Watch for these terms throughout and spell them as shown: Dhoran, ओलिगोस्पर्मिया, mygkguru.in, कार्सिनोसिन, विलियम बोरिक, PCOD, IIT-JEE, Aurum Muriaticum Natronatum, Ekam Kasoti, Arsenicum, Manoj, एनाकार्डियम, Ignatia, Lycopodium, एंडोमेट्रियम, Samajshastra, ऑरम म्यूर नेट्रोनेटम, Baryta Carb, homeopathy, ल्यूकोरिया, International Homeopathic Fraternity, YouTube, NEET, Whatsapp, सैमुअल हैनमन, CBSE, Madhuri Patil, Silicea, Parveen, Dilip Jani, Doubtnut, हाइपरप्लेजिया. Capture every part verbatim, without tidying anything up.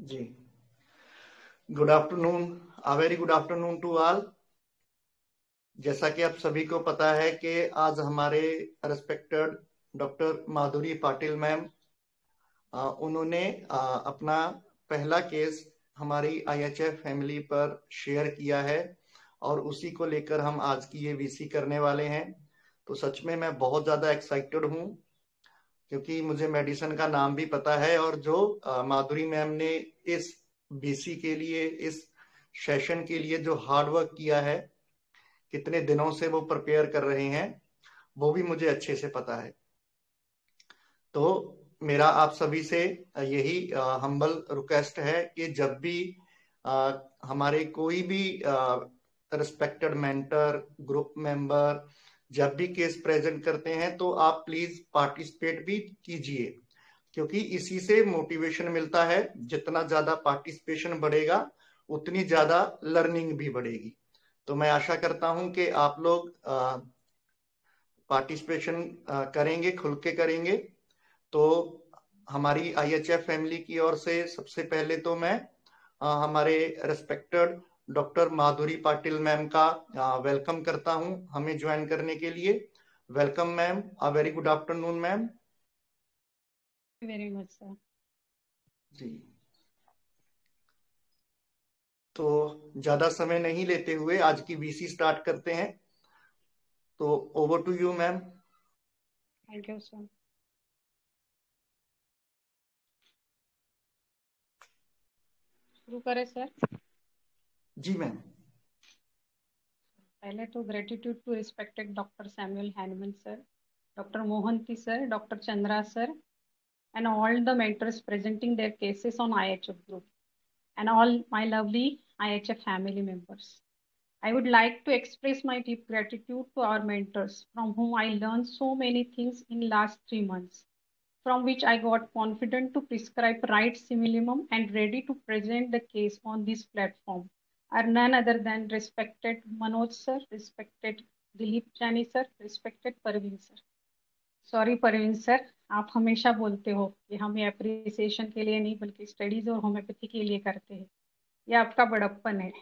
Ji, good afternoon, a very good afternoon to all. जैसा कि आप सभी को पता है कि आज हमारे respected doctor Madhuri Patil ma'am, उन्होंने अपना पहला केस हमारी आईएचएफ फैमिली पर शेयर किया है और उसी को लेकर हम आज की ये वीसी करने वाले हैं। तो सच में मैं बहुत ज्यादा एक्साइटेड हूँ क्योंकि मुझे मेडिसिन का नाम भी पता है और जो माधुरी मैम ने इस बीसी के लिए, इस सेशन के लिए जो हार्डवर्क किया है, कितने दिनों से वो प्रिपेयर कर रहे हैं, वो भी मुझे अच्छे से पता है। तो मेरा आप सभी से यही हम्बल रिक्वेस्ट है कि जब भी आ, हमारे कोई भी रिस्पेक्टेड मेंटर, ग्रुप मेंबर जब भी केस प्रेजेंट करते हैं तो आप प्लीज पार्टिसिपेट भी कीजिए, क्योंकि इसी से मोटिवेशन मिलता है। जितना ज्यादा पार्टिसिपेशन बढ़ेगा उतनी ज्यादा लर्निंग भी बढ़ेगी। तो मैं आशा करता हूं कि आप लोग पार्टिसिपेशन करेंगे, खुल के करेंगे। तो हमारी आईएचएफ फैमिली की ओर से सबसे पहले तो मैं आ, हमारे respected doctor Madhuri Patil ma'am का वेलकम करता हूं हमें ज्वाइन करने के लिए। Welcome ma'am, a very good afternoon ma'am. Very much sir जी। तो ज्यादा समय नहीं लेते हुए आज की वीसी स्टार्ट करते हैं। तो over to you ma'am. Thank you sir. शुरू करें सर? जी मैम। पहले तो gratitude to respected doctor सैमुअल हैनमन sir, doctor Mohanty sir, doctor Chandra sir and all the mentors presenting their cases on I H F group and all my lovely I H F family members. I would like to express my deep gratitude to our mentors from whom I learned so many things in last three months, from which I got confident to prescribe right similimum and ready to present the case on this platform are none other than respected Manoj sir, respected Dilip Jani sir, respected Parveen sir. Sorry Parveen sir, आप हमेशा बोलते हो कि हम ये appreciation के लिए नहीं बल्कि स्टडीज और होम्योपैथी के लिए करते हैं, ये आपका बड़प्पन है।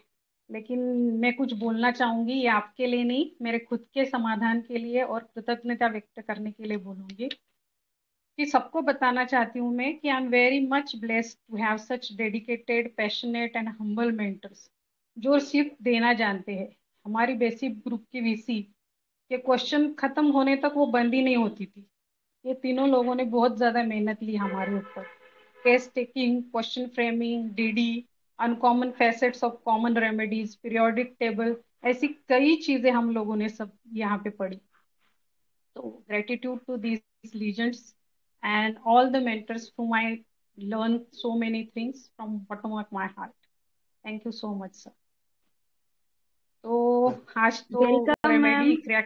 लेकिन मैं कुछ बोलना चाहूँगी, ये आपके लिए नहीं, मेरे खुद के समाधान के लिए और कृतज्ञता व्यक्त करने के लिए बोलूँगी कि सबको बताना चाहती हूँ मैं कि I am very much blessed to have such dedicated, passionate and humble mentors जो सिर्फ देना जानते हैं। हमारी बेसिक ग्रुप की वीसी ये क्वेश्चन खत्म होने तक वो बंद ही नहीं होती थी। ये तीनों लोगों ने बहुत ज्यादा मेहनत ली हमारे ऊपर, case taking, question framing, DD, uncommon facets of common remedies, periodic table, ऐसी कई चीजें हम लोगों ने सब यहाँ पे पढ़ी। तो gratitude to these legends and all the mentors from I learn so many things from bottom of my heart. Thank you so much sir. तो आज तो remedy crack,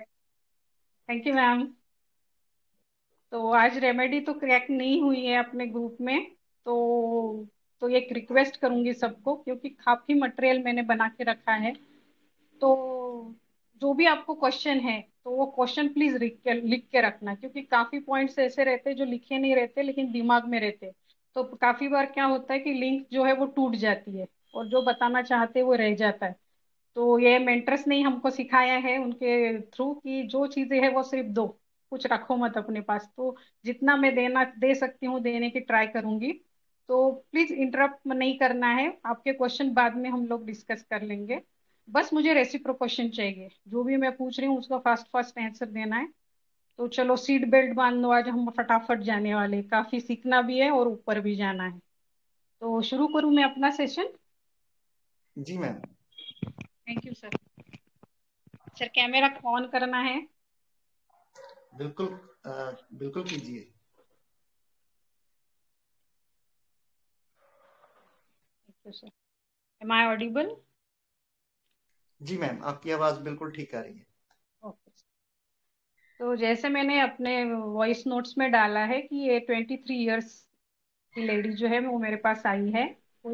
thank you ma'am. तो आज रेमेडी तो क्रैक नहीं हुई है अपने ग्रुप में, तो तो एक रिक्वेस्ट करूंगी सबको, क्योंकि काफी मटेरियल मैंने बना के रखा है। तो जो भी आपको क्वेश्चन है तो वो क्वेश्चन प्लीज लिख के रखना, क्योंकि काफी पॉइंट्स ऐसे रहते जो लिखे नहीं रहते लेकिन दिमाग में रहते। तो काफी बार क्या होता है कि लिंक जो है वो टूट जाती है और जो बताना चाहते वो रह जाता है। तो ये मेंटर्स ने हमको सिखाया है उनके थ्रू कि जो चीजें है वो सिर्फ दो, कुछ रखो मत अपने पास। तो जितना मैं देना दे सकती हूँ देने की ट्राई करूंगी। तो प्लीज इंटरप्ट नहीं करना है, आपके क्वेश्चन बाद में हम लोग डिस्कस कर लेंगे। बस मुझे रेसिप्रोकेशन चाहिए, जो भी मैं पूछ रही हूँ उसका फास्ट फास्ट आंसर देना है। तो चलो सीट बेल्ट बांध लो, आज हम फटाफट जाने वाले, काफी सीखना भी है और ऊपर भी जाना है। तो शुरू करूँ मैं अपना सेशन? जी ma'am. Thank you sir. Sir camera on करना है? बिल्कुल आ, बिल्कुल कीजिए। Thank you sir. Am I audible? जी मैम, आपकी आवाज बिल्कुल ठीक आ रही है। ओके okay, तो जैसे मैंने अपने वॉइस नोट्स में डाला है कि ये तेईस इयर्स की लेडी जो है वो मेरे पास आई है,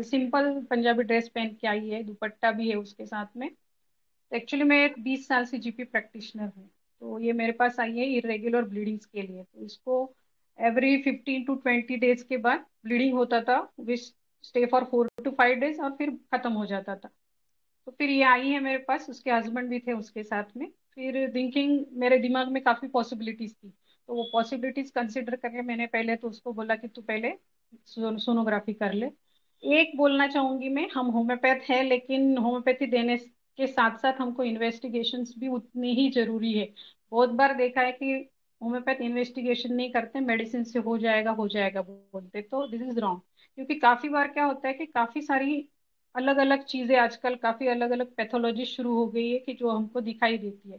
सिंपल पंजाबी ड्रेस पहन के आई है, दुपट्टा भी है उसके साथ में। तो एक्चुअली मैं एक बीस साल से जीपी प्रैक्टिशनर हूँ। तो ये मेरे पास आई है इरेगुलर ब्लीडिंग्स के लिए। तो इसको every fifteen to twenty days के बाद ब्लीडिंग होता था which stay for four to five days और फिर खत्म हो जाता था। तो फिर ये आई है मेरे पास, उसके हस्बैंड भी थे उसके साथ में। फिर थिंकिंग मेरे दिमाग में काफ़ी पॉसिबिलिटीज थी, तो वो पॉसिबिलिटीज कंसिडर करके मैंने पहले तो उसको बोला कि तू पहले सोनोग्राफी कर ले। एक बोलना चाहूंगी मैं, हम होम्योपैथ हैं लेकिन होम्योपैथी देने के साथ साथ हमको इन्वेस्टिगेशंस भी उतनी ही जरूरी है। बहुत बार देखा है कि होम्योपैथ इन्वेस्टिगेशन नहीं करते, मेडिसिन से हो जाएगा हो जाएगा बोलते, तो दिस इज रॉन्ग। क्योंकि काफ़ी बार क्या होता है कि काफ़ी सारी अलग अलग चीज़ें आजकल, काफ़ी अलग अलग पैथोलॉजी शुरू हो गई है कि जो हमको दिखाई देती है।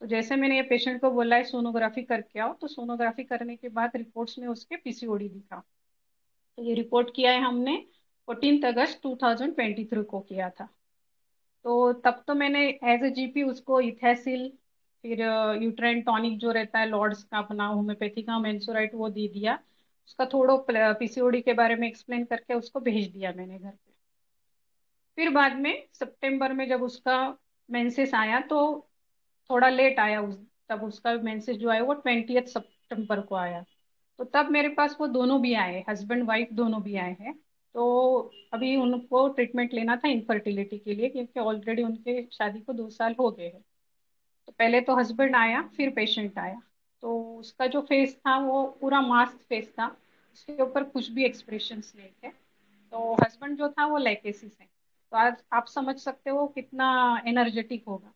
तो जैसे मैंने ये पेशेंट को बोला है सोनोग्राफी करके आओ, तो सोनोग्राफी करने के बाद रिपोर्ट्स में उसके पीसीओडी दिखा। तो ये रिपोर्ट किया है हमने चौदह अगस्त दो हज़ार तेईस को किया था। तो तब तो मैंने एज ए जीपी उसको इथेसिल, फिर यूट्राइन टॉनिक जो रहता है लॉर्ड्स का अपना होम्योपैथी का मेंसुराइट, वो दे दिया। उसका थोड़ा पीसीओडी के बारे में एक्सप्लेन करके उसको भेज दिया मैंने घर पे। फिर बाद में सितंबर में जब उसका मेंसेस आया तो थोड़ा लेट आया उस, तब उसका मेंसेस जो आया वो ट्वेंटी सितंबर को आया। तो तब मेरे पास वो दोनों भी आए, हस्बैंड वाइफ दोनों भी आए हैं। तो अभी उनको ट्रीटमेंट लेना था इनफर्टिलिटी के लिए, क्योंकि ऑलरेडी उनके शादी को दो साल हो गए हैं। तो पहले तो हस्बैंड आया, फिर पेशेंट आया। तो उसका जो फेस था वो पूरा मास्क फेस था, उसके ऊपर कुछ भी एक्सप्रेशंस नहीं थे। तो हस्बैंड जो था वो लैकेसिस है, तो आज आप समझ सकते हो कितना एनर्जेटिक होगा।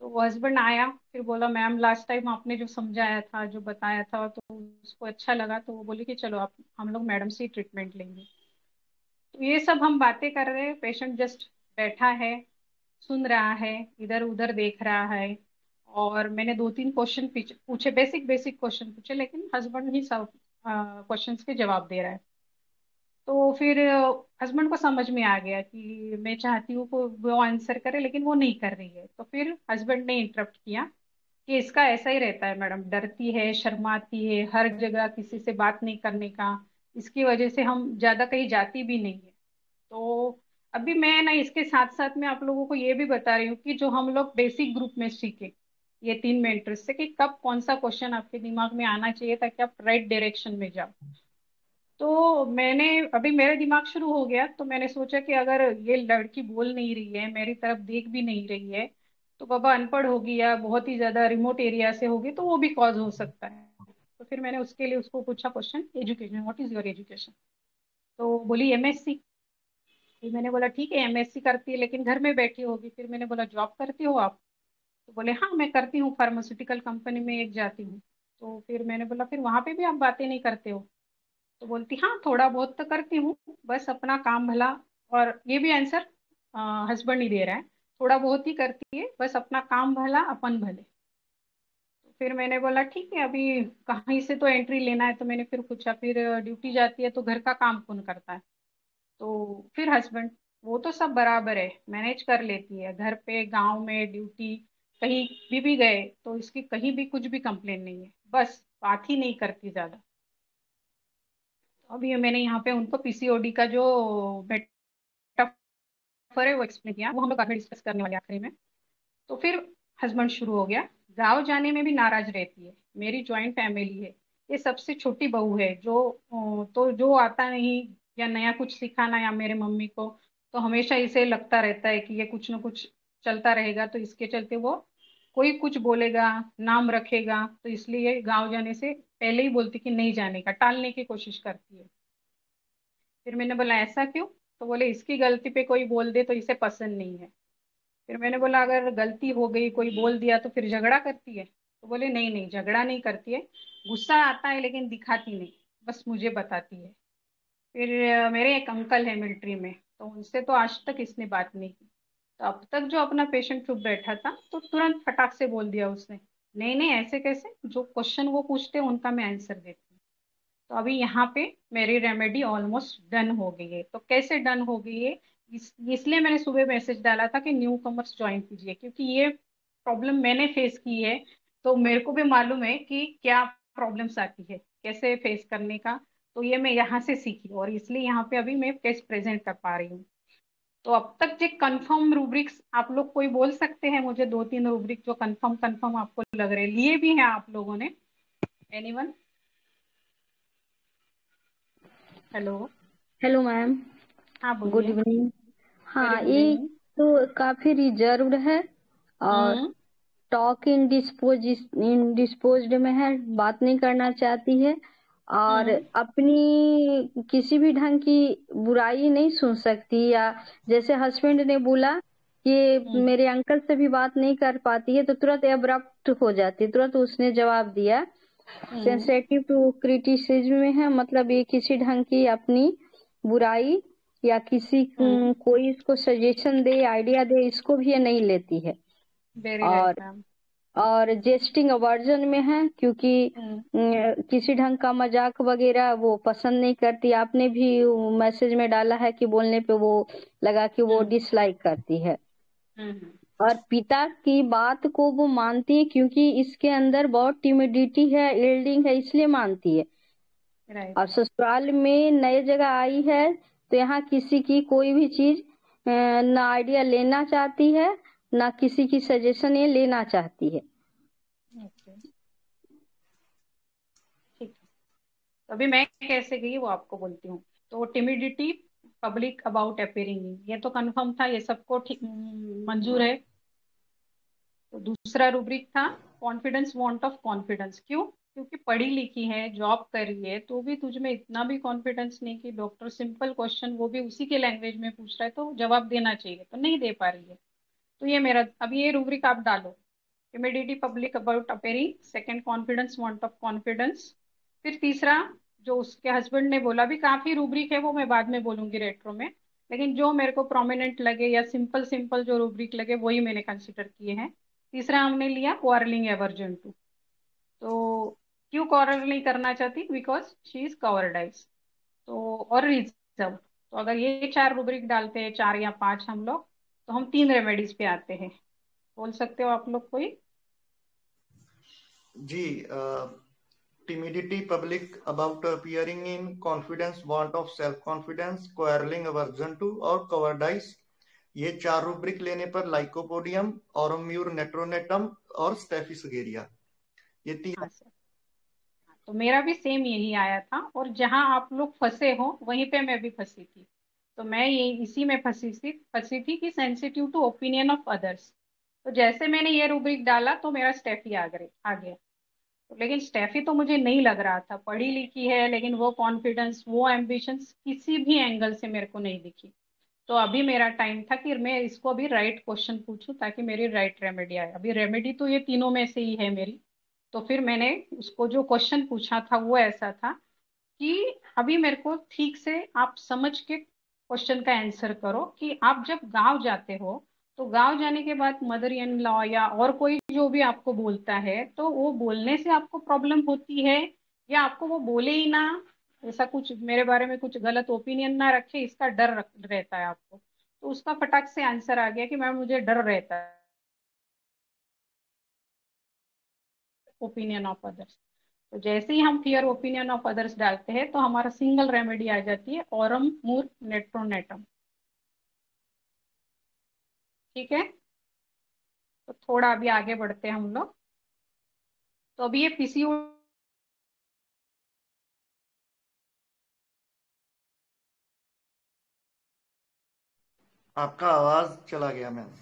तो वो हस्बैंड आया, फिर बोला मैम लास्ट टाइम आपने जो समझाया था, जो बताया था, तो उसको अच्छा लगा। तो वो बोली कि चलो आप हम लोग मैडम से ही ट्रीटमेंट लेंगे। तो ये सब हम बातें कर रहे हैं, पेशेंट जस्ट बैठा है, सुन रहा है, इधर उधर देख रहा है। और मैंने दो तीन क्वेश्चन पूछे, बेसिक बेसिक क्वेश्चन पूछे, लेकिन हस्बैंड ही सब क्वेश्चंस के जवाब दे रहा है। तो फिर हस्बैंड को समझ में आ गया कि मैं चाहती हूँ को वो आंसर करे, लेकिन वो नहीं कर रही है। तो फिर हस्बैंड ने इंटरप्ट किया कि इसका ऐसा ही रहता है मैडम, डरती है, शर्माती है, हर जगह किसी से बात नहीं करने का, इसकी वजह से हम ज़्यादा कहीं जाती भी नहीं है। तो अभी मैं ना इसके साथ साथ में आप लोगों को ये भी बता रही हूँ कि जो हम लोग बेसिक ग्रुप में सीखे ये तीन मेंटर्स से, कि कब कौन सा क्वेश्चन आपके दिमाग में आना चाहिए ताकि आप राइट डायरेक्शन में जाओ। तो मैंने अभी मेरा दिमाग शुरू हो गया, तो मैंने सोचा कि अगर ये लड़की बोल नहीं रही है, मेरी तरफ देख भी नहीं रही है, तो बाबा अनपढ़ होगी या बहुत ही ज़्यादा रिमोट एरिया से होगी, तो वो भी कॉज हो सकता है। तो फिर मैंने उसके लिए उसको पूछा question, education, what is your education. तो बोली एमएससी। फिर मैंने बोला ठीक है, एमएससी करती है लेकिन घर में बैठी होगी। फिर मैंने बोला जॉब करती हो आप, तो बोले हाँ मैं करती हूँ, फार्मास्यूटिकल कंपनी में एक जाती हूँ। तो फिर मैंने बोला फिर वहाँ पर भी आप बातें नहीं करते हो, तो बोलती हाँ थोड़ा बहुत तो करती हूँ, बस अपना काम भला, और ये भी आंसर हस्बैंड ही दे रहा है, थोड़ा बहुत ही करती है, बस अपना काम भला अपन भले। तो फिर मैंने बोला ठीक है, अभी कहीं से तो एंट्री लेना है। तो मैंने फिर पूछा फिर ड्यूटी जाती है तो घर का काम कौन करता है। तो फिर हस्बैंड, वो तो सब बराबर है, मैनेज कर लेती है, घर पे, गाँव में, ड्यूटी, कहीं भी भी गए तो इसकी कहीं भी कुछ भी कंप्लेन नहीं है, बस बात ही नहीं करती ज़्यादा। अभी मैंने यहाँ पे उनको पीसीओडी का जो मेटाफर है वो एक्सप्लेन किया, वो हम लोग आगे डिस्कस करने वाले आखिरी में। तो फिर हस्बैंड शुरू हो गया, गाँव जाने में भी नाराज रहती है, मेरी ज्वाइंट फैमिली है, ये सबसे छोटी बहू है, जो तो जो आता नहीं या नया कुछ सिखाना या मेरे मम्मी को, तो हमेशा इसे लगता रहता है कि ये कुछ ना कुछ चलता रहेगा, तो इसके चलते वो कोई कुछ बोलेगा, नाम रखेगा, तो इसलिए गाँव जाने से पहले ही बोलती कि नहीं जाने का, टालने की कोशिश करती है। फिर मैंने बोला ऐसा क्यों, तो बोले इसकी गलती पे कोई बोल दे तो इसे पसंद नहीं है। फिर मैंने बोला अगर गलती हो गई, कोई बोल दिया तो फिर झगड़ा करती है, तो बोले नहीं नहीं झगड़ा नहीं करती है, गुस्सा आता है लेकिन दिखाती नहीं, बस मुझे बताती है। फिर मेरे एक अंकल है मिलिट्री में, तो उनसे तो आज तक इसने बात नहीं की। तो अब तक जो अपना पेशेंट चुप बैठा था तो तुरंत फटाक से बोल दिया उसने, नहीं नहीं ऐसे कैसे, जो क्वेश्चन वो पूछते हैं उनका मैं आंसर देती हूँ। तो अभी यहाँ पे मेरी रेमेडी ऑलमोस्ट डन हो गई है। तो कैसे डन हो गई है, इस, इसलिए मैंने सुबह मैसेज डाला था कि न्यू कमर्स ज्वाइन कीजिए, क्योंकि ये प्रॉब्लम मैंने फेस की है, तो मेरे को भी मालूम है कि क्या प्रॉब्लम्स आती है, कैसे फेस करने का। तो ये मैं यहाँ से सीखी और इसलिए यहाँ पे अभी मैं केस प्रेजेंट कर पा रही हूँ। तो अब तक जो कंफर्म रूब्रिक्स आप लोग कोई बोल सकते हैं, मुझे दो तीन रूब्रिक जो कंफर्म कंफर्म आपको लग रहे लिए भी हैं आप लोगों ने, anyone? Hello hello ma'am, good evening. हाँ, ये तो काफी रिजर्व्ड है और टॉक इनडिस्पोज इनडिस्पोज्ड में है, बात नहीं करना चाहती है और अपनी किसी भी ढंग की बुराई नहीं सुन सकती। या जैसे हस्बैंड ने बोला कि मेरे अंकल से भी बात नहीं कर पाती है तो तुरंत एब्रप्ट हो जाती है, तुरंत उसने जवाब दिया। सेंसिटिव टू क्रिटिसिज्म में है, मतलब ये किसी ढंग की अपनी बुराई या किसी कोई इसको सजेशन दे, आइडिया दे, इसको भी ये नहीं लेती है। और और जेस्टिंग अवर्जन में है क्योंकि किसी ढंग का मजाक वगैरह वो पसंद नहीं करती। आपने भी मैसेज में डाला है कि बोलने पे वो लगा कि वो डिसलाइक करती है। और पिता की बात को वो मानती है क्योंकि इसके अंदर बहुत टिमिडिटी है, एल्डिंग है, इसलिए मानती है। और ससुराल में नई जगह आई है तो यहाँ किसी की कोई भी चीज ना आइडिया लेना चाहती है ना किसी की सजेशन ये लेना चाहती है। ठीक है, अभी मैं कैसे गई वो आपको बोलती हूँ। तो टिमिडिटी, पब्लिक अबाउट अपीयरिंग, ये तो कंफर्म था, ये सबको ठीक मंजूर है। तो दूसरा रूब्रिक था कॉन्फिडेंस, वांट ऑफ कॉन्फिडेंस। क्यों? क्योंकि पढ़ी लिखी है, जॉब कर रही है, तो भी तुझमें इतना भी कॉन्फिडेंस नहीं कि डॉक्टर सिंपल क्वेश्चन वो भी उसी के लैंग्वेज में पूछ रहा है तो जवाब देना चाहिए, तो नहीं दे पा रही है। तो ये मेरा अब ये रूब्रिक आप डालो, timidity, public about appearing, second confidence, want of confidence. फिर तीसरा जो उसके हस्बैंड ने बोला, भी काफी रूब्रिक है वो मैं बाद में बोलूंगी रेट्रो में, लेकिन जो मेरे को प्रोमिनेंट लगे या सिंपल सिंपल जो रूब्रिक लगे वही मैंने कंसिडर किए हैं। तीसरा हमने लिया क्वारलिंग एवर्जन टू। तो क्यों क्वारल नहीं करना चाहती? बिकॉज शी इज कवर्डाइज तो और रिजर्व। तो अगर ये चार रूब्रिक डालते हैं, चार या पांच हम लोग, तो हम तीन रेमेडीज पे आते हैं। बोल सकते हो आप लोग कोई? जी, timidity, public about appearing in, confidence, want of self confidence, quarrelling aversion to और कवर्डाइज, ये चार रूब्रिक लेने पर लाइकोपोडियम, ऑरम म्यूर नेट्रोनेटम और स्टेफिसगेरिया, ये तीन। हाँ, तो मेरा भी सेम यही आया था। और जहां आप लोग फंसे हो वहीं पे मैं भी फंसी थी। तो मैं ये इसी में फंसी थी फंसी थी कि sensitive to opinion of others. तो जैसे मैंने ये रूब्रिक डाला तो मेरा स्टेफी आ गया आ गया तो, लेकिन स्टेफी तो मुझे नहीं लग रहा था, पढ़ी लिखी है लेकिन वो कॉन्फिडेंस, वो एम्बिशंस किसी भी एंगल से मेरे को नहीं दिखी। तो अभी मेरा टाइम था कि मैं इसको अभी राइट क्वेश्चन पूछूं ताकि मेरी राइट रेमेडी आए। अभी रेमेडी तो ये तीनों में से ही है मेरी। तो फिर मैंने उसको जो क्वेश्चन पूछा था वो ऐसा था कि अभी मेरे को ठीक से आप समझ के क्वेश्चन का आंसर करो कि आप जब गांव जाते हो तो गांव जाने के बाद मदर इन लॉ या और कोई जो भी आपको बोलता है तो वो बोलने से आपको प्रॉब्लम होती है या आपको वो बोले ही ना, ऐसा कुछ मेरे बारे में कुछ गलत ओपिनियन ना रखे, इसका डर रहता है आपको। तो उसका फटाक से आंसर आ गया कि मैम मुझे डर रहता है ओपिनियन ऑफ अदर्स। तो जैसे ही हम फियर ओपिनियन ऑफ अदर्स डालते हैं तो हमारा सिंगल रेमेडी आ जाती है ऑरम मूर नेट्रोनेटम। ठीक है, तो थोड़ा अभी आगे बढ़ते हैं हम लोग। तो अभी ये पीसीओडी, आपका आवाज चला गया मैम।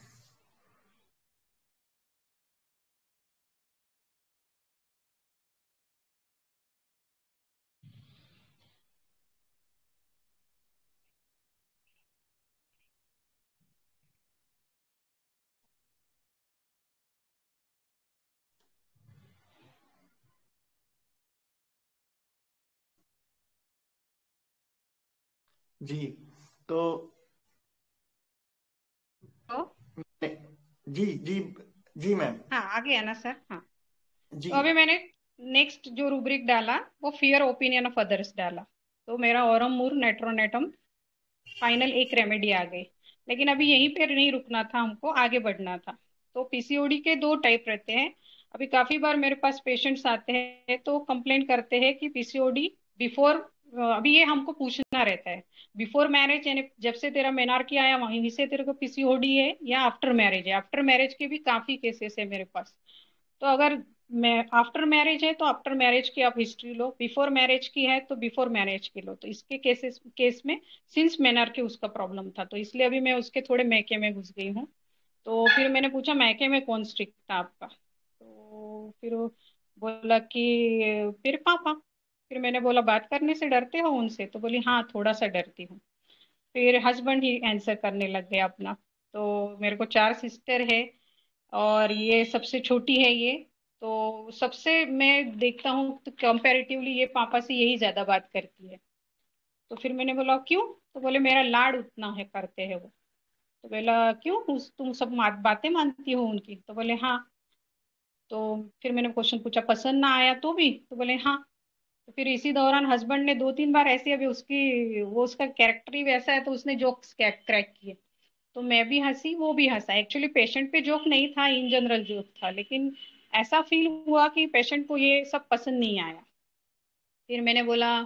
जी, तो जी जी जी मैम। हाँ, आगे है ना सर। हाँ जी। तो अभी मैंने नेक्स्ट जो रूब्रिक डाला वो फियर ओपिनियन ऑफ अदर्स डाला तो मेरा ऑरम मूर नेट्रोनेटम फाइनल एक रेमेडी आ गई। लेकिन अभी यहीं पर नहीं रुकना था, हमको आगे बढ़ना था। तो पीसीओडी के दो टाइप रहते हैं। अभी काफी बार मेरे पास पेशेंट्स आते हैं तो कंप्लेंट करते हैं कि पीसीओडी बिफोर, अभी ये हमको पूछना रहता है बिफोर मैरिज यानी जब से तेरा मेनार्की आया वहीं से तेरे को पीसीओडी है, या आफ्टर मैरिज है। आफ्टर मैरिज के भी काफी केसेस है मेरे पास। तो अगर मैं आफ्टर मैरिज है तो आफ्टर मैरिज की आप हिस्ट्री लो, बिफोर मैरिज की है तो बिफोर मैरिज की लो। तो इसके केसेस केस में सिंस मैनर के उसका प्रॉब्लम था, तो इसलिए अभी मैं उसके थोड़े मैके में घुस गई हूँ। तो फिर मैंने पूछा मैके में कौन स्ट्रिक्ट था आपका, तो फिर बोला कि फिर पापा। फिर मैंने बोला बात करने से डरते हो उनसे, तो बोली हाँ थोड़ा सा डरती हूँ। फिर हस्बैंड ही आंसर करने लग गया अपना। तो मेरे को चार सिस्टर है और ये सबसे छोटी है ये, तो सबसे मैं देखता हूँ तो कंपैरेटिवली ये पापा से यही ज़्यादा बात करती है। तो फिर मैंने बोला क्यों, तो बोले मेरा लाड उतना है करते हैं वो। तो बोला क्यों तुम सब बातें मानती हो उनकी, तो बोले हाँ। तो फिर मैंने क्वेश्चन पूछा पसंद ना आया तो भी, तो बोले हाँ। तो फिर इसी दौरान हस्बैंड ने दो तीन बार ऐसी, अभी उसकी वो उसका कैरेक्टर ही वैसा है तो उसने जोक्स क्रैक किए, तो मैं भी हंसी वो भी हंसा। एक्चुअली पेशेंट पे जोक नहीं था, इन जनरल जोक था, लेकिन ऐसा फील हुआ कि पेशेंट को ये सब पसंद नहीं आया। फिर मैंने बोला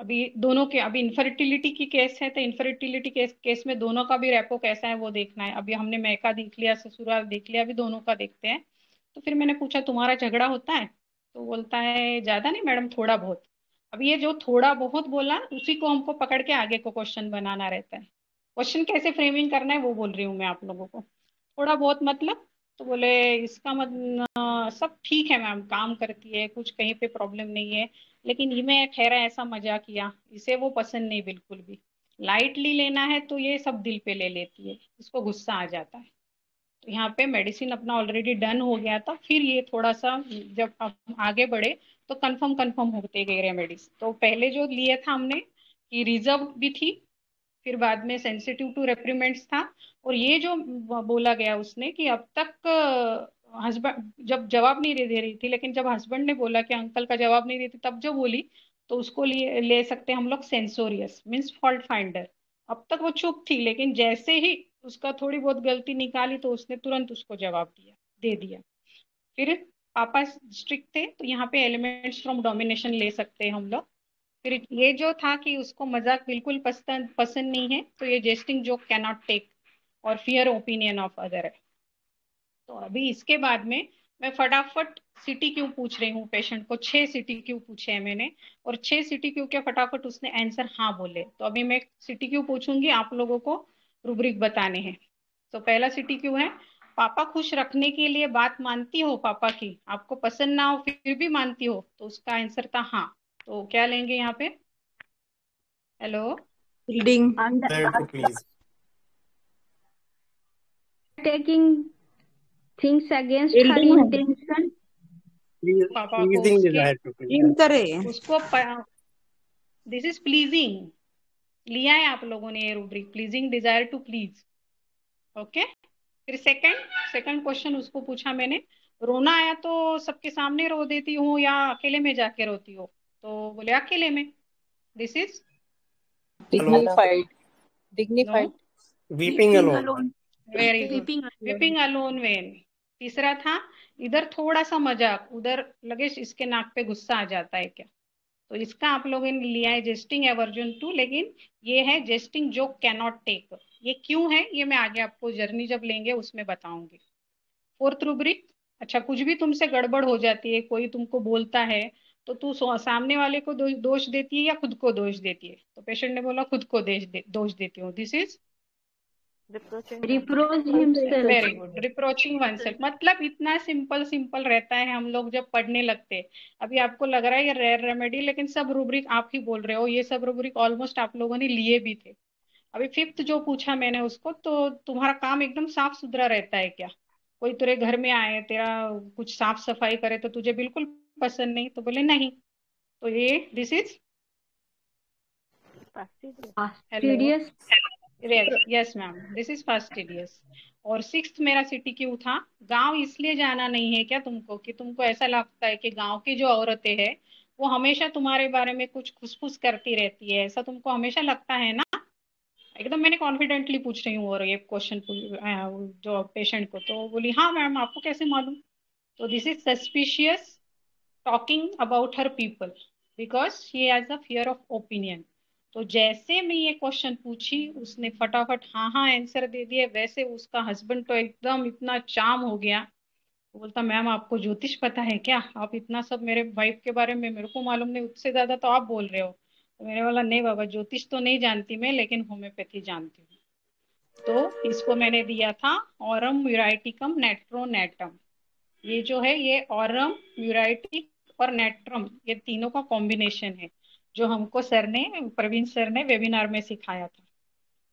अभी दोनों के अभी इनफर्टिलिटी की केस है, तो इनफर्टिलिटी केस केस में दोनों का भी रेपो कैसा है वो देखना है। अभी हमने मैका देख लिया, ससुराल देख लिया, अभी दोनों का देखते हैं। तो फिर मैंने पूछा तुम्हारा झगड़ा होता है, तो बोलता है ज्यादा नहीं मैडम थोड़ा बहुत। अब ये जो थोड़ा बहुत बोला उसी को हमको पकड़ के आगे को क्वेश्चन बनाना रहता है, क्वेश्चन कैसे फ्रेमिंग करना है वो बोल रही हूँ मैं आप लोगों को। थोड़ा बहुत मतलब, तो बोले इसका मतलब सब ठीक है मैम, काम करती है, कुछ कहीं पे प्रॉब्लम नहीं है, लेकिन ये मैं खैरा ऐसा मजा किया, इसे वो पसंद नहीं बिल्कुल भी। लाइटली लेना है तो ये सब दिल पे ले लेती है, इसको गुस्सा आ जाता है। तो यहाँ पे मेडिसिन अपना ऑलरेडी डन हो गया था। फिर ये थोड़ा सा जब हम आगे बढ़े तो कन्फर्म कन्फर्म होते गए रेमेडीज। तो पहले जो लिया था हमने कि रिजर्व भी थी, फिर बाद में सेंसिटिव टू रेप्रीमेंट्स था, और ये जो बोला गया उसने कि अब तक हस्बैंड जब जवाब नहीं दे रही थी, लेकिन जब हस्बैंड ने बोला कि अंकल का जवाब नहीं देती तब जो बोली तो उसको लिए ले सकते हम लोग सेंसोरियस मीन्स फॉल्ट फाइंडर। अब तक वो चुप थी, लेकिन जैसे ही उसका थोड़ी बहुत गलती निकाली तो उसने तुरंत उसको जवाब दिया दे दिया। फिर पापा स्ट्रिक्ट थे तो यहाँ पे एलिमेंट्स फ्रॉम डोमिनेशन ले सकते हैं हम लोग। फिर ये जो था कि उसको मजाक बिल्कुल पसंद पसंद नहीं है, तो ये jesting joke can not take और फियर ओपिनियन ऑफ अदर है। तो अभी इसके बाद में मैं फटाफट सिटी क्यू पूछ रही हूँ पेशेंट को, छह सिटी क्यू पूछे हैं मैंने और छह सिटी क्यू के फटाफट उसने आंसर हाँ बोले। तो अभी मैं सिटी क्यू पूछूंगी, आप लोगों को रूब्रिक बताने हैं। तो पहला सिटी क्यू है, पापा खुश रखने के लिए बात मानती हो पापा की, आपको पसंद ना हो फिर भी मानती हो, तो उसका आंसर था हाँ। तो क्या लेंगे यहाँ पे, hello reading please taking things against her intention, पापा को उसको दिस इज प्लीजिंग लिया है आप लोगों ने ये rubric pleasing desire to please. Okay, फिर सेकंड सेकंड क्वेश्चन उसको पूछा मैंने, रोना आया तो सबके सामने रो देती हूँ या अकेले में जाके रोती हो, तो बोले अकेले में। This is dignified dignified weeping alone, very good weeping alone when. तीसरा था इधर थोड़ा सा मजाक उधर लगे इसके नाक पे गुस्सा आ जाता है क्या, तो इसका आप लोगों ने लिया है जेस्टिंग एवर्जन टू, लेकिन ये है jesting joke can not take. ये क्यों है ये मैं आगे आपको जर्नी जब लेंगे उसमें बताऊंगी। फोर्थ रूब्रिक, अच्छा कुछ भी तुमसे गड़बड़ हो जाती है, कोई तुमको बोलता है तो तू सामने वाले को दो, दोष देती है या खुद को दोष देती है, तो पेशेंट ने बोला खुद को दे, दोष देती हूँ। This is reproach himself, very good reproaching oneself. मतलब इतना सिंपल सिंपल रहता है हम लोग जब पढ़ने लगते हैं। अभी आपको लग रहा है ये रेयर रेमेडी, लेकिन सब रूब्रिक आप ही बोल रहे हो, ये सब रूब्रिक ऑलमोस्ट आप लोगों ने लिए भी थे। अभी फिफ्थ जो पूछा मैंने उसको, तो तुम्हारा काम एकदम साफ सुथरा रहता है क्या, कोई तेरे घर में आए तेरा कुछ साफ सफाई करे तो तुझे बिल्कुल पसंद नहीं, तो बोले नहीं। तो ये this is yes ma'am this is fastidious. और सिक्स्थ मेरा सिटी क्यू था, गांव इसलिए जाना नहीं है क्या तुमको कि तुमको ऐसा लगता है कि गांव की जो औरतें हैं वो हमेशा तुम्हारे बारे में कुछ खुसफुस करती रहती है, ऐसा तुमको हमेशा लगता है ना। एकदम मैंने कॉन्फिडेंटली पूछ रही हूँ और ये क्वेश्चन जो पेशेंट को, तो बोली हाँ मैम आपको कैसे मालूम। तो this is suspicious talking about her people because she has a fear of opinion. तो जैसे मैं ये क्वेश्चन पूछी उसने फटाफट हाँ हाँ आंसर दे दिए, वैसे उसका हस्बैंड तो एकदम इतना चार्म हो गया बोलता मैम आपको ज्योतिष पता है क्या, आप इतना सब मेरे वाइफ के बारे में मेरे को मालूम नहीं, उससे ज्यादा तो आप बोल रहे हो। तो मेरे वाला नहीं बाबा ज्योतिष तो नहीं जानती मैं, लेकिन होम्योपैथी जानती हूँ। तो इसको मैंने दिया था ऑरम म्यूराइटिकम नेट्रोनेटम। ये जो है ये ऑरम म्यूराइटिक और नेट्रम ये तीनों का कॉम्बिनेशन है, जो हमको सर ने प्रवीण सर ने वेबिनार में सिखाया था।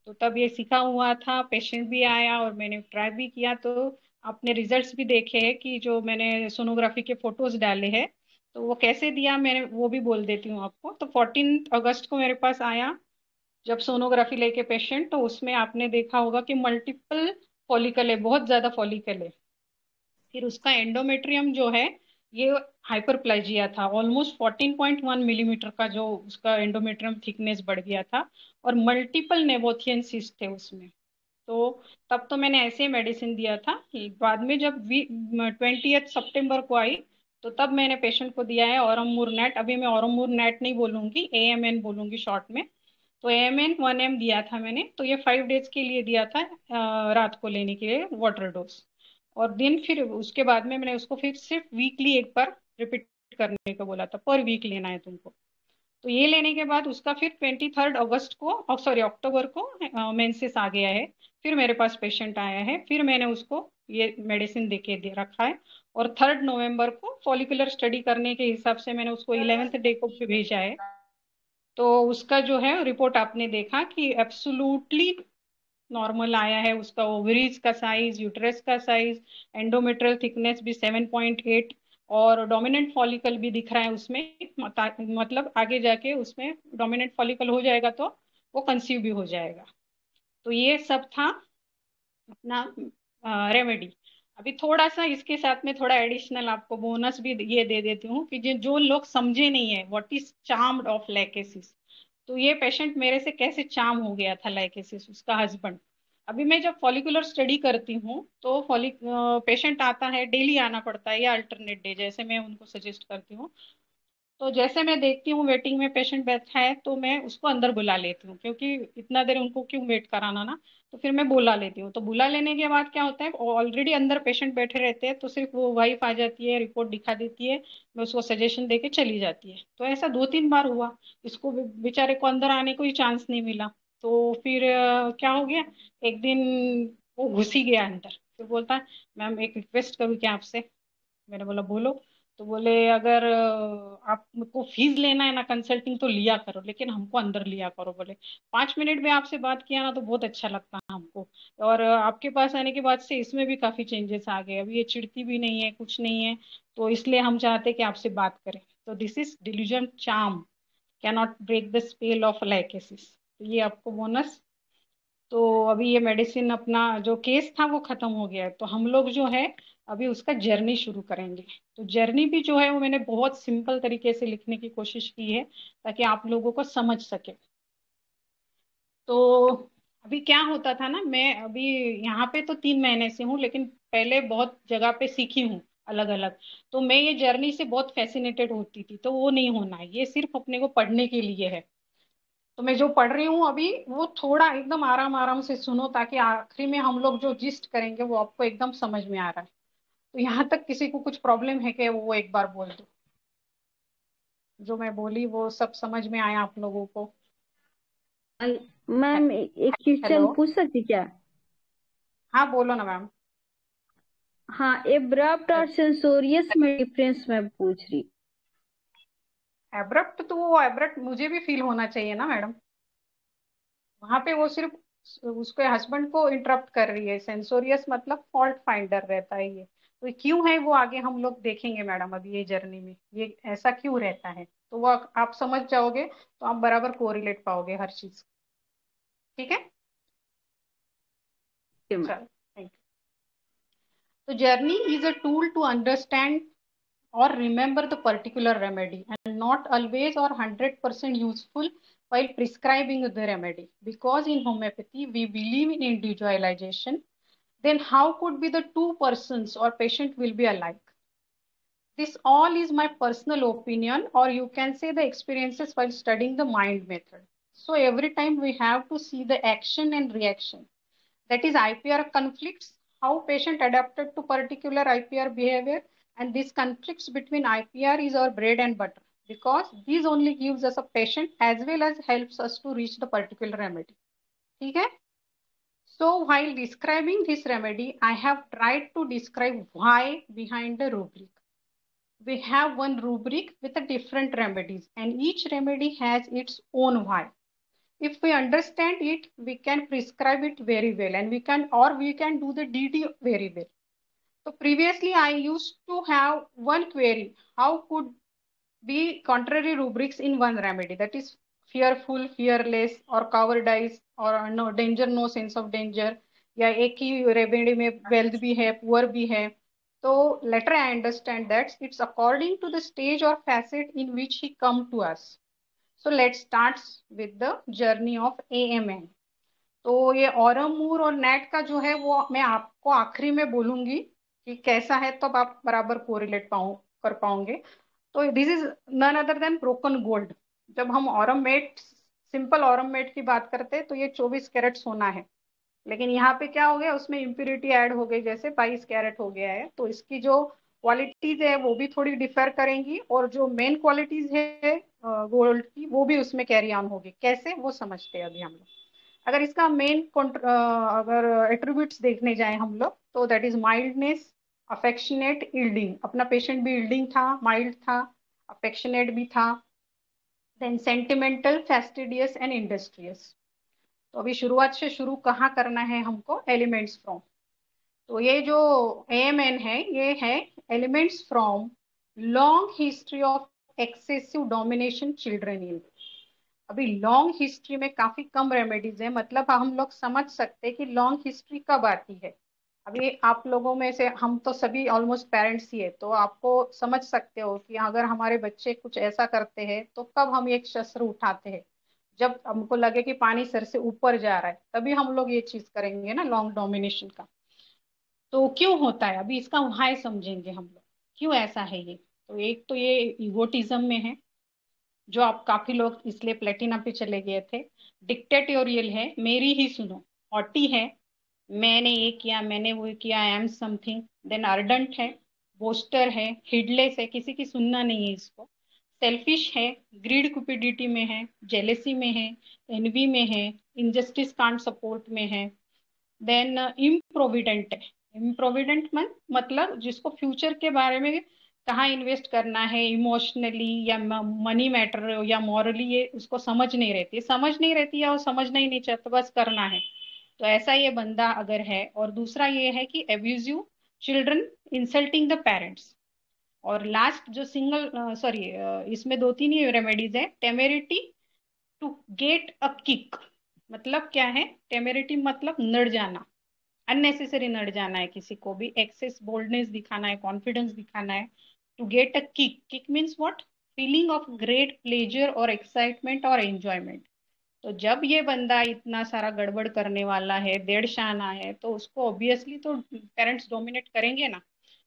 तो तब ये सीखा हुआ था, पेशेंट भी आया और मैंने ट्राई भी किया, तो अपने रिजल्ट्स भी देखे हैं कि जो मैंने सोनोग्राफी के फोटोज डाले हैं तो वो कैसे दिया मैंने वो भी बोल देती हूँ आपको। तो चौदह अगस्त को मेरे पास आया जब सोनोग्राफी लेके पेशेंट, तो उसमें आपने देखा होगा कि मल्टीपल फॉलिकल है, बहुत ज्यादा फॉलिकल है। फिर उसका एंडोमेट्रियम जो है ये हाइपरप्लाजिया था, ऑलमोस्ट चौदह पॉइंट एक मिलीमीटर का जो उसका एंडोमेट्रियम थिकनेस बढ़ गया था, और मल्टीपल नेबोथियन सिस्ट थे उसमें। तो तब तो मैंने ऐसे मेडिसिन दिया था। बाद में जब ट्वेंटिएथ सितंबर को आई तो तब मैंने पेशेंट को दिया है ऑरम मुरनेट। अभी मैं ऑरम मुरनेट नहीं बोलूंगी, एएमएन बोलूंगी शॉर्ट में। तो एएमएन वन एम दिया था मैंने, तो ये फाइव डेज के लिए दिया था, रात को लेने के लिए वाटर डोज, और दिन फिर उसके बाद में मैंने उसको फिर सिर्फ वीकली एक बार रिपीट करने को बोला था, पर वीक लेना है तुमको। तो ये लेने के बाद उसका फिर ट्वेंटी थर्ड अगस्त को सॉरी अक्टूबर को मेंसेस आ गया है, फिर मेरे पास पेशेंट आया है, फिर मैंने उसको ये मेडिसिन देके दे रखा है। और थर्ड नवंबर को फॉलिकुलर स्टडी करने के हिसाब से मैंने उसको इलेवेंथ डे को भेजा है। तो उसका जो है रिपोर्ट आपने देखा कि एब्सोल्युटली नॉर्मल आया है, उसका ओवरीज का साइज, यूट्रस का साइज, एंडोमेट्रियल थिकनेस भी सेवन पॉइंट एट, और डोमिनेंट फॉलिकल भी दिख रहा है उसमें। मतलब आगे जाके उसमें डोमिनेंट फॉलिकल हो जाएगा तो वो कंसीव भी हो जाएगा। तो ये सब था अपना रेमेडी। अभी थोड़ा सा इसके साथ में थोड़ा एडिशनल आपको बोनस भी ये दे देती हूँ कि जो लोग समझे नहीं है what is charmed of lachesis, तो ये पेशेंट मेरे से कैसे चार्म हो गया था लैकेसिस, उसका हस्बैंड। अभी मैं जब फॉलिकुलर स्टडी करती हूँ तो फॉलिक पेशेंट आता है, डेली आना पड़ता है या अल्टरनेट डे जैसे मैं उनको सजेस्ट करती हूँ। तो जैसे मैं देखती हूँ वेटिंग में पेशेंट बैठा है तो मैं उसको अंदर बुला लेती हूँ, क्योंकि इतना देर उनको क्यों वेट कराना ना, तो फिर मैं बुला लेती हूँ। तो बुला लेने के बाद क्या होता है, ऑलरेडी अंदर पेशेंट बैठे रहते हैं, तो सिर्फ वो वाइफ आ जाती है, रिपोर्ट दिखा देती है, मैं उसको सजेशन देके चली जाती है। तो ऐसा दो तीन बार हुआ, इसको बेचारे को अंदर आने को ही चांस नहीं मिला। तो फिर क्या हो गया, एक दिन वो घुस ही गया अंदर। फिर बोलता है मैम एक रिक्वेस्ट करूँ क्या आपसे, मैंने बोला बोलो। तो बोले अगर आपको फीस लेना है ना कंसल्टिंग तो लिया करो, लेकिन हमको अंदर लिया करो। बोले पाँच मिनट में आपसे बात किया ना तो बहुत अच्छा लगता है हमको, और आपके पास आने के बाद से इसमें भी काफ़ी चेंजेस आ गए, अभी ये चिढ़ती भी नहीं है, कुछ नहीं है, तो इसलिए हम चाहते हैं कि आपसे बात करें। तो this is delusion charm can not break the spell of lachesis. ये आपको बोनस। तो अभी ये मेडिसिन अपना जो केस था वो खत्म हो गया है, तो हम लोग जो है अभी उसका जर्नी शुरू करेंगे। तो जर्नी भी जो है वो मैंने बहुत सिंपल तरीके से लिखने की कोशिश की है ताकि आप लोगों को समझ सके। तो अभी क्या होता था ना, मैं अभी यहाँ पे तो तीन महीने से हूँ, लेकिन पहले बहुत जगह पे सीखी हूँ अलग अलग, तो मैं ये जर्नी से बहुत फैसिनेटेड होती थी। तो वो नहीं होना है, ये सिर्फ अपने को पढ़ने के लिए है। तो मैं जो पढ़ रही हूँ अभी वो थोड़ा एकदम आराम आराम से सुनो, ताकि आखिरी में हम लोग जो जिस्ट करेंगे वो आपको एकदम समझ में आ रहा है। तो यहाँ तक किसी को कुछ प्रॉब्लम है कि वो एक बार बोल दो, जो मैं बोली वो सब समझ में आया आप लोगों को। मैम एक चीज पूछ सकती क्या? हाँ बोलो ना मैम। हाँ एब्रप्ट और सेंसोरियस में डिफरेंस में पूछ रही। एब्रप्ट तो वो एब्रप्ट मुझे भी फील होना चाहिए ना मैडम, वहां पे वो सिर्फ उसके हस्बैंड को इंटरप्ट कर रही है। सेंसोरियस मतलब फॉल्ट फाइंडर रहता है ये, तो क्यों है वो आगे हम लोग देखेंगे मैडम। अभी ये जर्नी में ये ऐसा क्यों रहता है तो वो आप समझ जाओगे, तो आप बराबर कोरिलेट पाओगे हर चीज। ठीक है चलो थैंक यू। तो journey is a tool to understand और remember the particular remedy and not always और hundred percent useful while prescribing the remedy, because in homeopathy we believe in individualization, then how could be the two persons or patient will be alike? This all is my personal opinion, or you can say the experiences while studying the mind method. So every time we have to see the action and reaction, that is I P R conflicts, how patient adapted to particular I P R behavior, and these conflicts between I P R is our bread and butter, because these only gives us a patient as well as helps us to reach the particular remedy. ठीक है? So while describing this remedy, I have tried to describe why behind the rubric. We have one rubric with the different remedies, and each remedy has its own why. If we understand it, we can prescribe it very well, and we can or we can do the D D very well. So previously I used to have one query: how could be contrary rubrics in one remedy? That is fearful, fearless, or cowardice, or no danger, no sense of danger. या एक ही remedy में wealth भी है, poor भी है. So later I understand that it's according to the stage or facet in which he come to us. So let's start with the journey of A M N. तो ये Aurum Mur और Nat का जो है वो मैं आपको आखिरी में बोलूंगी कि कैसा है, तब तो आप बराबर कोरिलेट पाओ कर पाओगे. तो this is none other than broken gold. जब हम Aurum Mate, simple Aurum Mate की बात करते हैं तो ये चौबीस कैरेट सोना है, लेकिन यहाँ पे क्या हो गया, उसमें इम्प्योरिटी ऐड हो गई, जैसे बाईस कैरेट हो गया है. तो इसकी जो क्वालिटीज है वो भी थोड़ी डिफर करेंगी, और जो मेन क्वालिटीज है गोल्ड की वो भी उसमें कैरी ऑन होगी. कैसे वो समझते हैं अभी हम लोग. अगर इसका मेन अगर एट्रीब्यूट्स देखने जाए हम लोग, तो that is mildness, affectionate, yielding. अपना पेशेंट भी यील्डिंग था, माइल्ड था, अफेक्शनेट भी था. Then sentimental, fastidious and industrious. तो अभी शुरुआत से शुरू कहाँ करना है हमको, एलिमेंट्स फ्रॉम. तो ये जो A M N है ये है elements from long history of excessive domination children in. अभी लॉन्ग हिस्ट्री में काफी कम रेमेडीज है, मतलब हम लोग समझ सकते हैं कि लॉन्ग हिस्ट्री कब आती है. अभी आप लोगों में से हम तो सभी ऑलमोस्ट पेरेंट्स ही है, तो आपको समझ सकते हो कि अगर हमारे बच्चे कुछ ऐसा करते हैं तो कब हम एक शस्त्र उठाते हैं, जब हमको लगे कि पानी सर से ऊपर जा रहा है, तभी हम लोग ये चीज करेंगे ना, लॉन्ग डोमिनेशन का. तो क्यों होता है, अभी इसका व्हाई समझेंगे हम लोग, क्यों ऐसा है ये. तो एक तो ये इगोटिज्म में है, जो आप काफी लोग इसलिए प्लेटिना पे चले गए थे. डिक्टेटोरियल है, मेरी ही सुनो. हॉटी है, मैंने ये किया, मैंने वो किया, I am something. Then ardent है, बोस्टर है, हिडलेस है, किसी की सुनना नहीं है इसको. सेल्फिश है, ग्रीड क्यूपिडिटी में है, जेलेसी में है, एनवी में है, इनजस्टिस कांट सपोर्ट में है. देन इम्प्रोविडेंट है. इम्प्रोविडेंट मन मतलब जिसको फ्यूचर के बारे में कहाँ इन्वेस्ट करना है, इमोशनली या मनी मैटर या मॉरली, ये उसको समझ नहीं रहती समझ नहीं रहती या वो समझना ही नहीं चाहता, बस करना है. तो ऐसा ये बंदा अगर है. और दूसरा ये है कि abusive children insulting the parents. और लास्ट जो सिंगल सॉरी इसमें दो तीन ही रेमेडीज है. Temerity to get a kick, मतलब क्या है, टेमेरिटी मतलब नड़ जाना, अननेसेसरी नड़ जाना है, किसी को भी एक्सेस बोल्डनेस दिखाना है, कॉन्फिडेंस दिखाना है. To get a kick, kick means what, feeling of great pleasure और एक्साइटमेंट और एंजॉयमेंट. तो जब ये बंदा इतना सारा गड़बड़ करने वाला है, डेढ़ शाना है, तो उसको ऑब्वियसली तो पेरेंट्स डोमिनेट करेंगे ना.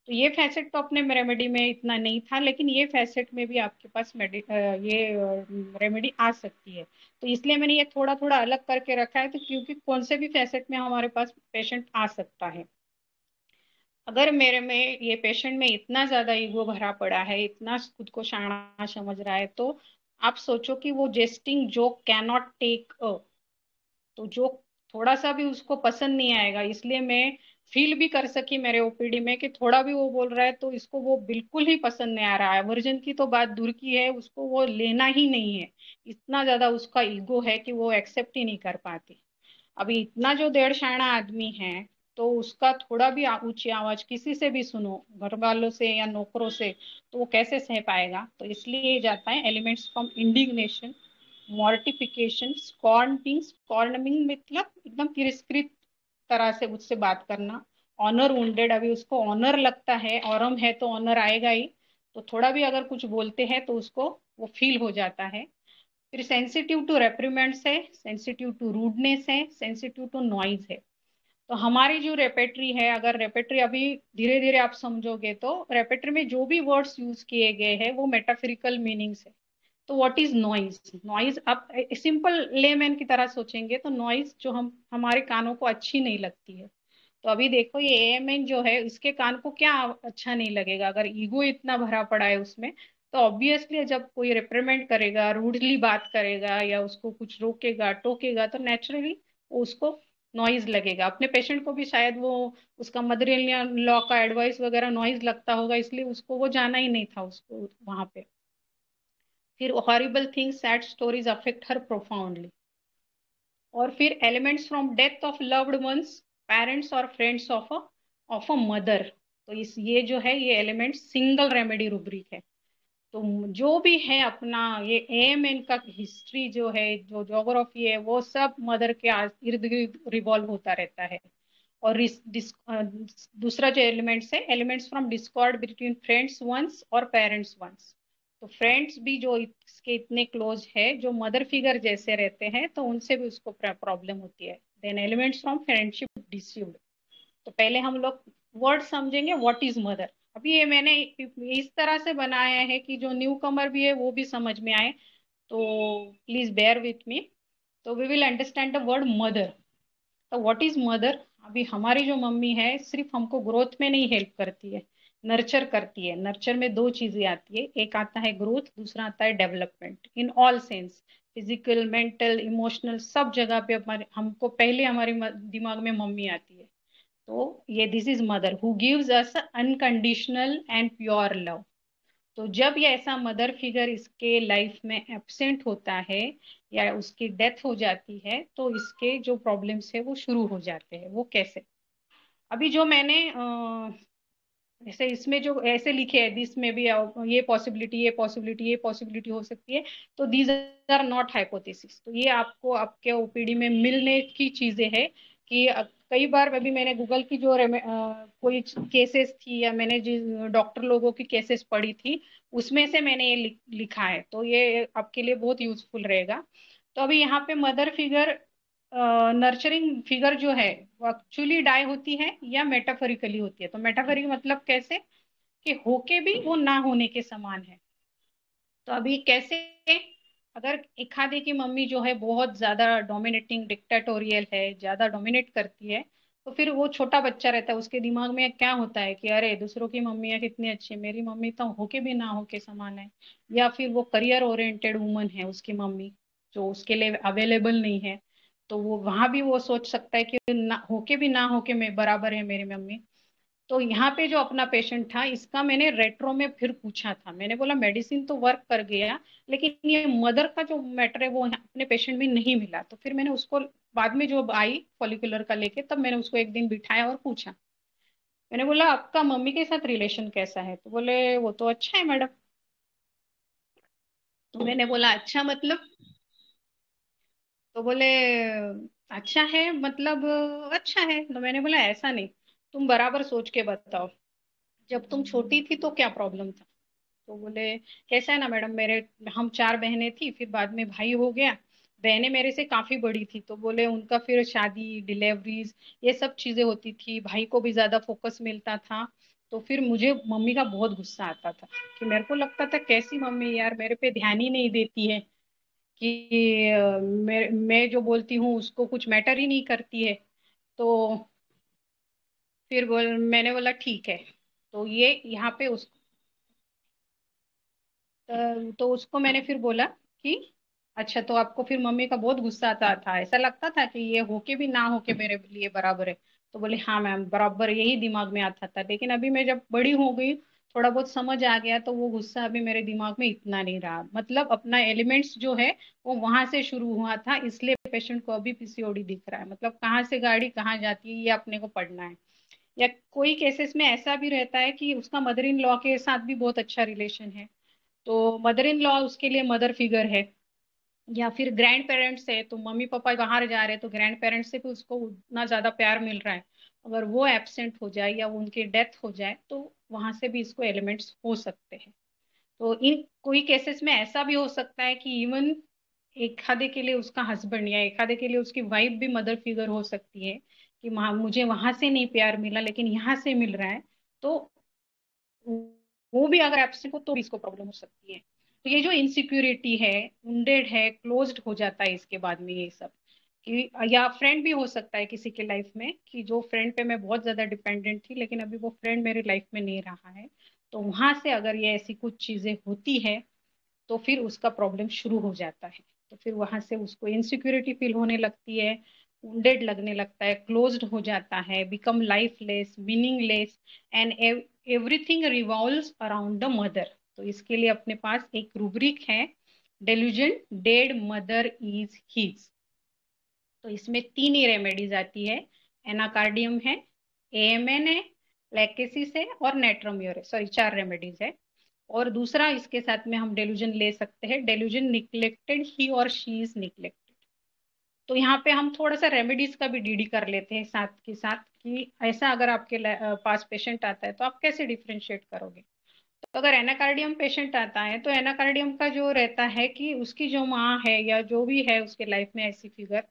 तो ये फैसेट तो अपने रेमेडी में इतना नहीं था, लेकिन ये फैसेट में भी आपके पास ये रेमेडी आ सकती है. तो इसलिए मैंने ये थोड़ा थोड़ा अलग करके रखा है, तो क्योंकि कौन से भी फैसेट में हमारे पास पेशेंट आ सकता है. अगर मेरे में ये पेशेंट में इतना ज्यादा ईगो भरा पड़ा है, इतना खुद को शाना समझ रहा है, तो आप सोचो कि वो jesting joke can not take a, तो जोक थोड़ा सा भी उसको पसंद नहीं आएगा. इसलिए मैं फील भी कर सकी मेरे ओपीडी में कि थोड़ा भी वो बोल रहा है तो इसको वो बिल्कुल ही पसंद नहीं आ रहा है. वर्जन की तो बात दूर की है, उसको वो लेना ही नहीं है, इतना ज्यादा उसका ईगो है कि वो एक्सेप्ट ही नहीं कर पाती. अभी इतना जो डेढ़ शाना आदमी है, तो उसका थोड़ा भी ऊंची आवाज किसी से भी सुनो, घर वालों से या नौकरों से, तो वो कैसे सह पाएगा. तो इसलिए जाता है elements from indignation, mortification, scorning. Scorning मतलब एकदम तिरस्कृत तरह से उससे बात करना. ऑनर वुंडेड, अभी उसको ऑनर लगता है, ऑरम है तो ऑनर आएगा ही, तो थोड़ा भी अगर कुछ बोलते हैं तो उसको वो फील हो जाता है. फिर सेंसिटिव टू रेप्रिमेंट्स है, सेंसिटिव टू रूडनेस है, सेंसिटिव टू नॉइज है. तो हमारी जो रेपेट्री है, अगर रेपेट्री अभी धीरे धीरे आप समझोगे तो रेपेट्री में जो भी वर्ड्स यूज किए गए हैं वो मेटाफिजिकल मीनिंग्स है. तो व्हाट इज नॉइज. नॉइज आप सिंपल लेमैन की तरह सोचेंगे तो नॉइज जो हम हमारे कानों को अच्छी नहीं लगती है, तो अभी देखो ये एएमएन जो है उसके कान को क्या अच्छा नहीं लगेगा, अगर ईगो इतना भरा पड़ा है उसमें, तो ऑब्वियसली जब कोई रेप्रिमेंट करेगा, रूडली बात करेगा या उसको कुछ रोकेगा टोकेगा तो नेचुरली उसको नॉइज लगेगा। अपने पेशेंट को भी शायद वो उसका मदरियन लॉ का एडवाइस वगैरह नॉइज लगता होगा, इसलिए उसको वो जाना ही नहीं था उसको वहां पे। फिर horrible things sad stories affect her profoundly. और फिर elements from death of loved ones, parents और friends of a of a mother. तो इस ये जो है ये एलिमेंट सिंगल रेमेडी रूब्रिक है। तो जो भी है अपना ये एएमएन का हिस्ट्री जो है, जो जोग्राफी है, वो सब मदर के इर्द गिर्द रिवॉल्व होता रहता है। और दूसरा जो एलिमेंट्स है, elements from discord between friends ones और पेरेंट्स वंस। तो फ्रेंड्स भी जो इसके इतने क्लोज है, जो मदर फिगर जैसे रहते हैं, तो उनसे भी उसको प्रॉब्लम होती है। Then elements from friendship disused. तो पहले हम लोग वर्ड समझेंगे, व्हाट इज मदर। अभी ये मैंने इस तरह से बनाया है कि जो न्यू कमर भी है वो भी समझ में आए, तो प्लीज बेयर विथ मी। तो we will understand the word mother. तो व्हाट इज मदर? अभी हमारी जो मम्मी है सिर्फ हमको ग्रोथ में नहीं हेल्प करती है, नर्चर करती है। नर्चर में दो चीजें आती है, एक आता है ग्रोथ, दूसरा आता है development. In all sense, physical, mental, emotional, सब जगह पे हमारे हमको पहले हमारे दिमाग में मम्मी आती है। तो ये this is mother who gives us unconditional and pure love. तो जब ये ऐसा मदर फिगर इसके लाइफ में एब्सेंट होता है या उसकी डेथ हो जाती है, तो इसके जो प्रॉब्लम्स है वो शुरू हो जाते हैं। वो कैसे? अभी जो मैंने आ, जैसे इसमें जो ऐसे लिखे है, दिस में भी ये पॉसिबिलिटी ये पॉसिबिलिटी ये पॉसिबिलिटी हो सकती है, तो दीज आर नॉट हाइपोथेसिस। तो ये आपको आपके ओपीडी में मिलने की चीजें हैं कि कई बार अभी मैंने गूगल की जो आ, कोई केसेस थी या मैंने जिस डॉक्टर लोगों की केसेस पढ़ी थी उसमें से मैंने ये लि, लिखा है। तो ये आपके लिए बहुत यूजफुल रहेगा। तो अभी यहाँ पे mother figure nurturing uh, figure जो है वो एक्चुअली डाई होती है या मेटाफोरिकली होती है। तो मेटाफोरिक मतलब कैसे कि होके भी वो ना होने के समान है। तो अभी कैसे, अगर एखादे की मम्मी जो है बहुत ज्यादा डोमिनेटिंग डिक्टेटोरियल है, ज्यादा डोमिनेट करती है, तो फिर वो छोटा बच्चा रहता है उसके दिमाग में क्या होता है कि अरे दूसरों की मम्मी कितनी अच्छी है, मेरी मम्मी तो होके भी ना होके समान है। या फिर वो करियर ओरिएंटेड वुमन है उसकी मम्मी जो उसके लिए अवेलेबल नहीं है, तो वो वहां भी वो सोच सकता है कि ना होके भी ना होके मैं बराबर है मेरी मम्मी। तो यहाँ पे जो अपना पेशेंट था इसका मैंने रेट्रो में फिर पूछा था, मैंने बोला मेडिसिन तो वर्क कर गया लेकिन ये मदर का जो मैटर है वो अपने पेशेंट में नहीं मिला। तो फिर मैंने उसको बाद में जो आई फॉलिकुलर का लेके, तब मैंने उसको एक दिन बिठाया और पूछा, मैंने बोला आपका मम्मी के साथ रिलेशन कैसा है? तो बोले वो तो अच्छा है मैडम। तो मैंने बोला अच्छा मतलब? तो बोले अच्छा है मतलब अच्छा है। तो मैंने बोला ऐसा नहीं, तुम बराबर सोच के बताओ, जब तुम छोटी थी तो क्या प्रॉब्लम था? तो बोले कैसा है ना मैडम, मेरे हम चार बहनें थी, फिर बाद में भाई हो गया, बहनें मेरे से काफी बड़ी थी, तो बोले उनका फिर शादी, डिलीवरीज, ये सब चीजें होती थी, भाई को भी ज्यादा फोकस मिलता था। तो फिर मुझे मम्मी का बहुत गुस्सा आता था कि मेरे को लगता था कैसी मम्मी यार, मेरे पे ध्यान ही नहीं देती है, कि मैं मैं जो बोलती हूँ उसको कुछ मैटर ही नहीं करती है। तो फिर बोल मैंने बोला ठीक है। तो ये यहाँ पे उसको तो उसको मैंने फिर बोला कि अच्छा तो आपको फिर मम्मी का बहुत गुस्सा आता था, ऐसा लगता था कि ये होके भी ना होके मेरे लिए बराबर है? तो बोले हाँ मैम बराबर यही दिमाग में आता था, लेकिन अभी मैं जब बड़ी हो गई, थोड़ा बहुत समझ आ गया, तो वो गुस्सा अभी मेरे दिमाग में इतना नहीं रहा। मतलब अपना एलिमेंट्स जो है वो वहां से शुरू हुआ था, इसलिए पेशेंट को अभी पीसीओडी दिख रहा है। मतलब कहाँ से गाड़ी कहाँ जाती है ये अपने को पढ़ना है। या कोई केसेस में ऐसा भी रहता है कि उसका मदर इन लॉ के साथ भी बहुत अच्छा रिलेशन है, तो मदर इन लॉ उसके लिए मदर फिगर है। या फिर ग्रैंड पेरेंट्स है, तो मम्मी पापा बाहर जा रहे हैं तो ग्रैंड पेरेंट्स से भी उसको उतना ज्यादा प्यार मिल रहा है, अगर वो एब्सेंट हो जाए या उनकी डेथ हो जाए तो वहां से भी इसको एलिमेंट्स हो सकते हैं। तो इन कोई केसेस में ऐसा भी हो सकता है कि इवन एक आधे के लिए उसका हस्बैंड या एक आधे के लिए उसकी वाइफ भी मदर फिगर हो सकती है कि मुझे वहां से नहीं प्यार मिला लेकिन यहाँ से मिल रहा है, तो वो भी अगर एब्सेंट हो तो भी इसको प्रॉब्लम हो सकती है। तो ये जो इनसिक्योरिटी है, उंडेड है, क्लोज्ड हो जाता है इसके बाद में ये सब कि, या फ्रेंड भी हो सकता है किसी के लाइफ में कि जो फ्रेंड पे मैं बहुत ज़्यादा डिपेंडेंट थी लेकिन अभी वो फ्रेंड मेरे लाइफ में नहीं रहा है, तो वहाँ से अगर ये ऐसी कुछ चीज़ें होती है तो फिर उसका प्रॉब्लम शुरू हो जाता है। तो फिर वहाँ से उसको इनसिक्योरिटी फील होने लगती है, वुंडेड लगने लगता है, क्लोज्ड हो जाता है, become lifeless, meaningless and everything revolves around the mother. तो इसके लिए अपने पास एक रूब्रिक है, delusion dead mother is his. तो इसमें तीन ही रेमेडीज आती है, एनाकार्डियम है, एएमएन है, लैकेसिस है और नेट्रम म्यूरेटिकम, सॉरी चार रेमेडीज है। और दूसरा इसके साथ में हम डेल्यूजन ले सकते हैं, डेल्यूजन निग्लेक्टेड, ही और शी इज निग्लेक्टेड। तो यहाँ पे हम थोड़ा सा रेमेडीज का भी डीडी कर लेते हैं साथ के साथ कि ऐसा अगर आपके पास पेशेंट आता है तो आप कैसे डिफ्रेंशिएट करोगे। तो अगर एनाकार्डियम पेशेंट आता है तो एनाकार्डियम का जो रहता है कि उसकी जो माँ है या जो भी है उसके लाइफ में ऐसी फिगर,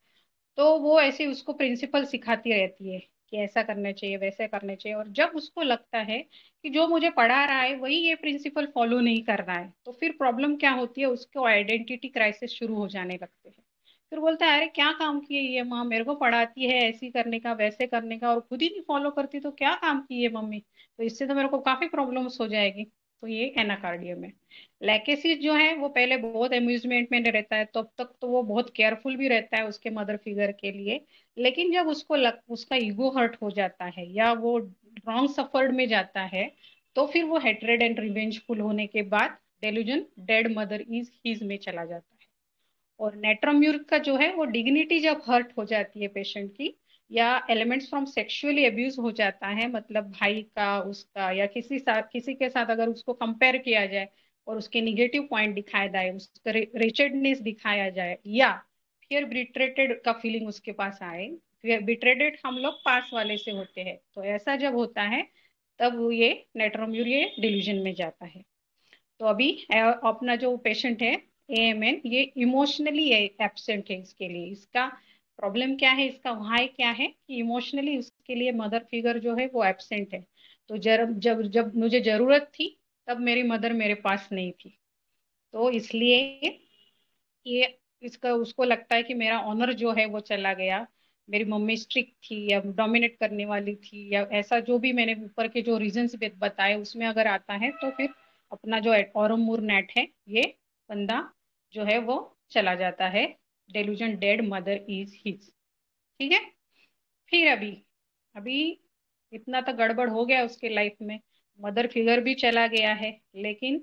तो वो ऐसे उसको प्रिंसिपल सिखाती रहती है कि ऐसा करना चाहिए, वैसे करना चाहिए। और जब उसको लगता है कि जो मुझे पढ़ा रहा है वही ये प्रिंसिपल फॉलो नहीं कर रहा है, तो फिर प्रॉब्लम क्या होती है, उसको आइडेंटिटी क्राइसिस शुरू हो जाने लगते हैं। फिर बोलता है अरे क्या काम किए ये माँ, मेरे को पढ़ाती है ऐसी करने का, वैसे करने का और खुद ही नहीं फॉलो करती, तो क्या काम की है मम्मी, तो इससे तो मेरे को काफ़ी प्रॉब्लम्स हो जाएगी। तो ये एनाकार्डियम है। लैकेसिस जो है वो पहले बहुत एम्यूजमेंट में रहता है, तब तक तो वो बहुत केयरफुल भी रहता है उसके मदर फिगर के लिए, लेकिन जब उसको लग, उसका ईगो हर्ट हो जाता है या वो रॉन्ग सफर्ड में जाता है तो फिर वो हेट्रेड एंड रिवेंजफुल होने के बाद delusion dead mother is his में चला जाता है। और नेट्रम म्यूरेटिकम का जो है वो डिग्निटी जब हर्ट हो जाती है पेशेंट की, या एलिमेंट्स फ्रॉम सेक्सुअली अब्यूज हो जाता है, मतलब भाई का, उसका या किसी साथ किसी के साथ अगर उसको कंपेयर किया जाए और उसके निगेटिव पॉइंट दिखाया जाए, उसका रिचेडनेस दिखाया जाए, या फिर बिट्रेटेड का फीलिंग उसके पास आए। बिट्रेटेड हम लोग पास वाले से होते हैं, तो ऐसा जब होता है तब वो ये नेट्रम म्यूरेटिकम डिल्यूजन में जाता है। तो अभी अपना जो पेशेंट है एएमएन, ये इमोशनली एब्सेंट है। इसके लिए इसका प्रॉब्लम क्या है, इसका वहां क्या है कि इमोशनली उसके लिए मदर फिगर जो है वो एब्सेंट है। तो जब जब जब मुझे ज़रूरत थी तब मेरी मदर मेरे पास नहीं थी, तो इसलिए ये इसका उसको लगता है कि मेरा ऑनर जो है वो चला गया, मेरी मम्मी स्ट्रिक्ट थी या डोमिनेट करने वाली थी, या ऐसा जो भी मैंने ऊपर के जो रीजन्स बताए उसमें अगर आता है तो फिर अपना जो ऑरम म्यूरेट है ये बंदा जो है वो चला जाता है, delusion dead mother is his. ठीक है, फिर अभी अभी इतना तो गड़बड़ हो गया उसके लाइफ में, मदर फिगर भी चला गया है, लेकिन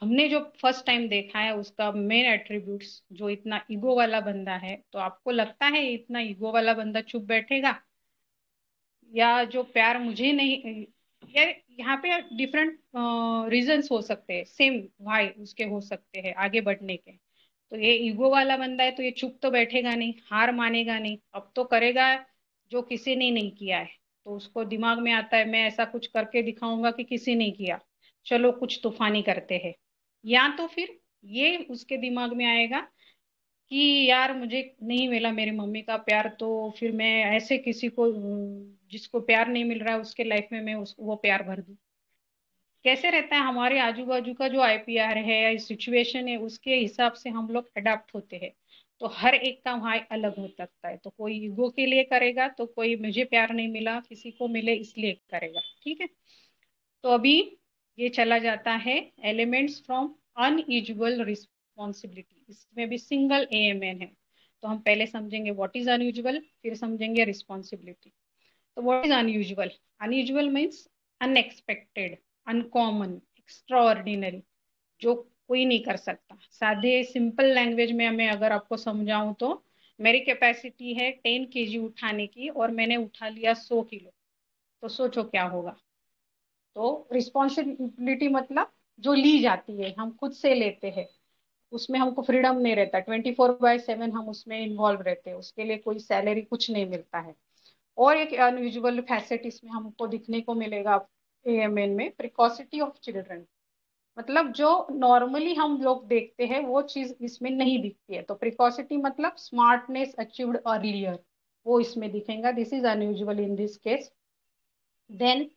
हमने जो फर्स्ट टाइम देखा है उसका मेन एट्रीब्यूट्स जो इतना ईगो वाला बंदा है, तो आपको लगता है इतना ईगो वाला बंदा चुप बैठेगा या जो प्यार मुझे नहीं, यार यहाँ पे डिफरेंट रीजंस हो सकते हैं, सेम वाई उसके हो सकते हैं आगे बढ़ने के। तो ये ईगो वाला बंदा है तो ये चुप तो बैठेगा नहीं, हार मानेगा नहीं, अब तो करेगा जो किसी ने नहीं किया है। तो उसको दिमाग में आता है मैं ऐसा कुछ करके दिखाऊंगा कि किसी ने किया, चलो कुछ तूफानी करते हैं। या तो फिर ये उसके दिमाग में आएगा कि यार मुझे नहीं मिला मेरी मम्मी का प्यार, तो फिर मैं ऐसे किसी को जिसको प्यार नहीं मिल रहा है उसके लाइफ में मैं उसको वो प्यार भर दूँ। कैसे रहता है हमारे आजू बाजू का जो आईपीआर है या सिचुएशन है उसके हिसाब से हम लोग अडाप्ट होते हैं, तो हर एक का वहाँ अलग हो सकता है। तो कोई ईगो के लिए करेगा, तो कोई मुझे प्यार नहीं मिला किसी को मिले इसलिए करेगा। ठीक है, तो अभी ये चला जाता है एलिमेंट्स फ्रॉम अनयूजुअल रिस्पॉन्सिबिलिटी। इसमें भी सिंगल एएमएन है, तो हम पहले समझेंगे व्हाट इज अनयूजुअल, फिर समझेंगे रिस्पॉन्सिबिलिटी। तो what is unusual, unusual means unexpected, uncommon, extraordinary, जो कोई नहीं कर सकता। सादे सिंपल लैंग्वेज में मैं अगर आपको समझाऊं तो मेरी कैपेसिटी है टेन केजी उठाने की और मैंने उठा लिया सौ किलो, तो सोचो क्या होगा। तो रिस्पॉन्सिबिलिटी मतलब जो ली जाती है हम खुद से लेते हैं, उसमें हमको फ्रीडम नहीं रहता, ट्वेंटी फोर बाय सेवन हम उसमें इन्वॉल्व रहते हैं, उसके लिए कोई सैलरी कुछ नहीं मिलता है। और एक अनयूजुअल फैसेट इसमें हमको दिखने को मिलेगा एएमएन में, प्रिकॉसिटी ऑफ चिल्ड्रन, मतलब जो नॉर्मली हम लोग देखते हैं वो चीज इसमें नहीं दिखती है। तो प्रिकॉसिटी मतलब स्मार्टनेस अचीव्ड अर्लियर, वो इसमें दिखेगा, this is unusual in this case. Then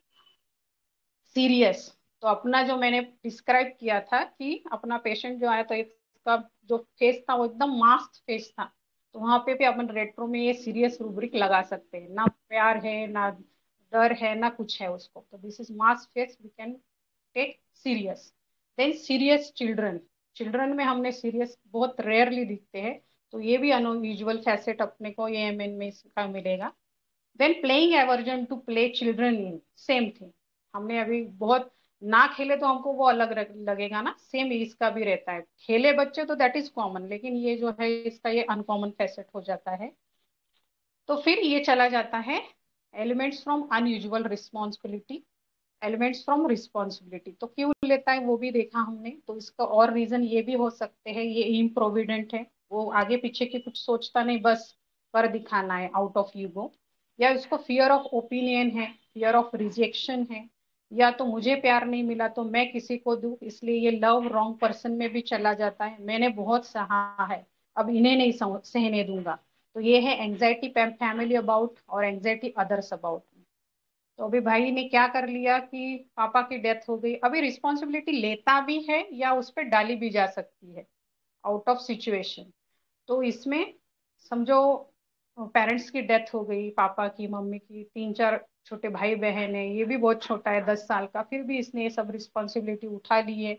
serious, तो अपना जो मैंने डिस्क्राइब किया था कि अपना पेशेंट जो आया तो इसका जो फेस था वो एकदम मास्क फेस था, तो वहाँ पे भी अपन रेट्रो में ये सीरियस रूब्रिक लगा सकते हैं, ना प्यार है ना डर है ना कुछ है उसको, तो this is mass face we can take serious. Then serious children, children में हमने सीरियस बहुत रेयरली दिखते हैं, तो ये भी अनयूजुअल फैसेट अपने को ए एम एन में इसका मिलेगा। Then playing aversion to play children in, same thing, हमने अभी बहुत ना खेले तो हमको वो अलग लगेगा ना, सेम इसका भी रहता है, खेले बच्चे तो दैट इज कॉमन, लेकिन ये जो है इसका ये अनकॉमन फैसेट हो जाता है। तो फिर ये चला जाता है elements from unusual responsibility, elements from responsibility, तो क्यों लेता है वो भी देखा हमने, तो इसका और रीजन ये भी हो सकते हैं, ये इम्प्रोविडेंट है, वो आगे पीछे की कुछ सोचता नहीं, बस पर दिखाना है, आउट ऑफ ईगो, या उसको फियर ऑफ ओपिनियन है, फियर ऑफ रिजेक्शन है, या तो मुझे प्यार नहीं मिला तो मैं किसी को दूं, इसलिए ये लव रॉन्ग पर्सन में भी चला जाता है, मैंने बहुत सहा है अब इन्हें नहीं सहने दूंगा, तो ये है एंग्जाइटी फैमिली अबाउट और एंग्जाइटी अदर्स अबाउट। तो अभी भाई ने क्या कर लिया कि पापा की डेथ हो गई, अभी रिस्पॉन्सिबिलिटी लेता भी है या उस पर डाली भी जा सकती है आउट ऑफ सिचुएशन। तो इसमें समझो पेरेंट्स की डेथ हो गई, पापा की मम्मी की, तीन चार छोटे भाई बहन है, ये भी बहुत छोटा है दस साल का, फिर भी इसने ये सब रिस्पॉन्सिबिलिटी उठा ली है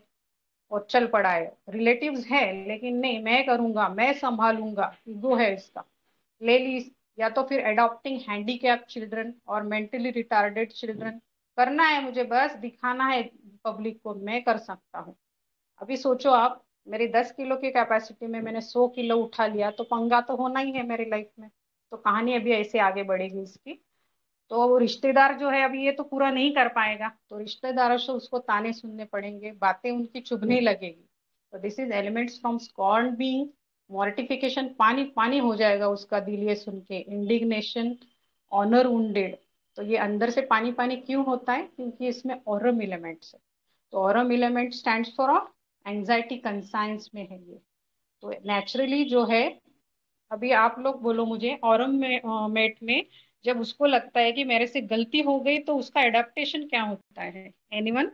और चल पड़ा है। रिलेटिव्स है लेकिन नहीं मैं करूँगा मैं संभालूंगा, ईगो है इसका, ले ली। या तो फिर एडॉप्टिंग हैंडीकैप चिल्ड्रन और मेंटली रिटार्डेड चिल्ड्रन, करना है मुझे बस दिखाना है पब्लिक को मैं कर सकता हूँ। अभी सोचो आप, मेरी दस किलो की कैपेसिटी में मैंने सौ किलो उठा लिया तो पंगा तो होना ही है मेरी लाइफ में, तो कहानी अभी ऐसे आगे बढ़ेगी इसकी। तो रिश्तेदार जो है अभी ये तो पूरा नहीं कर पाएगा, तो रिश्तेदारों से उसको ताने सुनने पड़ेंगे, बातें उनकी चुभने लगेगी। तो this is elements from scorn being, mortification, पानी पानी हो जाएगा उसका दिल ये सुन के, इंडिग्नेशन, ऑनर वुंडेड, तो ये अंदर से पानी पानी क्यों होता है, क्योंकि इसमें ऑरम एलिमेंट्स है। तो aurum element stand for of anxiety conscience में है ये। तो नेचुरली जो है, अभी आप लोग बोलो मुझे, ऑरम मेट में जब उसको लगता है कि मेरे से गलती हो गई तो उसका एडाप्टेशन क्या होता है? एनीवन?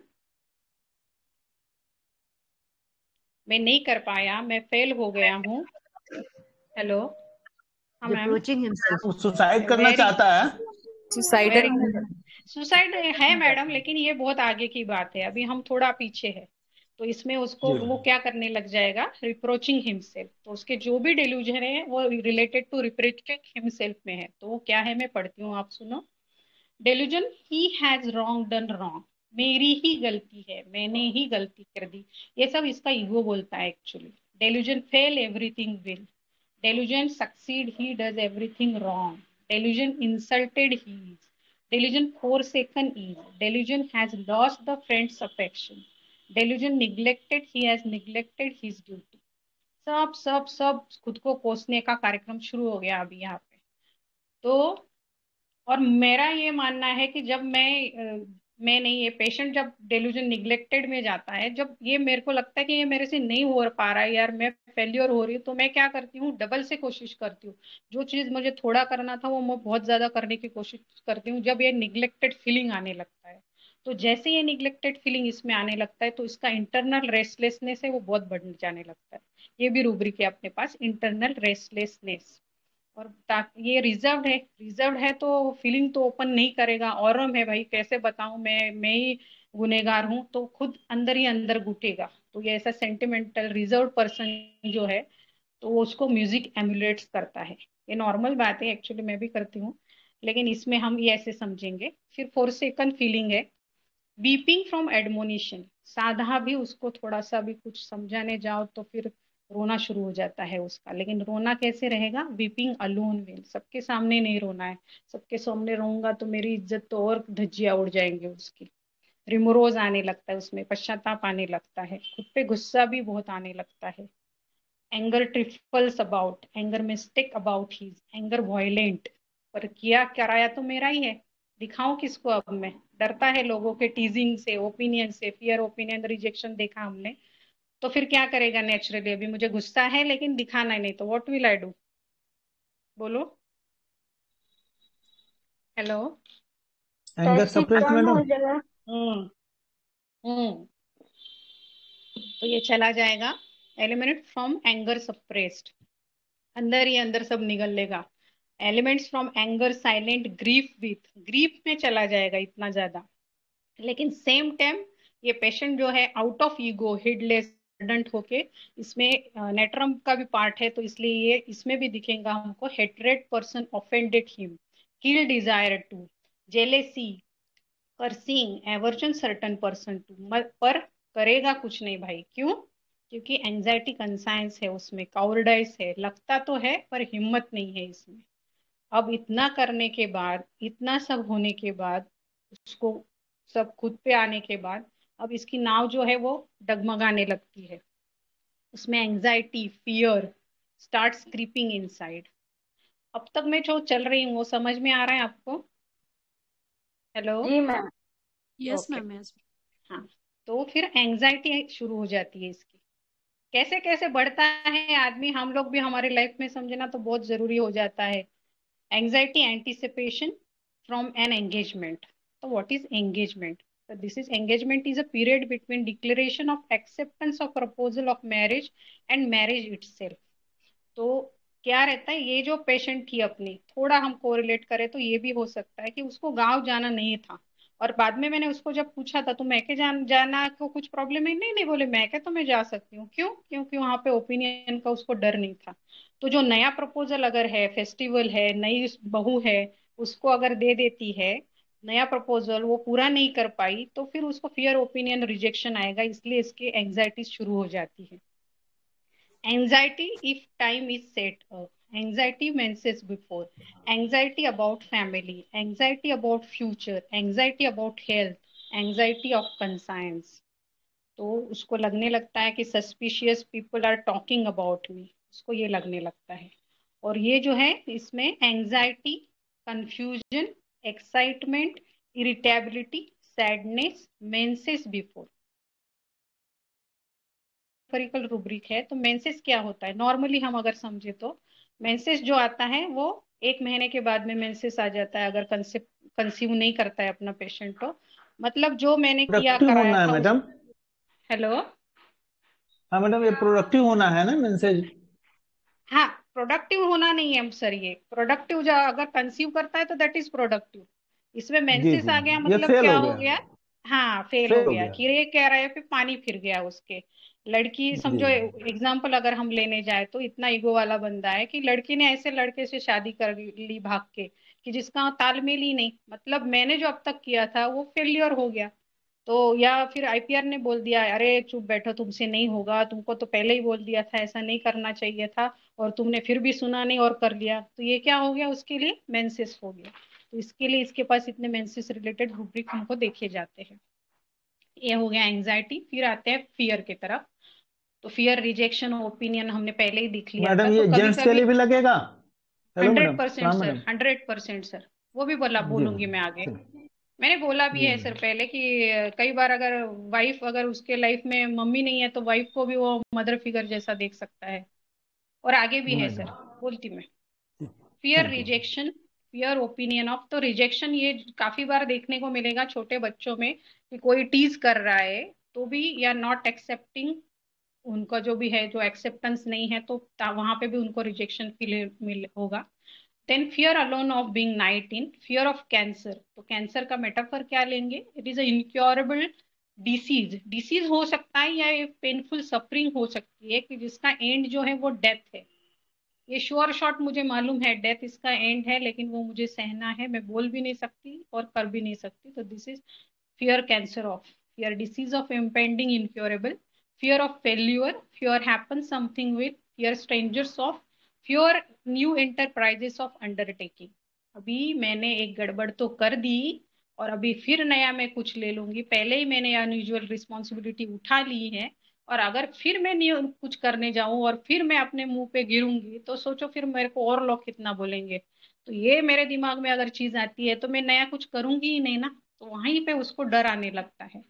मैं नहीं कर पाया, मैं फेल हो गया हूँ। हेलो, सुसाइड करना चाहता है, सुसाइड है मैडम, लेकिन ये बहुत आगे की बात है, अभी हम थोड़ा पीछे है। तो इसमें उसको वो क्या करने लग जाएगा, रिप्रोचिंग हिमसेल्फ, तो उसके जो भी डिल्यूजन है वो रिलेटेड टू रिप्रोचिंग हिमसेल्फ में है। तो वो क्या है, मैं पढ़ती हूँ, आप सुनो। Delusion, he has wrong done wrong, मेरी ही गलती है, मैंने ही गलती कर दी, ये सब इसका ईगो बोलता है actually. Delusion, fail everything will, delusion, succeed he does everything wrong, delusion, insulted he is, delusion, forsaken is, delusion, has lost the friends affection, Delusion, neglected, he has neglected his duty. सब सब सब खुद को कोसने का कार्यक्रम शुरू हो गया अभी यहाँ पे। तो और मेरा ये मानना है कि जब मैं मैं नहीं, ये पेशेंट जब delusion neglected में जाता है, जब ये मेरे को लगता है कि ये मेरे से नहीं हो पा रहा है यार, मैं फेल्योर हो रही हूँ, तो मैं क्या करती हूँ, डबल से कोशिश करती हूँ, जो चीज मुझे थोड़ा करना था वो मैं बहुत ज्यादा करने की कोशिश करती हूँ। जब ये neglected feeling आने लगता है, तो जैसे ये निग्लेक्टेड फीलिंग इसमें आने लगता है, तो इसका इंटरनल रेस्टलेसनेस है वो बहुत बढ़ने जाने लगता है। ये भी रूब्रिक है अपने पास, इंटरनल रेस्टलेसनेस, और ये रिजर्व्ड है, रिजर्व्ड है तो फीलिंग तो ओपन नहीं करेगा। ऑरम है भाई, कैसे बताऊं, मैं मैं ही गुनेगार हूँ, तो खुद अंदर ही अंदर घुटेगा। तो ये ऐसा सेंटिमेंटल रिजर्व पर्सन जो है, तो उसको म्यूजिक एमुलेट्स करता है। ये नॉर्मल बात है, एक्चुअली मैं भी करती हूँ, लेकिन इसमें हम ये ऐसे समझेंगे। फिर फोरसेकन फीलिंग है, बीपिंग फ्रॉम एडमोनिशन, साधा भी उसको थोड़ा सा भी कुछ समझाने जाओ तो फिर रोना शुरू हो जाता है उसका। लेकिन रोना कैसे रहेगा, बीपिंग अलोन विल, सबके सामने नहीं रोना है, सबके सामने रोऊंगा तो मेरी इज्जत तो और धज्जियां उड़ जाएंगे उसकी। रिमोरोज आने लगता है उसमें, पश्चाताप आने लगता है, खुद पे गुस्सा भी बहुत आने लगता है। Anger trifles about, anger mistake about he, anger violent, पर किया कराया तो मेरा ही है, दिखाऊं किसको अब मैं, डरता है लोगों के टीजिंग से, ओपिनियन से, फियर ओपिनियन रिजेक्शन देखा हमने। तो फिर क्या करेगा नेचुरली, अभी मुझे गुस्सा है लेकिन दिखाना नहीं, तो व्हाट विल आई डू, बोलो। हेलो, एंगर सप्रेशन हो जाएगा। हम्म हम्म तो ये चला जाएगा, एलिमिनेट फ्रॉम एंगर सप्रेस्ड। अंदर ही अंदर सब निगल लेगा. Elements from anger silent grief with, grief में चला जाएगा इतना ज्यादा. लेकिन सेम टाइम ये पेशेंट जो है आउट ऑफ ईगो हेडलेस होके, इसमें नेट्रम का भी पार्ट है तो इसलिए ये इसमें भी दिखेगा हमको. Hatred person offended him, kill desire to, jealousy, cursing, aversion certain person to, पर करेगा कुछ नहीं भाई. क्यों? क्योंकि एंजाइटी कंसाइंस है उसमें, काउरडाइज है, लगता तो है पर हिम्मत नहीं है इसमें. अब इतना करने के बाद, इतना सब होने के बाद, उसको सब खुद पे आने के बाद अब इसकी नाव जो है वो डगमगाने लगती है. उसमें anxiety, fear starts creeping inside. अब तक मैं जो चल रही हूँ वो समझ में आ रहा है आपको? हेलो जी मैम. Yes ma'am. यस. हाँ, तो फिर एंजाइटी शुरू हो जाती है इसकी. कैसे कैसे बढ़ता है आदमी, हम लोग भी हमारे लाइफ में समझना तो बहुत जरूरी हो जाता है. Anxiety anticipation from an engagement. तो what is engagement? So this is engagement is a period between declaration of acceptance of proposal of marriage and marriage itself. तो क्या रहता है, ये जो पेशेंट थी अपनी, थोड़ा हम कोरिलेट करें तो ये भी हो सकता है कि उसको गांव जाना नहीं था. और बाद में मैंने उसको जब पूछा था तो मैके जान, जाना को कुछ प्रॉब्लम है? नहीं नहीं बोले, मैके तो मैं जा सकती हूँ. क्यों? क्योंकि वहाँ पे ओपिनियन का उसको डर नहीं था. तो जो नया प्रपोजल अगर है, फेस्टिवल है, नई बहू है, उसको अगर दे देती है नया प्रपोजल, वो पूरा नहीं कर पाई तो फिर उसको फियर, ओपिनियन, रिजेक्शन आएगा. इसलिए इसकी एंजाइटी शुरू हो जाती है. Anxiety if time is set up, anxiety menses before, anxiety about family, anxiety about future, anxiety about health, anxiety of conscience. तो उसको लगने लगता है कि suspicious people are talking about me, उसको ये लगने लगता है. और ये जो है इसमें anxiety, confusion, excitement, irritability, sadness, menses before. Peripheral rubric है तो मेंसेस क्या होता है नॉर्मली हम अगर समझे तो मेंसेस जो आता है वो एक महीने के बाद में मेंसेस आ जाता है अगर कंसीव नहीं करता है अपना पेशेंट तो. मतलब जो मैंने किया कराया था मैडम. हेलो. हाँ मैडम, ये प्रोडक्टिव होना है ना मेंसेस. हाँ, प्रोडक्टिव होना नहीं है सर. ये प्रोडक्टिव जो अगर कंसीव करता है तो दैट इज प्रोडक्टिव. इसमें मेंसेस आ गया मतलब क्या हो गया? हाँ, फेल हो गया. कि ये कह रहा है फिर पानी फिर गया उसके. लड़की समझो एग्जांपल अगर हम लेने जाए तो इतना ईगो वाला बंदा है कि लड़की ने ऐसे लड़के से शादी कर ली भाग के कि जिसका तालमेल ही नहीं. मतलब मैंने जो अब तक किया था वो फेलियर हो गया. तो या फिर आईपीआर ने बोल दिया अरे चुप बैठो, तुमसे नहीं होगा, तुमको तो पहले ही बोल दिया था, ऐसा नहीं करना चाहिए था और तुमने फिर भी सुना नहीं और कर लिया. तो ये क्या हो गया उसके लिए? मेंसेस हो गया. तो इसके लिए इसके पास इतने मेंसेस रिलेटेड रूब्रिक हमको देखे जाते हैं. ये हो गया एंजाइटी. फिर आते हैं फियर की तरफ. तो फियर, रिजेक्शन, ओपिनियन हमने पहले ही देख लिया. Hundred percent sir, hundred percent sir. वो भी बोला बोलूंगी मैं आगे. मैंने बोला भी है सर पहले कि कई बार अगर वाइफ, अगर उसके लाइफ में मम्मी नहीं है तो वाइफ को भी वो मदर फिगर जैसा देख सकता है. और आगे भी है सर, बोलती मैं. Fear rejection, fear opinion of. तो रिजेक्शन ये काफी बार देखने को मिलेगा छोटे बच्चों में कि कोई टीज कर रहा है तो भी, या नॉट एक्सेप्टिंग, उनका जो भी है जो एक्सेप्टेंस नहीं है तो वहां पे भी उनको रिजेक्शन फील होगा. Then fear alone of being nineteen, fear of cancer. तो कैंसर का मेटाफर क्या लेंगे? It is an incurable disease. Disease हो सकता है या ये painful suffering हो सकती है कि जिसका end जो है वो death है. ये sure shot मुझे मालूम है death इसका end है, लेकिन वो मुझे सहना है, मैं बोल भी नहीं सकती और कर भी नहीं सकती. तो this is fear cancer of, fear disease of impending incurable, fear of failure, fear happens something with, fear strangers of, Fear new enterprises of undertaking. अभी मैंने एक गड़बड़ तो कर दी और अभी फिर नया मैं कुछ ले लूंगी, पहले ही मैंने अनयूजुअल रिस्पॉन्सिबिलिटी उठा ली है और अगर फिर मैं न्यू कुछ करने जाऊं और फिर मैं अपने मुंह पे गिरूंगी तो सोचो फिर मेरे को और लोग कितना बोलेंगे. तो ये मेरे दिमाग में अगर चीज आती है तो मैं नया कुछ करूंगी ही नहीं ना, तो वहीं पे उसको डर आने लगता है.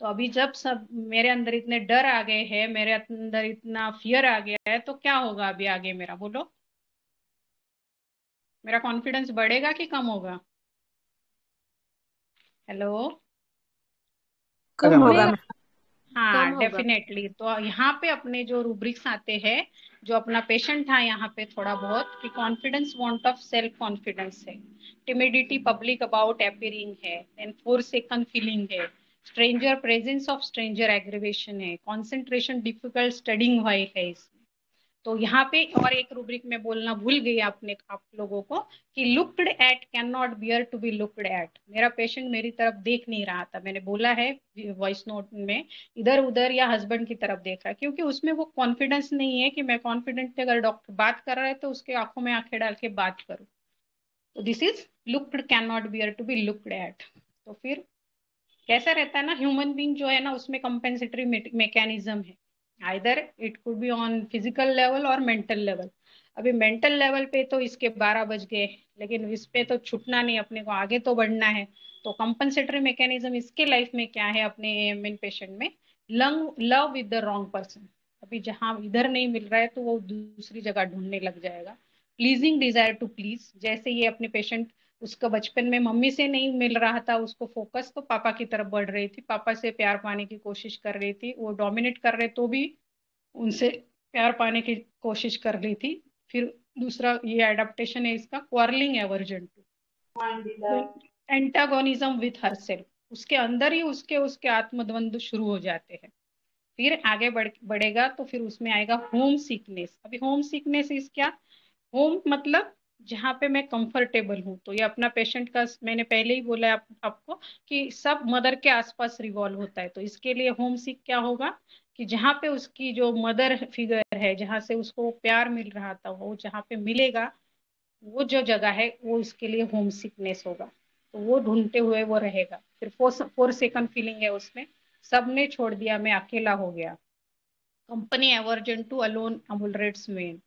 तो अभी जब सब मेरे अंदर इतने डर आ गए हैं, मेरे अंदर इतना फियर आ गया है, तो क्या होगा अभी आगे मेरा? बोलो, मेरा कॉन्फिडेंस बढ़ेगा कि कम होगा? हेलो, कम होगा. हाँ डेफिनेटली। तो यहाँ पे अपने जो रूब्रिक्स आते हैं, जो अपना पेशेंट था यहाँ पे थोड़ा बहुत कि confidence, want of self confidence है, टिमिडिटी पब्लिक अबाउट अपीयरिंग है, देन फोर सेकंड फीलिंग है, stranger presence of stranger aggravation है, कॉन्सेंट्रेशन डिफिकल्ट, स्टडिंग वाई है इसमें। तो यहाँ पे और एक रूब्रिक में बोलना भूल गई आपने आप लोगों को कि looked at can not bear to be looked at. मेरा पेशेंट मेरी तरफ देख नहीं रहा था, मैंने बोला है वॉइस नोट में, इधर उधर या हस्बैंड की तरफ देख रहा, क्योंकि उसमें वो कॉन्फिडेंस नहीं है कि मैं कॉन्फिडेंट, अगर डॉक्टर बात कर रहा है तो उसके आंखों में आंखें डाल के बात करूं। तो this is looked can not bear to be looked at. तो फिर कैसा रहता है ना, ह्यूमन बींग जो है ना उसमें कंपेंसेटरी मैकेनिज्म है, either it could be on physical level और मेंटल लेवल। अभी मेंटल लेवल पे तो इसके बारह बज गए, लेकिन इस पे तो छूटना नहीं, अपने को आगे तो बढ़ना है। तो कंपनसेटरी मैकेनिज्म इसके लाइफ में क्या है अपने एएमएन पेशेंट में, love love with the wrong person. अभी जहाँ इधर नहीं मिल रहा है तो वो दूसरी जगह ढूंढने लग जाएगा। प्लीजिंग डिजायर टू प्लीज, जैसे ये अपने पेशेंट, उसका बचपन में मम्मी से नहीं मिल रहा था उसको फोकस, तो पापा की तरफ बढ़ रही थी, पापा से प्यार पाने की कोशिश कर रही थी, वो डोमिनेट कर रहे तो भी उनसे प्यार पाने की कोशिश कर रही थी। फिर दूसरा ये एडप्टेशन है इसका, quarrelling aversion to, antagonism with herself, उसके अंदर ही उसके उसके आत्मद्वंद शुरू हो जाते हैं। फिर आगे बढ़ बढ़ेगा तो फिर उसमें आएगा होम सिकनेस। अभी होम सिकनेस इज क्या, होम मतलब जहाँ पे मैं कंफर्टेबल हूँ। तो ये अपना पेशेंट का मैंने पहले ही बोला है आप, आपको कि सब मदर के आसपास रिवॉल्व होता है। तो इसके लिए होम सिक क्या होगा कि जहाँ पे उसकी जो मदर फिगर है, जहाँ से उसको प्यार मिल रहा था, वो जहाँ पे मिलेगा वो जो जगह है वो उसके लिए होम सिकनेस होगा। तो वो ढूंढते हुए वो रहेगा। फिर फोर फोर सेकंड फीलिंग है उसमें, सबने छोड़ दिया, मैं अकेला हो गया। Company aversion to alone ameliorates में,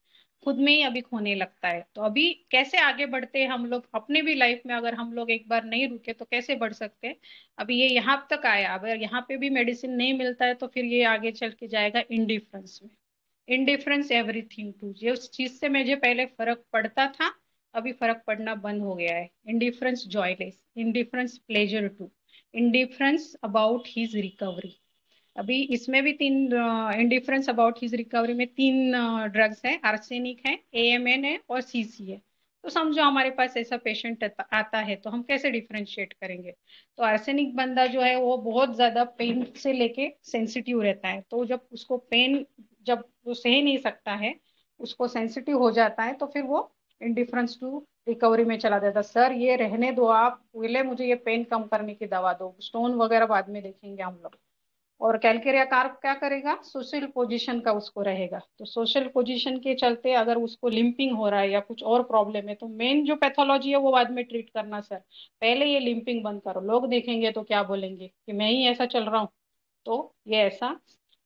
खुद में ही अभी खोने लगता है। तो अभी कैसे आगे बढ़ते हैं हम लोग अपने भी लाइफ में, अगर हम लोग एक बार नहीं रुके तो कैसे बढ़ सकते हैं। अभी ये यहाँ तक आया, अगर यहाँ पे भी मेडिसिन नहीं मिलता है तो फिर ये आगे चल के जाएगा इंडिफरेंस में। इंडिफरेंस एवरीथिंग टू, ये उस चीज से मुझे पहले फर्क पड़ता था, अभी फर्क पड़ना बंद हो गया है। Indifference joyless, indifference pleasure to, indifference about his recovery. अभी इसमें भी तीन, इंडिफरेंस अबाउट हिज रिकवरी में तीन ड्रग्स हैं, आर्सेनिक है, एएमएन है और सीसी है। तो समझो हमारे पास ऐसा पेशेंट आता है तो हम कैसे डिफरेंशिएट करेंगे। तो आर्सेनिक बंदा जो है वो बहुत ज्यादा पेन से लेके सेंसिटिव रहता है। तो जब उसको पेन जब वो सह नहीं सकता है, उसको सेंसिटिव हो जाता है, तो फिर वो इंडिफरेंस टू रिकवरी में चला जाता है। सर ये रहने दो आप, पहले मुझे ये पेन कम करने की दवा दो, स्टोन वगैरह बाद में देखेंगे हम लोग। और कैल्केरिया कार्ब क्या करेगा, सोशल पोजीशन का उसको रहेगा। तो सोशल पोजीशन के चलते अगर उसको लिंपिंग हो रहा है या कुछ और प्रॉब्लम है तो मेन जो पैथोलॉजी है वो बाद में ट्रीट करना। सर पहले ये लिंपिंग बंद करो, लोग देखेंगे तो क्या बोलेंगे कि मैं ही ऐसा चल रहा हूँ, तो ये ऐसा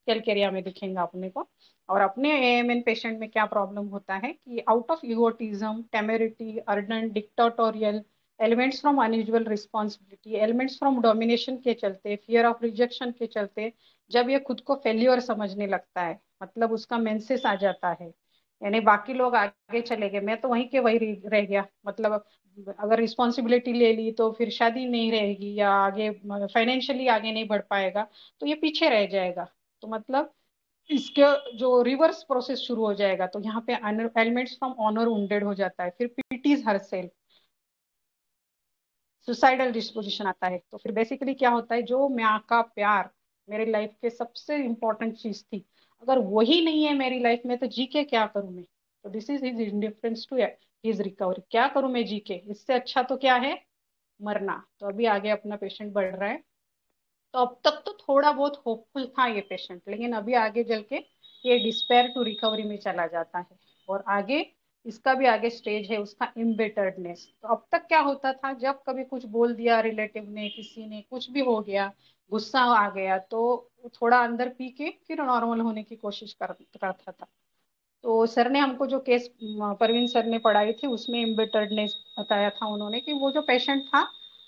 कैल्केरिया में दिखेगा अपने को। और अपने एएमएन पेशेंट में क्या प्रॉब्लम होता है कि out of egotism, temerity, ardent, dictatorial elements from unusual responsibility, elements from domination के चलते, फियर ऑफ रिजेक्शन के चलते, जब ये खुद को फेल्योर समझने लगता है, मतलब उसका मेंसेस आ जाता है, यानी बाकी लोग आगे चले गए, मैं तो वहीं के वहीं रह गया, मतलब अगर रिस्पॉन्सिबिलिटी ले ली तो फिर शादी नहीं रहेगी या आगे फाइनेंशियली आगे नहीं बढ़ पाएगा, तो ये पीछे रह जाएगा। तो मतलब इसके जो रिवर्स प्रोसेस शुरू हो जाएगा। तो यहाँ पे एलिमेंट्स फ्रॉम ऑनर वुंडेड हो जाता है। फिर पीटीज हरसेल्फ, सुसाइडल डिस्पोजिशन आता है। तो फिर बेसिकली क्या होता है, जो माँ का प्यार मेरी लाइफ के सबसे इम्पोर्टेंट चीज थी, अगर वही नहीं है मेरी लाइफ में तो जी के क्या करूँ मैं। तो this is his indifference to his recovery, क्या करूँ मैं जी के, इससे अच्छा तो क्या है मरना। तो अभी आगे अपना पेशेंट बढ़ रहा है। तो अब तक तो थोड़ा बहुत होपफुल था ये पेशेंट, लेकिन अभी आगे चल के ये डिस्पेयर टू रिकवरी में चला जाता है। और आगे इसका भी आगे स्टेज है उसका एम्बेटर्डनेस। तो अब तक क्या होता था, जब कभी कुछ बोल दिया रिलेटिव ने, किसी ने कुछ भी हो गया, गुस्सा आ गया, तो थोड़ा अंदर पी के फिर नॉर्मल होने की कोशिश कर करता था। तो सर ने हमको जो केस परवीन सर ने पढ़ाई थी उसमें एम्बेटर्डनेस बताया था उन्होंने कि वो जो पेशेंट था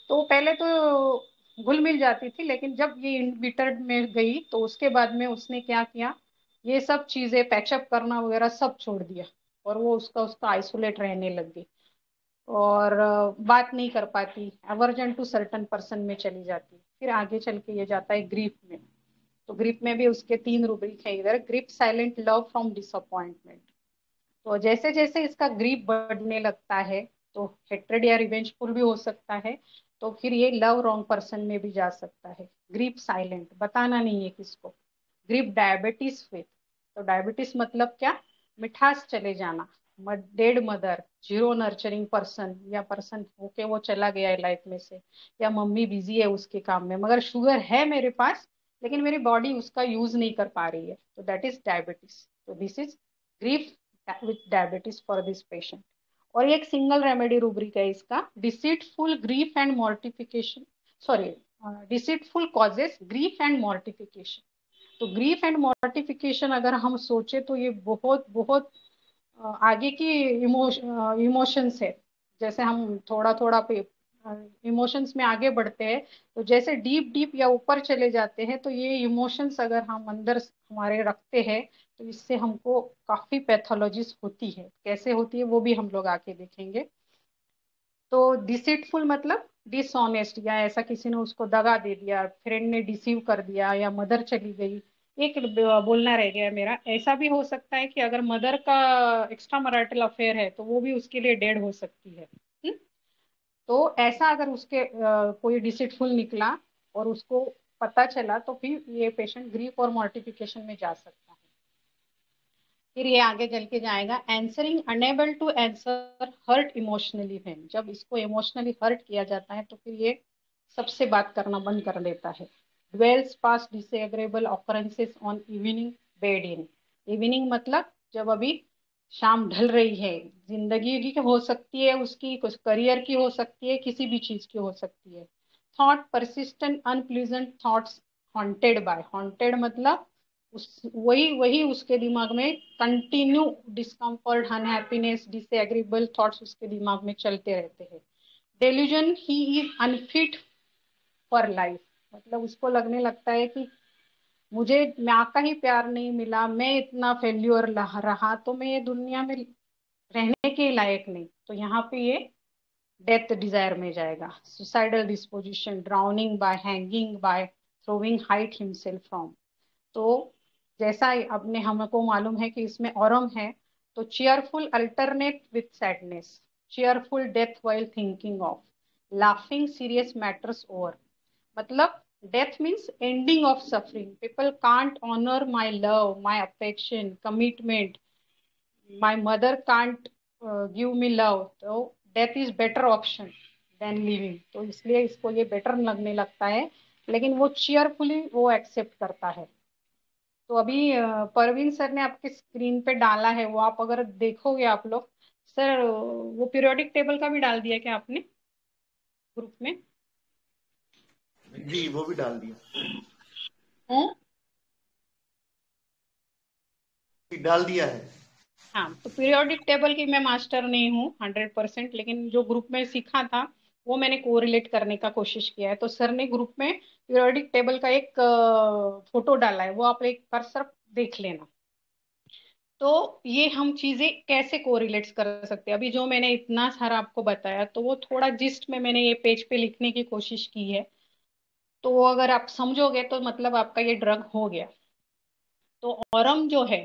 तो पहले तो घुल मिल जाती थी, लेकिन जब ये एम्बेटर्ड में गई तो उसके बाद में उसने क्या किया, ये सब चीजें पैचअप करना वगैरह सब छोड़ दिया और वो उसका उसका आइसोलेट रहने लग गई और बात नहीं कर पाती, एवर्जन टू सर्टन पर्सन में चली जाती। फिर आगे चल के ये जाता है ग्रीफ में। तो ग्रिप में भी उसके तीन रूब्रिक है इधर, grief silent love from disappointment. तो जैसे जैसे इसका ग्रिप बढ़ने लगता है तो हेट्रेड या रिवेंजफुल भी हो सकता है, तो फिर ये लव रॉन्ग पर्सन में भी जा सकता है। ग्रिप साइलेंट बताना नहीं है किसको। ग्रिप डायबिटीज विथ, तो डायबिटीज मतलब क्या, मिठास चले जाना। Dead mother, zero nurturing person, या पर्सन होके वो चला गया है लाइफ में से, या मम्मी बिजी है उसके काम में मगर शुगर है मेरे पास लेकिन मेरी बॉडी उसका यूज नहीं कर पा रही है, तो दैट इज डायबिटीज। तो this is grief with diabetes for this patient. और एक सिंगल रेमेडी रूब्रिक है इसका, deceitful grief and mortification, sorry deceitful causes grief and mortification. तो ग्रीफ एंड मॉर्टिफिकेशन अगर हम सोचे तो ये बहुत बहुत आगे की इमोशन इमोशंस है। जैसे हम थोड़ा थोड़ा पे इमोशंस में आगे बढ़ते हैं तो जैसे डीप डीप या ऊपर चले जाते हैं, तो ये इमोशंस अगर हम अंदर हमारे रखते हैं तो इससे हमको काफी पैथोलॉजीज होती है। कैसे होती है वो भी हम लोग आके देखेंगे। तो डिसीटफुल मतलब डिसऑनेस्ट, या ऐसा किसी ने उसको दगा दे दिया, फ्रेंड ने डिसीव कर दिया, या मदर चली गई, एक बोलना रह गया मेरा। ऐसा भी हो सकता है कि अगर मदर का एक्स्ट्रा मैरिटल अफेयर है तो वो भी उसके लिए डेड हो सकती है। हुँ? तो ऐसा अगर उसके आ, कोई डिसीटफुल निकला और उसको पता चला तो फिर ये पेशेंट ग्रीफ और मॉर्टिफिकेशन में जा सकता है। फिर ये आगे चल के जाएगा answering unable to answer hurt emotionally when. जब इसको इमोशनली हर्ट किया जाता है तो फिर ये सबसे बात करना बंद कर देता है। dwells past disagreeable occurrences on evening bed in। Evening मतलब जब अभी शाम ढल रही है, जिंदगी की हो सकती है उसकी, कुछ करियर की हो सकती है, किसी भी चीज की हो सकती है। Thought persistent unpleasant thoughts haunted by, haunted मतलब उस वही वही उसके दिमाग में continue discomfort, unhappiness, disagreeable thoughts उसके दिमाग में चलते रहते हैं। Delusion he is unfit for life, मतलब उसको लगने लगता है कि मुझे माँ का ही प्यार नहीं मिला, मैं इतना फेल्यूर रहा तो मैं ये दुनिया में रहने के लायक नहीं। तो यहाँ पे ये डेथ डिजायर में जाएगा। Suicidal disposition, drowning by, hanging by, throwing height himself from. तो जैसा अपने हमको मालूम है कि इसमें औरम है, तो cheerful alternate with sadness, cheerful death while thinking of, laughing serious matters over, मतलब death means ending of suffering. People can't honour my love, my affection, commitment, my mother can't give me love, तो death is better option than living. तो इसलिए इसको ये better लगने लगता है, लेकिन वो चेयरफुली वो एक्सेप्ट करता है। तो अभी परवीन सर ने आपके स्क्रीन पे डाला है, वो आप अगर देखोगे आप लोग, सर वो पीरियोडिक टेबल का भी डाल दिया क्या आपने ग्रुप में? जी वो भी डाल दिया है? डाल दिया है हाँ। तो पीरियोडिक टेबल की मैं मास्टर नहीं हूँ हंड्रेड परसेंट, लेकिन जो ग्रुप में सीखा था वो मैंने कोरिलेट करने का कोशिश किया है। तो सर ने ग्रुप में पीरियोडिक टेबल का एक फोटो डाला है, वो आप एक बार सर देख लेना। तो ये हम चीजें कैसे कोरिलेट कर सकते हैं, अभी जो मैंने इतना सारा आपको बताया तो वो थोड़ा जिस्ट में मैंने ये पेज पे लिखने की कोशिश की है। तो वो अगर आप समझोगे तो मतलब आपका ये ड्रग हो गया। तो औरम जो है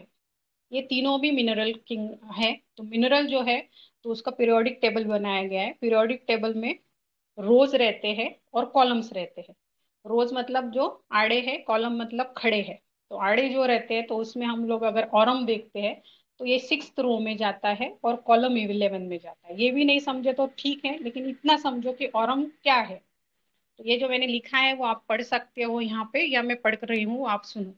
ये तीनों भी मिनरल किंग है, तो मिनरल जो है तो उसका पीरियोडिक टेबल बनाया गया है। पीरियोडिक टेबल में रोज रहते हैं और कॉलम्स रहते हैं। रोज मतलब जो आड़े हैं, कॉलम मतलब खड़े हैं। तो आड़े जो रहते हैं तो उसमें हम लोग अगर औरम देखते हैं तो ये सिक्स्थ रो में जाता है और कॉलम इलेवन में जाता है। ये भी नहीं समझे तो ठीक है, लेकिन इतना समझो कि औरम क्या है। तो ये जो मैंने लिखा है वो आप पढ़ सकते हो यहाँ पे, या मैं पढ़ रही हूँ आप सुनो।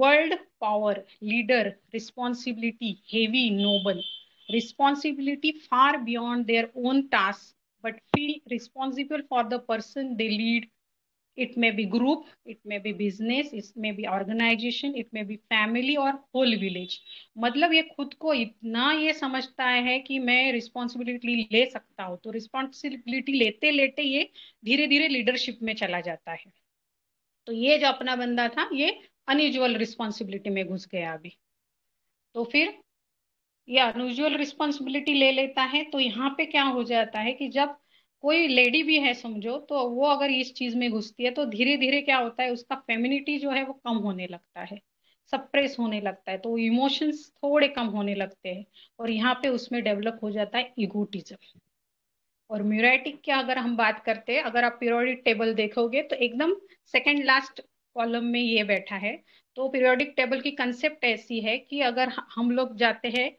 World power, leader, responsibility, heavy, noble, responsibility far beyond their own task but feel responsible for the person they lead. It may be group, it may be business, it may be organisation, it may be family और whole village. मतलब ये खुद को इतना ये समझता है कि मैं रिस्पॉन्सिबिलिटी ले सकता हूँ, तो रिस्पॉन्सिबिलिटी लेते लेते ये धीरे धीरे लीडरशिप में चला जाता है। तो ये जो अपना बंदा था ये अनयूजुअल रिस्पॉन्सिबिलिटी में घुस गया अभी। तो फिर ये अनयूजुअल रिस्पॉन्सिबिलिटी ले लेता है तो यहाँ पे क्या हो जाता है कि जब कोई लेडी भी है समझो, तो वो अगर इस चीज में घुसती है तो धीरे धीरे क्या होता है, उसका फेमिनिटी जो है वो कम होने लगता है, सप्रेस होने लगता है, तो इमोशंस थोड़े कम होने लगते हैं और यहाँ पे उसमें डेवलप हो जाता है इगोटिज्म। और म्यूराइटिक क्या अगर हम बात करते हैं, अगर आप पीरियोडिक टेबल देखोगे तो एकदम सेकेंड लास्ट कॉलम में ये बैठा है। तो पीरियोडिक टेबल की कंसेप्ट ऐसी है कि अगर हम लोग जाते हैं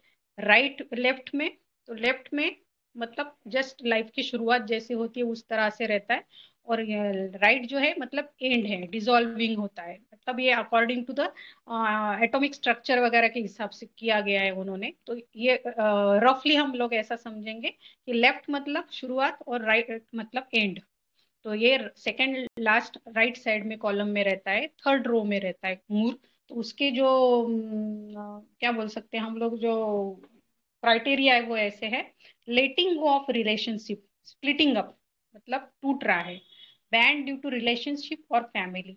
राइट लेफ्ट में, तो लेफ्ट में मतलब जस्ट लाइफ की शुरुआत जैसे होती है उस तरह से रहता है, और राइट जो है मतलब एंड है, डिसॉल्विंग होता है, मतलब ये according to the atomic structure वगैरह के हिसाब से किया गया है उन्होंने। तो ये रफली uh, हम लोग ऐसा समझेंगे कि लेफ्ट मतलब शुरुआत और राइट right मतलब एंड। तो ये सेकंड लास्ट राइट साइड में कॉलम में रहता है, थर्ड रो में रहता है मूर। तो उसके जो uh, क्या बोल सकते हैं हम लोग, जो क्राइटेरिया है वो ऐसे है, letting go of relationship, splitting up मतलब टूट रहा है, banned due to relationship or family,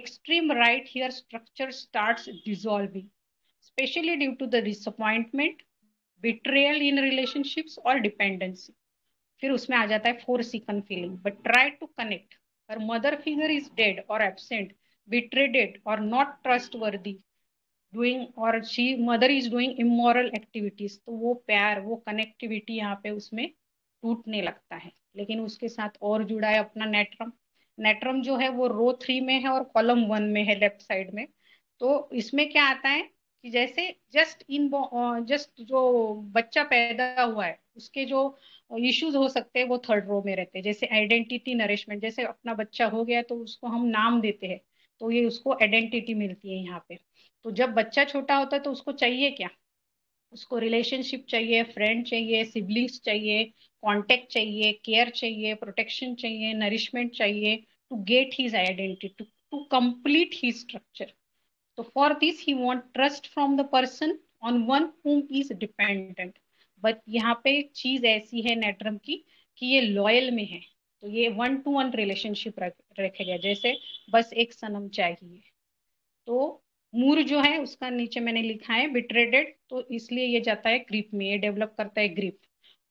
extreme right here structure starts dissolving, especially due to the disappointment, betrayal in relationships or dependency. फिर उसमें आ जाता है forsaken feeling, but try to connect. Her mother figure is dead or absent, betrayed or not trustworthy, doing or she mother is doing immoral activities. तो वो प्यार, वो connectivity यहाँ पे उसमें टूटने लगता है। लेकिन उसके साथ और जुड़ा है अपना नेट्रम। नेट्रम जो है वो रो थ्री में है और कॉलम वन में है लेफ्ट साइड में। तो इसमें क्या आता है कि जैसे जस्ट इन जस्ट जो बच्चा पैदा हुआ है उसके जो इश्यूज हो सकते हैं वो थर्ड रो में रहते हैं, जैसे आइडेंटिटी नरिशमेंट। जैसे अपना बच्चा हो गया तो उसको हम नाम देते हैं, तो ये उसको आइडेंटिटी मिलती है यहाँ पे। तो जब बच्चा छोटा होता है तो उसको चाहिए क्या, उसको रिलेशनशिप चाहिए, फ्रेंड चाहिए, सिबलिंग्स चाहिए, कांटेक्ट चाहिए, केयर चाहिए, प्रोटेक्शन चाहिए, नरिशमेंट चाहिए, to get his identity, to complete his structure. तो for this he want trust from the person on one whom is dependent. But यहाँ पे एक चीज ऐसी है नेट्रम की कि ये लॉयल में है, तो ये वन टू वन रिलेशनशिप रखेगा, जैसे बस एक सनम चाहिए। तो मूर जो है उसका नीचे मैंने लिखा है बिट्रेडेड, तो इसलिए ये जाता है ग्रिप में, ये डेवलप करता है ग्रिप।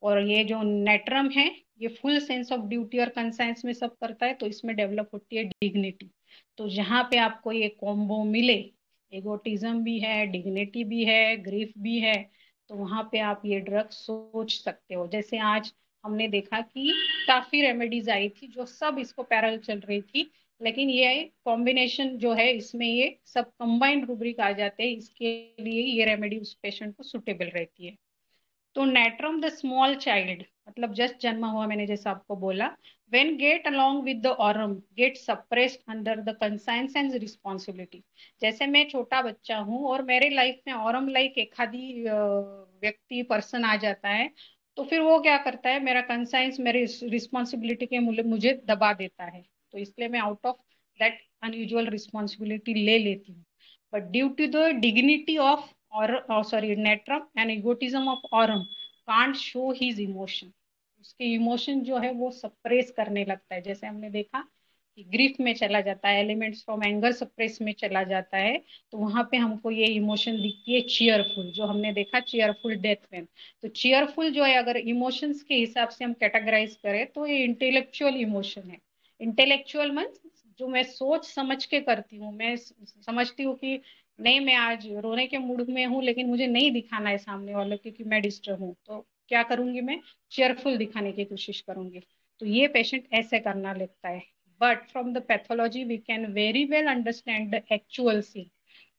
और ये जो नेट्रम है ये फुल सेंस ऑफ ड्यूटी और कंसाइंस में सब करता है, तो इसमें डेवलप होती है डिग्निटी। तो जहाँ पे आपको ये कॉम्बो मिले, एगोटिज्म भी है, डिग्निटी भी है, ग्रीफ भी है, तो वहाँ पे आप ये ड्रग सोच सकते हो। जैसे आज हमने देखा कि काफी रेमेडीज आई थी जो सब इसको पैरल चल रही थी, लेकिन ये कॉम्बिनेशन जो है इसमें ये सब कंबाइंड रूब्रिक आ जाते हैं, इसके लिए ये रेमेडी उस पेशेंट को सुटेबल रहती है। तो नेट्रम द स्मॉल चाइल्ड मतलब जस्ट जन्मा हुआ, मैंने जैसा आपको बोला, when get along with the aurum get suppressed under the conscience and responsibility. जैसे मैं छोटा बच्चा हूँ और मेरे लाइफ में ऑरम लाइक एखादी व्यक्ति पर्सन आ जाता है, तो फिर वो क्या करता है, मेरा कंसाइंस मेरी रिस्पॉन्सिबिलिटी के मूल्य मुझे दबा देता है, तो इसलिए मैं out of that unusual responsibility ले लेती हूँ। But due to the dignity of और sorry natrum and egotism of aurum can't show his emotion, उसके इमोशन जो है वो सप्रेस करने लगता है। जैसे हमने देखा कि ग्रीफ में चला जाता है, एलिमेंट्स फ्रॉम एंगर सप्रेस में चला जाता है, तो वहाँ पे हमको ये इमोशन दिखती है चीयरफुल, जो हमने देखा चीयरफुल डेथ में। तो चीयरफुल जो है अगर इमोशंस के हिसाब से हम कैटेगराइज करें तो ये इंटेलेक्चुअल इमोशन है। इंटेलेक्चुअल मीन्स जो मैं सोच समझ के करती हूँ, मैं समझती हूँ कि नहीं मैं आज रोने के मूड में हूँ लेकिन मुझे नहीं दिखाना है सामने वालों क्योंकि मैं डिस्टर्ब हूँ, तो क्या करूंगी, मैं चेयरफुल दिखाने की कोशिश करूंगी। तो ये पेशेंट ऐसे करना लगता है। But from the pathology we can very well understand the actual scene.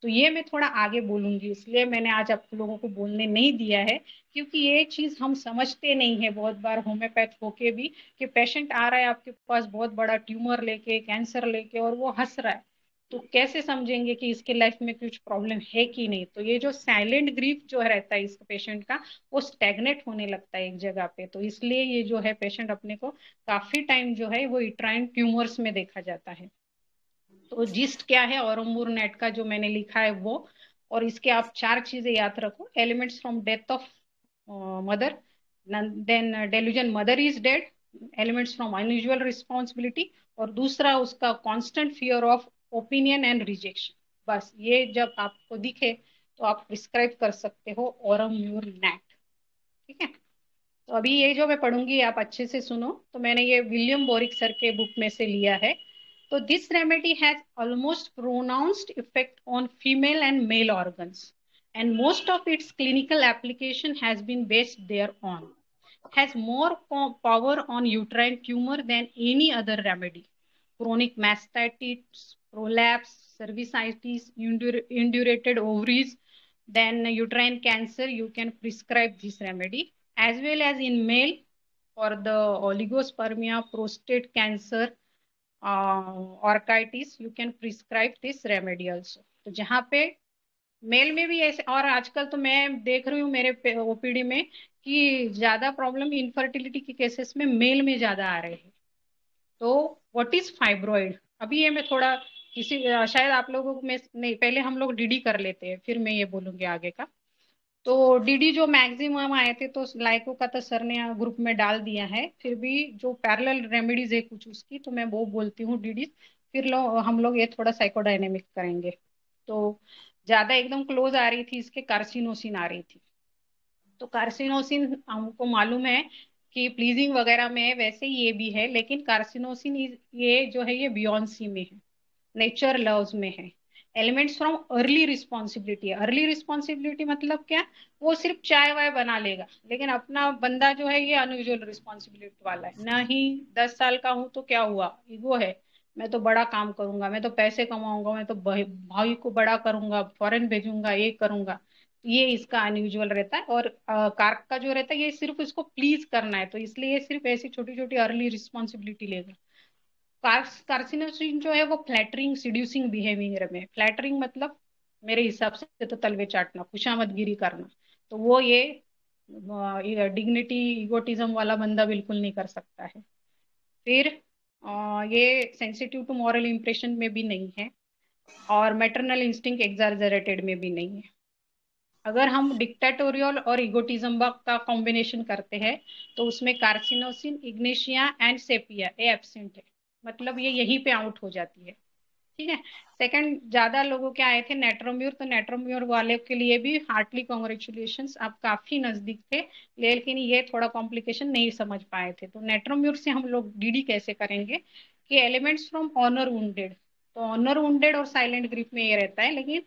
तो ये मैं थोड़ा आगे बोलूंगी, इसलिए मैंने आज आप लोगों को बोलने नहीं दिया है, क्योंकि ये चीज हम समझते नहीं है बहुत बार होम्योपैथ होके भी, कि पेशेंट आ रहा है आपके पास बहुत बड़ा ट्यूमर लेके, कैंसर लेके, और वो हंस रहा है, तो कैसे समझेंगे कि इसके लाइफ में कुछ प्रॉब्लम है कि नहीं। तो ये जो साइलेंट ग्रीफ जो रहता है इस पेशेंट का वो स्टैग्नेट होने लगता है एक जगह पे, तो इसलिए ये जो है पेशेंट अपने को काफी टाइम जो है वो इट्राइन ट्यूमर्स में देखा जाता है। तो जिस्ट क्या है ऑरम म्यूरिएटिकम का जो मैंने लिखा है वो, और इसके आप चार चीजें याद रखो, elements from death of mother, then delusion mother is dead, elements from unusual responsibility, और दूसरा उसका constant fear of opinion and rejection. बस ये जब आपको दिखे तो आप प्रिस्क्राइब कर सकते हो ऑरम म्यूर नैट, ठीक है। तो अभी ये जो मैं पढ़ूंगी आप अच्छे से सुनो। तो मैंने ये विलियम बोरिक सर के बुक में से लिया है। तो this remedy has almost pronounced effect on female and male organs and most of its clinical application has been based there on has more power on uterine tumour than any other remedy. Chronic mastitis, prolapse, cervicitis, indurated ovaries, then uterine cancer, you can prescribe this remedy as well as in male for the oligospermia, prostate cancer, uh, orchitis, you can prescribe this remedy also। तो जहाँ पे mail में भी ऐसे, और आजकल तो मैं देख रही हूँ मेरे ओपीडी में कि ज्यादा प्रॉब्लम इनफर्टिलिटी के केसेस में मेल में ज्यादा आ रहे हैं। तो व्हाट इज फाइब्रॉइड, अभी ये मैं थोड़ा किसी शायद आप लोगों में नहीं, पहले हम लोग डीडी कर लेते हैं फिर मैं ये बोलूंगी आगे का। तो डीडी जो मैक्सिमम आए थे तो लाइको का तो सर ने ग्रुप में डाल दिया है, फिर भी जो पैरेलल रेमेडीज है कुछ उसकी तो मैं वो बोलती हूँ डीडी, फिर लो, हम लोग ये थोड़ा साइकोडायनेमिक करेंगे। तो ज्यादा एकदम क्लोज आ रही थी इसके कार्सिनोसिन आ रही थी। तो कार्सिनोसिन हमको मालूम है कि प्लीजिंग वगैरह में वैसे ये भी है, लेकिन कार्सिनोसिन ये जो है ये बियॉन्सी में है, नेचर लव्स में है। Elements from early responsibility, early responsibility मतलब क्या, वो सिर्फ चाय वाय बना लेगा, लेकिन अपना बंदा जो है ये अनयूजुअल रिस्पॉन्सिबिलिटी वाला है। नहीं दस साल का हूँ तो क्या हुआ, ईगो है, मैं तो बड़ा काम करूंगा, मैं तो पैसे कमाऊंगा, मैं तो भाई को बड़ा करूंगा, फॉरेन भेजूंगा, ये करूंगा, ये इसका अनयूजुअल रहता है। और कार्क का जो रहता है ये सिर्फ इसको प्लीज करना है, तो इसलिए ये सिर्फ ऐसी छोटी छोटी अर्ली रिस्पॉन्सिबिलिटी लेगा। कार्सिनोसिन जो है वो फ्लैटरिंग सीड्यूसिंग बिहेवियर में, फ्लैटरिंग मतलब मेरे हिसाब से तो तलवे चाटना, खुशामदगिरी करना, तो वो ये डिग्निटी इगोटिज्म वाला बंदा बिल्कुल नहीं कर सकता है। फिर ये सेंसिटिव टू मॉरल इंप्रेशन में भी नहीं है और मैटरनल इंस्टिंक्ट एग्जैजरेटेड में भी नहीं है। अगर हम डिक्टेटोरियल और इगोटिज्म का कॉम्बिनेशन करते हैं तो उसमें कार्सिनोसिन, इग्नेशिया एंड सेपिया ये एब्सेंट है, मतलब ये यहीं पे आउट हो जाती है। ठीक है, सेकंड ज्यादा लोगों के आए थे नेट्रोम्यूर, तो नेट्रोम्यूर वाले के लिए भी हार्टली कॉन्ग्रेचुलेशंस, आप काफी नजदीक थे, लेकिन ये थोड़ा कॉम्प्लिकेशन नहीं समझ पाए थे। तो नेट्रोम्यूर से हम लोग डीडी कैसे करेंगे कि एलिमेंट्स फ्रॉम ऑनर वुंडेड, तो ऑनर वुंडेड और साइलेंट ग्रिप में ये रहता है, लेकिन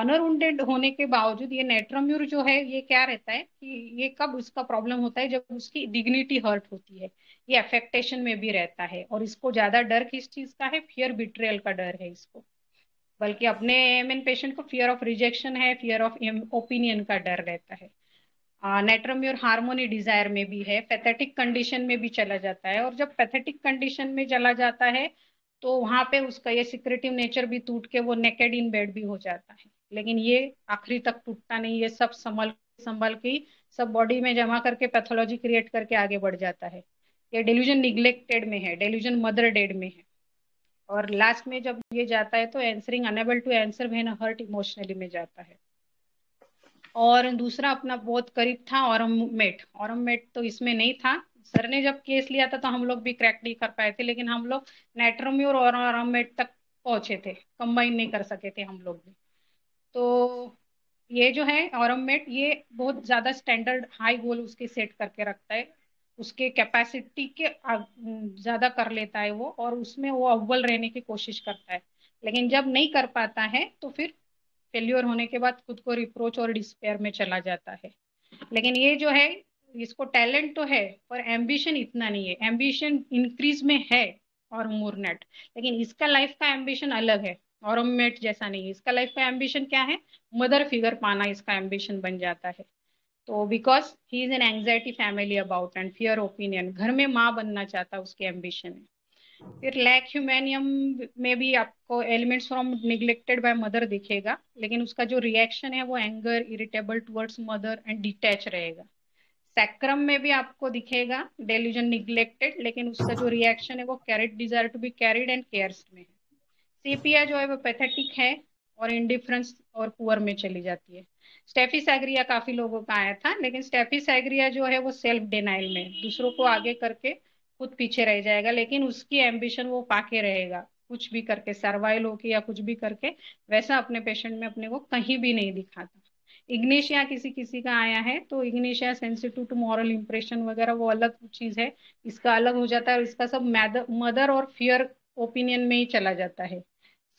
ऑनर वुंडेड होने के बावजूद ये नेट्रोम्यूर जो है ये क्या रहता है कि ये कब उसका प्रॉब्लम होता है, जब उसकी डिग्निटी हर्ट होती है, ये अफेक्टेशन में भी रहता है। और इसको ज्यादा डर किस चीज का है, फियर बिट्रेयल का डर है इसको, बल्कि अपने एएमएन पेशेंट को फियर ऑफ रिजेक्शन है, फियर ऑफ ओपिनियन का डर रहता है। नेट्रोम्यूर हार्मोनी डिजायर में भी है, पैथेटिक कंडीशन में भी चला जाता है, और जब पैथेटिक कंडीशन में चला जाता है तो वहां पे उसका ये सिक्रेटिव नेचर भी टूट के वो नेकेड इन बेड भी हो जाता है, लेकिन ये आखिरी तक टूटता नहीं, ये सब संभल संभल के सब बॉडी में जमा करके पैथोलॉजी क्रिएट करके आगे बढ़ जाता है। ये डेल्यूजन निग्लेक्टेड में है, डेल्यूजन मदर डेड में है, और लास्ट में जब ये जाता है तो answering unable to answer when hurt emotionally में जाता है। और दूसरा अपना बहुत करीब था ऑरम मेट, ऑरम मेट तो इसमें नहीं था, सर ने जब केस लिया था तो हम लोग भी क्रैक नहीं कर पाए थे, लेकिन हम लोग नेट्रोम्यूर और ऑरम मेट तक पहुंचे थे, कंबाइन नहीं कर सके थे हम लोग भी। तो ये जो है ऑरम मेट ये बहुत ज्यादा स्टैंडर्ड हाई गोल उसके सेट करके रखता है, उसके कैपेसिटी के ज्यादा कर लेता है वो, और उसमें वो अव्वल रहने की कोशिश करता है, लेकिन जब नहीं कर पाता है तो फिर फेल्योर होने के बाद खुद को रिप्रोच और डिस्पेयर में चला जाता है। लेकिन ये जो है इसको टैलेंट तो है पर एम्बिशन इतना नहीं है, एम्बिशन इंक्रीज में है और मुरनेट, लेकिन इसका लाइफ का एम्बिशन अलग है, और मेट जैसा नहीं है। इसका लाइफ का एम्बिशन क्या है, मदर फिगर पाना इसका एम्बिशन बन जाता है। तो because he is an anxiety family about and fear opinion, घर में माँ बनना चाहता है उसकी एम्बिशन है। फिर लैक ह्यूमेनियम में भी आपको elements from neglected by mother दिखेगा, लेकिन उसका जो रिएक्शन है वो anger, irritable towards mother and detach रहेगा। सैक्रम में भी आपको दिखेगा डेल्यूजन निग्लेक्टेड, लेकिन उसका जो रिएक्शन है वो carried, desire to be carried and cares में है। सेपिया जो है वो पैथेटिक है और इंडिफरेंस और पुअर में चली जाती है। स्टेफिसैग्रिया काफी लोगों का आया था, लेकिन स्टेफिसैग्रिया जो है वो सेल्फ डिनाइल में, दूसरों को आगे करके खुद पीछे रह जाएगा, लेकिन उसकी एम्बिशन वो पाके रहेगा, कुछ भी करके सर्वाइल होके या कुछ भी करके, वैसा अपने पेशेंट में अपने को कहीं भी नहीं दिखाता। इग्नेशिया किसी किसी का आया है, तो Ignatia sensitive to moral impression वगैरह वो अलग चीज है, इसका अलग हो जाता है, और इसका सब मदर और फियर ओपिनियन में ही चला जाता है।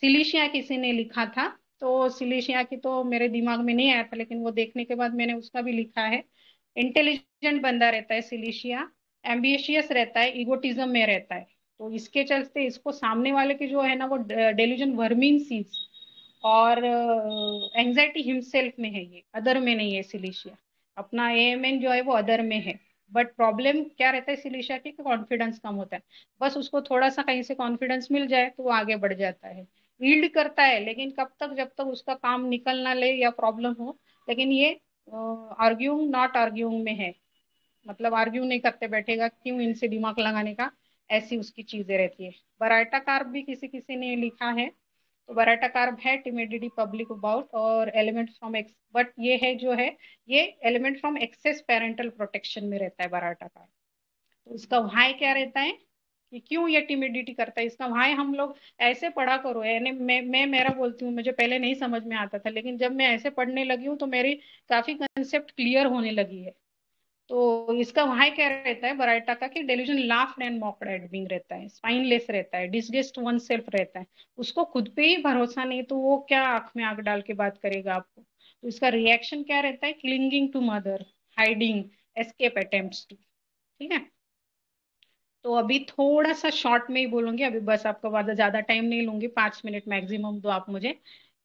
सिलिशिया किसी ने लिखा था, तो सिलिशिया की तो मेरे दिमाग में नहीं आया था, लेकिन वो देखने के बाद मैंने उसका भी लिखा है। इंटेलिजेंट बंदा रहता है सिलिशिया, एम्बिशियस रहता है, इगोटिज्म में रहता है, तो इसके चलते इसको सामने वाले के जो है ना वो डेल्यूजन वर्मिन सीज और एंग्जाइटी हिमसेल्फ में है, ये अदर में नहीं है। सिलिशिया अपना एएमएन जो है वो अदर में है, बट प्रॉब्लम क्या रहता है सिलिशिया की, कॉन्फिडेंस कम होता है, बस उसको थोड़ा सा कहीं से कॉन्फिडेंस मिल जाए तो वो आगे बढ़ जाता है, यील्ड करता है, लेकिन कब तक, जब तक उसका काम निकल ना ले या प्रॉब्लम हो। लेकिन ये आर्ग्यूंग नॉट आर्ग्यूंग में है, मतलब आर्ग्यू नहीं करते बैठेगा, क्यों इनसे दिमाग लगाने का, ऐसी उसकी चीजें रहती है। बराटा कार्ब भी किसी किसी ने लिखा है, तो बराटा कार्ब है टिमिडिटी पब्लिक अबाउट और एलिमेंट फ्रॉम एक्स, बट ये है जो है ये element from excess parental protection में रहता है बराटा कार्ब। तो उसका वाई क्या रहता है कि क्यों ये टिमिडिटी करता है, इसका वाई हम लोग ऐसे पढ़ा करो, यानी मैं, मैं मेरा बोलती हूँ, मुझे पहले नहीं समझ में आता था, लेकिन जब मैं ऐसे पढ़ने लगी हूँ तो मेरी काफी कंसेप्ट क्लियर होने लगी है। तो इसका वहां क्या रहता है बराटा का कि delusion laughed and mocked at being रहता है, स्पाइनलेस रहता है, डिसगेस्ट वन सेल्फ रहता है, उसको खुद पे ही भरोसा नहीं, तो वो क्या आंख में आंख डाल के बात करेगा आपको। तो इसका रिएक्शन क्या रहता है, clinging to mother, hiding, escape attempts to, ठीक है। तो अभी थोड़ा सा शॉर्ट में ही बोलूंगी, अभी बस आपका वादा, ज्यादा टाइम नहीं लूंगी, पांच मिनट मैक्सिमम दो आप मुझे,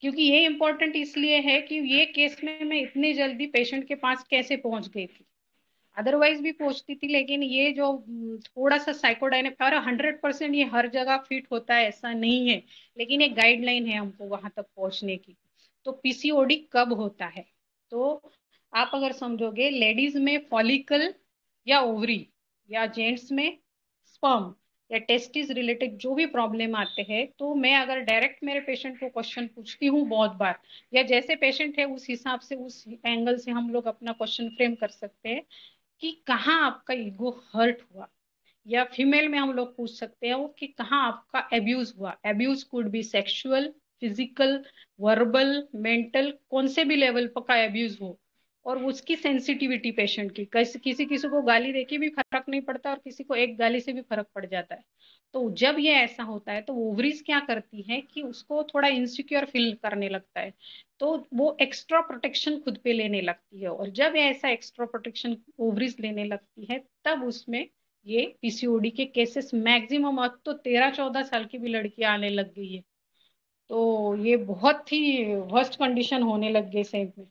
क्योंकि ये इंपॉर्टेंट इसलिए है कि ये केस में मैं इतनी जल्दी पेशेंट के पास कैसे पहुंच गई थी, अदरवाइज भी पहुंचती थी, लेकिन ये जो थोड़ा सा साइकोडायनेमिक, और हंड्रेड परसेंट ये हर जगह फिट होता है ऐसा नहीं है, लेकिन ये गाइडलाइन है हमको वहां तक पहुंचने की। तो पीसीओडी कब होता है, तो आप अगर समझोगे लेडीज में फॉलिकल या ओवरी, या जेंट्स में स्पर्म या टेस्टिस रिलेटेड जो भी प्रॉब्लम आते हैं, तो मैं अगर डायरेक्ट मेरे पेशेंट को क्वेश्चन पूछती हूँ बहुत बार, या जैसे पेशेंट है उस हिसाब से उस एंगल से हम लोग अपना क्वेश्चन फ्रेम कर सकते हैं कि कहाँ आपका ईगो हर्ट हुआ, या फीमेल में हम लोग पूछ सकते हैं वो कि कहाँ आपका एब्यूज हुआ। Abuse could be sexual, physical, verbal, mental, कौन से भी लेवल पर का एब्यूज हो, और उसकी सेंसिटिविटी पेशेंट की, किसी किसी किसी को गाली देके भी फर्क नहीं पड़ता और किसी को एक गाली से भी फर्क पड़ जाता है। तो जब ये ऐसा होता है तो ओवरीज क्या करती है कि उसको थोड़ा इनसिक्योर फील करने लगता है, तो वो एक्स्ट्रा प्रोटेक्शन खुद पे लेने लगती है, और जब ऐसा एक्स्ट्रा प्रोटेक्शन ओवरीज लेने लगती है तब उसमें ये पीसीओडी के केसेस मैक्सिमम अब तो तेरह चौदह साल की भी लड़कियां आने लग गई है। तो ये बहुत ही वर्स्ट कंडीशन होने लग गई सेम में।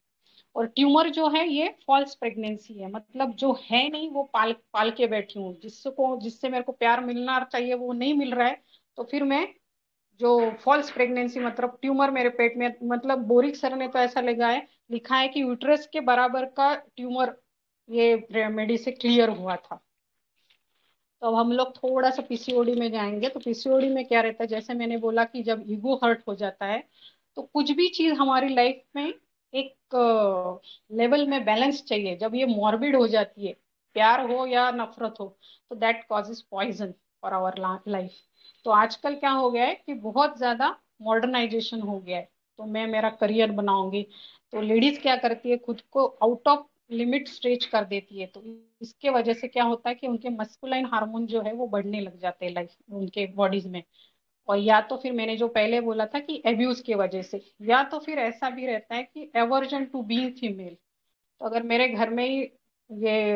और ट्यूमर जो है ये फॉल्स प्रेगनेंसी है, मतलब जो है नहीं वो पाल पाल के बैठी हूँ, जिसको जिससे मेरे को प्यार मिलना चाहिए वो नहीं मिल रहा है, तो फिर मैं जो फॉल्स प्रेगनेंसी मतलब ट्यूमर मेरे पेट में, मतलब बोरिक सर ने तो ऐसा लगा है लिखा है कि यूट्रस के बराबर का ट्यूमर ये रेमेडी से क्लियर हुआ था। तो अब हम लोग थोड़ा सा पीसीओडी में जाएंगे। तो पीसीओडी में क्या रहता है, जैसे मैंने बोला कि जब ईगो हर्ट हो जाता है तो कुछ भी चीज हमारी लाइफ में एक लेवल में बैलेंस चाहिए, जब ये मॉर्बिड हो जाती है, प्यार हो या नफरत हो, तो that causes poison for our life. तो आजकल क्या हो गया है कि बहुत ज्यादा मॉडर्नाइजेशन हो गया है, तो मैं मेरा करियर बनाऊंगी, तो लेडीज क्या करती है खुद को आउट ऑफ लिमिट स्ट्रेच कर देती है, तो इसके वजह से क्या होता है कि उनके मस्कुलाइन हार्मोन जो है वो बढ़ने लग जाते हैं लाइफ उनके बॉडीज में, और या तो फिर मैंने जो पहले बोला था कि एब्यूज की वजह से, या तो फिर ऐसा भी रहता है कि एवर्जन टू बीइंग फीमेल। तो अगर मेरे घर में ही ये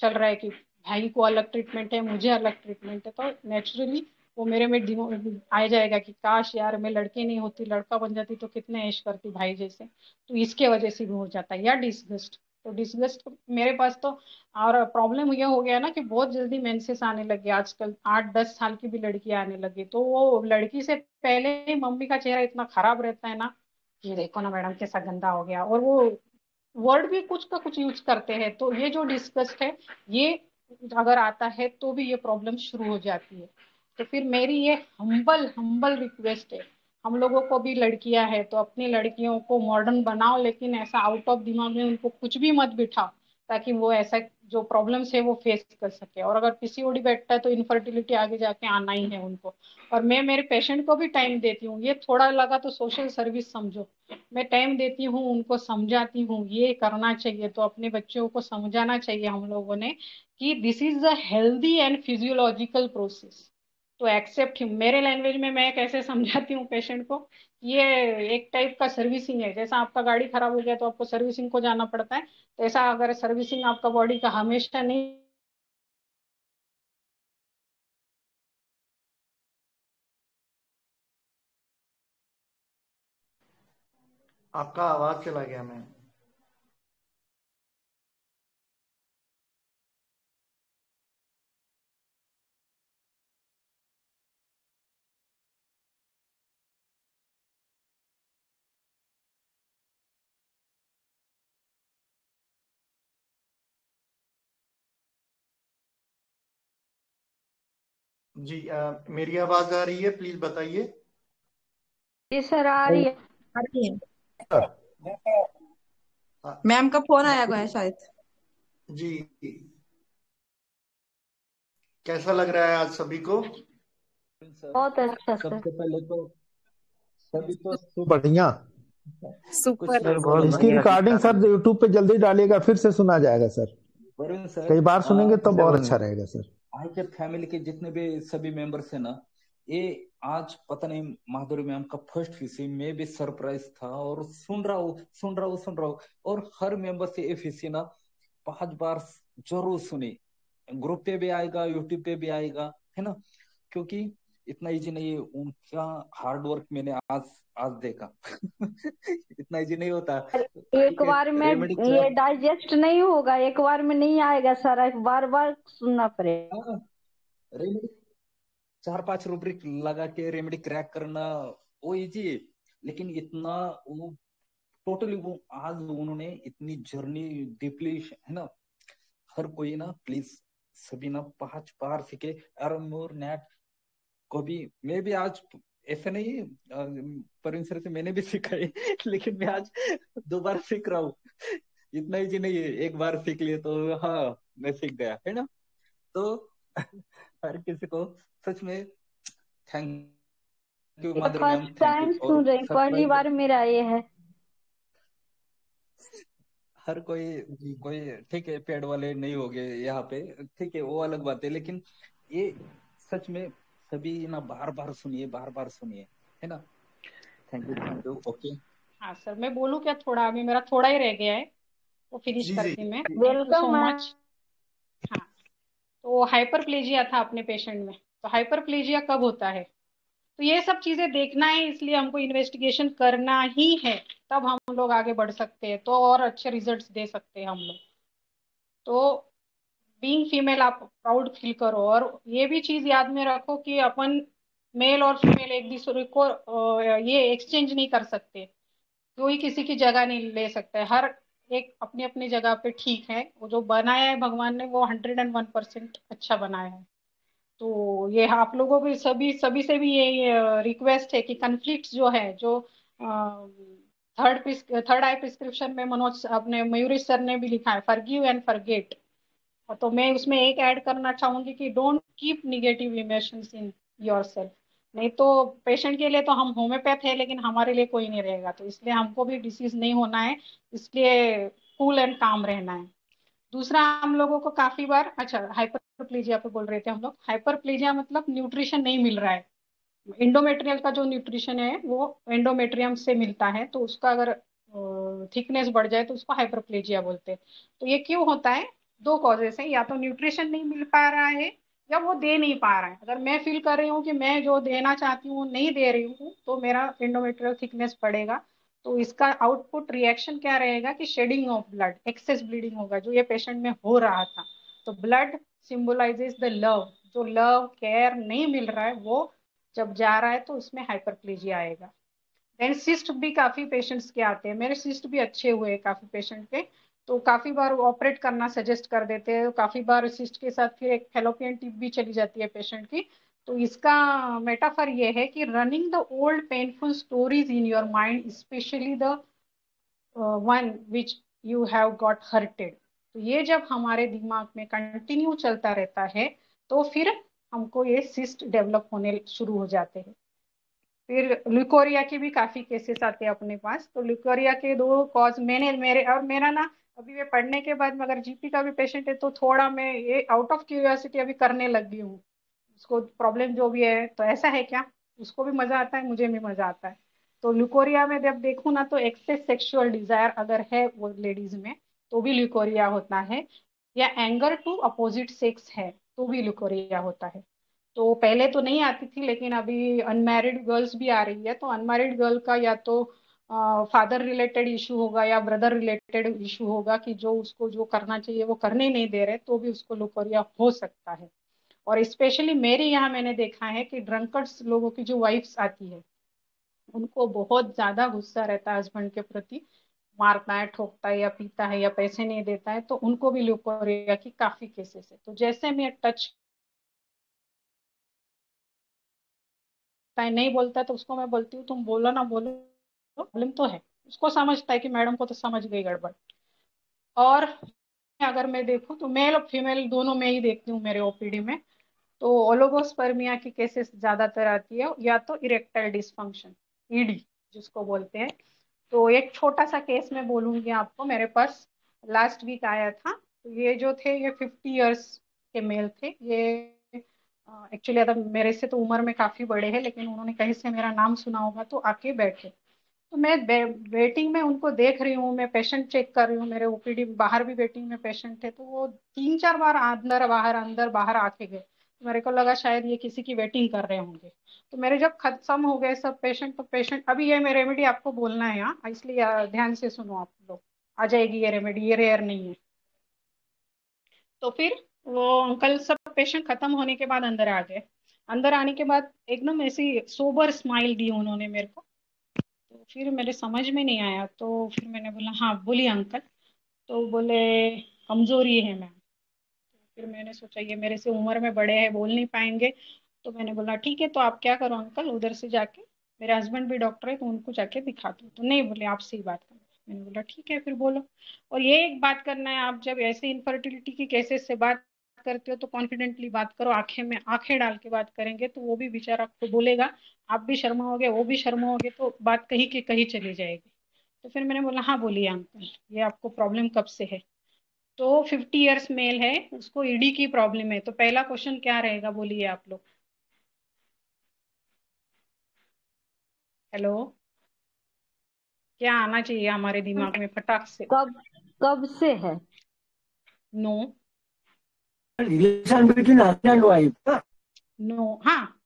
चल रहा है कि भाई को अलग ट्रीटमेंट है, मुझे अलग ट्रीटमेंट है, तो नेचुरली वो मेरे में आ जाएगा कि काश यार मैं लड़के नहीं होती, लड़का बन जाती तो कितने ऐश करती भाई जैसे, तो इसके वजह से भी हो जाता है। या डिसगस्ट, तो डिसगस्ट मेरे पास तो, और प्रॉब्लम ये हो गया ना कि बहुत जल्दी मेंसेस आने लगे आजकल, आठ दस साल की भी लड़कियां आने लगी, तो वो लड़की से पहले ही मम्मी का चेहरा इतना खराब रहता है ना, ये देखो ना मैडम कैसा गंदा हो गया, और वो वर्ड भी कुछ का कुछ यूज करते हैं। तो ये जो डिसगस्ट है ये अगर आता है तो भी ये प्रॉब्लम शुरू हो जाती है। तो फिर मेरी ये हम्बल हम्बल रिक्वेस्ट है, हम लोगों को भी लड़कियां है तो अपनी लड़कियों को मॉडर्न बनाओ, लेकिन ऐसा आउट ऑफ दिमाग में उनको कुछ भी मत बिठाओ ताकि वो ऐसा जो प्रॉब्लम्स है वो फेस कर सके। और अगर पीसीओडी बैठता है तो इनफर्टिलिटी आगे जाके आना ही है उनको। और मैं मेरे पेशेंट को भी टाइम देती हूँ, ये थोड़ा लगा तो सोशल सर्विस समझो, मैं टाइम देती हूँ उनको, समझाती हूँ, ये करना चाहिए। तो अपने बच्चों को समझाना चाहिए हम लोगों ने कि this is a healthy and physiological process. तो एक्सेप्ट मेरे लैंग्वेज में मैं कैसे समझाती हूँ पेशेंट को, ये एक टाइप का सर्विसिंग है। जैसा आपका गाड़ी खराब हो गया तो आपको सर्विसिंग को जाना पड़ता है, ऐसा अगर सर्विसिंग आपका बॉडी का हमेशा नहीं आपका आवाज चला गया मैम। जी आ, मेरी आवाज आ रही है, प्लीज बताइए। जी सर आ रही है, आ रही है। मैम का फोन आया हुआ है शायद। जी कैसा लग रहा है आज सभी को? बहुत अच्छा। सबसे पहले तो सभी को बढ़िया सुपर। इसकी रिकॉर्डिंग सर यूट्यूब पे जल्दी डालिएगा, फिर से सुना जाएगा सर, सर कई बार सुनेंगे तब तो और अच्छा रहेगा सर। आज के फैमिली के जितने भी सभी मेंबर्स है ना, ये आज पता नहीं माधुरी मैम का फर्स्ट फीसी में भी सरप्राइज था, और सुन रहा हूँ सुन रहा हूँ सुन रहा हूँ और हर मेंबर से ये फीसी ना पांच बार जरूर सुने। ग्रुप पे भी आएगा, यूट्यूब पे भी आएगा, है ना, क्योंकि इतना इजी नहीं है। उनका हार्ड वर्क मैंने आज आज देखा इतना इजी नहीं होता। एक बार में ये डाइजेस्ट नहीं होगा, एक बार में नहीं आएगा सारा, बार बार सुनना पड़ेगा। रेमेडी चार पांच रूब्रिक लगा के रेमेडी क्रैक करना वो इजी है, लेकिन इतना वो टोटली वो आज उन्होंने इतनी जर्नी डीपली, है ना। हर कोई ना प्लीज सभी ना पांच बार सीखे आरम म्यूरिएटिकम को भी। मैं भी आज ऐसा नहीं, परवीन सर से मैंने भी सीखा है लेकिन मैं आज दो बार सीख रहा हूँ। इतना इजी नहीं है, एक बार सीख लिए तो हाँ मैं सीख गया, है ना। तो हर किसी को सच में thank you Madhuri ma'am. First time सुन रही, पहली बार मेरा ये है। हर कोई कोई ठीक है, पेड़ वाले नहीं हो गए यहाँ पे, ठीक है वो अलग बात है, लेकिन ये सच में सभी ना बार बार सुनिए, बार बार सुनिए, है ना। Thank you thank you. Okay हाँ सर, मैं बोलूं क्या, थोड़ा अभी मेरा थोड़ा ही रह गया है वो फिनिश करती मैं। Welcome much. हाँ तो हाइपरप्लेजिया था अपने पेशेंट में, तो हाइपरप्लेजिया कब होता है, तो ये सब चीजें देखना है, इसलिए हमको इन्वेस्टिगेशन करना ही है, तब हम लोग आगे बढ़ सकते हैं, तो और अच्छे रिजल्ट दे सकते हैं हम लोग। तो बीइंग फीमेल आप प्राउड फील करो, और ये भी चीज याद में रखो कि अपन मेल और फीमेल एक दूसरे को ये एक्सचेंज नहीं कर सकते, कोई किसी की जगह नहीं ले सकता है, हर एक अपनी अपनी जगह पे ठीक है। वो जो बनाया है भगवान ने वो हंड्रेड एंड वन परसेंट अच्छा बनाया है। तो ये आप लोगों भी सभी सभी से भी ये रिक्वेस्ट है कि कन्फ्लिक्ट जो है, जो थर्ड थर्ड आई प्रिस्क्रिप्शन में मनोज अपने मयूरी सर ने भी लिखा है, फॉरगिव एंड फॉरगेट। तो मैं उसमें एक ऐड करना चाहूंगी कि don't keep negative emotions in yourself. नहीं तो पेशेंट के लिए तो हम होम्योपैथ है, लेकिन हमारे लिए कोई नहीं रहेगा, तो इसलिए हमको भी डिसीज नहीं होना है, इसलिए कूल एंड काम रहना है। दूसरा हम लोगों को काफी बार, अच्छा हाइपरप्लेजिया पे बोल रहे थे हम लोग, हाइपरप्लेजिया मतलब न्यूट्रिशन नहीं मिल रहा है। इंडोमेट्रियल का जो न्यूट्रिशन है वो एंडोमेट्रियम से मिलता है, तो उसका अगर थिकनेस बढ़ जाए तो उसको हाइपरप्लेजिया बोलते हैं। तो ये क्यों होता है, दो कॉजेस हैं, या तो न्यूट्रिशन नहीं मिल पा रहा है या वो दे नहीं पा रहा है। अगर मैं फील कर रही हूँ कि मैं जो देना चाहती हूँ नहीं दे रही हूँ, तो मेरा एंडोमेट्रियल थिकनेस बढ़ेगा, तो इसका आउटपुट रिएक्शन क्या रहेगा कि shedding of blood, excess bleeding होगा, जो ये पेशेंट में हो रहा था। तो ब्लड सिंबलाइजेस द लव, जो लव केयर नहीं मिल रहा है वो जब जा रहा है तो उसमें हाइपरप्लेजिया आएगा। देन सिस्ट भी काफी पेशेंट्स के आते हैं, मेरे सिस्ट भी अच्छे हुए काफी पेशेंट के, तो काफी बार ऑपरेट करना सजेस्ट कर देते हैं, काफी बार सिस्ट के साथ फिर एक फैलोपियन टिप भी चली जाती है पेशेंट की। तो इसका मेटाफर ये है कि running the old painful stories in your mind, specially the one which you have got hurted, तो ये जब हमारे दिमाग में कंटिन्यू चलता रहता है तो फिर हमको ये सिस्ट डेवलप होने शुरू हो जाते हैं। फिर ल्यूकोरिया के भी काफी केसेस आते हैं अपने पास। तो ल्यूकोरिया के दो कॉज मैंने मेरे और मेरा ना अभी वे पढ़ने के बाद मगर जीपी का भी पेशेंट है तो थोड़ा मैं ये आउट ऑफ क्यूरियोसिटी अभी करने लग गई हूँ, उसको प्रॉब्लम जो भी है तो ऐसा है क्या, उसको भी मजा आता है मुझे भी मजा आता है। तो ल्यूकोरिया में जब देखूँ ना तो एक्सेस सेक्सुअल डिजायर अगर है वो लेडीज में तो भी ल्यूकोरिया होता है, या एंगर टू अपोजिट सेक्स है तो भी ल्यूकोरिया होता है। तो पहले तो नहीं आती थी लेकिन अभी अनमैरिड गर्ल्स भी आ रही है, तो अनमैरिड गर्ल का या तो फादर रिलेटेड इशू होगा या ब्रदर रिलेटेड इशू होगा कि जो उसको जो करना चाहिए वो करने ही नहीं दे रहे, तो भी उसको ल्यूकोरिया हो सकता है। और स्पेशली मेरे यहाँ मैंने देखा है कि ड्रंकर्ड्स लोगों की जो वाइफ्स आती है उनको बहुत ज्यादा गुस्सा रहता है हस्बैंड के प्रति, मारता है ठोकता है या पीता है या पैसे नहीं देता है, तो उनको भी ल्यूकोरिया की काफी केसेस है। तो जैसे मैं टच नहीं बोलता है तो उसको मैं बोलती हूँ तुम बोलो ना बोलो, प्रॉब्लम तो है, उसको समझता है कि मैडम को तो समझ गई गड़बड़। और अगर मैं देखूँ तो मेल और फीमेल दोनों में ही देखती हूँ मेरे ओपीडी में, तो ओलोगोस्पर्मिया की केसेस ज्यादातर आती है, या तो इरेक्टाइल डिसफंक्शन ईडी जिसको बोलते हैं। तो एक छोटा सा केस मैं बोलूंगी आपको, मेरे पास लास्ट वीक आया था। तो ये जो थे ये फिफ्टी इयर्स के मेल थे, ये एक्चुअली अगर मेरे से तो उम्र में काफी बड़े हैं लेकिन उन्होंने कहीं से मेरा नाम सुना होगा तो आके बैठे। तो मैं वेटिंग में उनको देख रही हूँ, मैं पेशेंट चेक कर रही हूँ, मेरे ओपीडी बाहर भी वेटिंग में पेशेंट थे, तो वो तीन चार बार अंदर बाहर अंदर बाहर आके गए। मेरे को लगा शायद ये किसी की वेटिंग कर रहे होंगे। तो मेरे जब खत्म हो गए सब पेशेंट तो पेशेंट अभी ये मैं रेमेडी आपको बोलना है यहाँ, इसलिए ध्यान से सुनो आप लोग, आ जाएगी ये रेमेडी, ये रेयर नहीं है। तो फिर वो अंकल सब पेशेंट खत्म होने के बाद अंदर आ गए। अंदर आने के बाद एकदम ऐसी सोबर स्माइल दी उन्होंने मेरे को, तो फिर मेरे समझ में नहीं आया। तो फिर मैंने बोला हाँ बोलिए अंकल, तो बोले कमजोरी है मैम। फिर मैंने सोचा ये मेरे से उम्र में बड़े हैं बोल नहीं पाएंगे, तो मैंने बोला ठीक है तो आप क्या करो अंकल, उधर से जाके मेरे हस्बैंड भी डॉक्टर है तो उनको जाके दिखा दो। तो नहीं बोले आपसे ही बात करना। मैंने बोला ठीक है फिर बोलो। और ये एक बात करना है, आप जब ऐसे इनफर्टिलिटी की केसेस से बात करते हो तो कॉन्फिडेंटली बात करो, आंखें में आंखें डाल के बात करेंगे तो वो भी बेचारा आपको बोलेगा, आप भी शर्माओगे वो भी शर्माओगे, तो बात कहीं की कहीं चली जाएगी। तो फिर मैंने बोला हाँ बोलिए अंकल, ये आपको प्रॉब्लम कब से है? तो फिफ्टी इयर्स मेल है, उसको ईडी की प्रॉब्लम है। तो पहला क्वेश्चन क्या रहेगा बोलिए आप लोग? हेलो, क्या आना चाहिए हमारे दिमाग में फटाक से? कब कब से है? No relation between husband and wife? No. हाँ,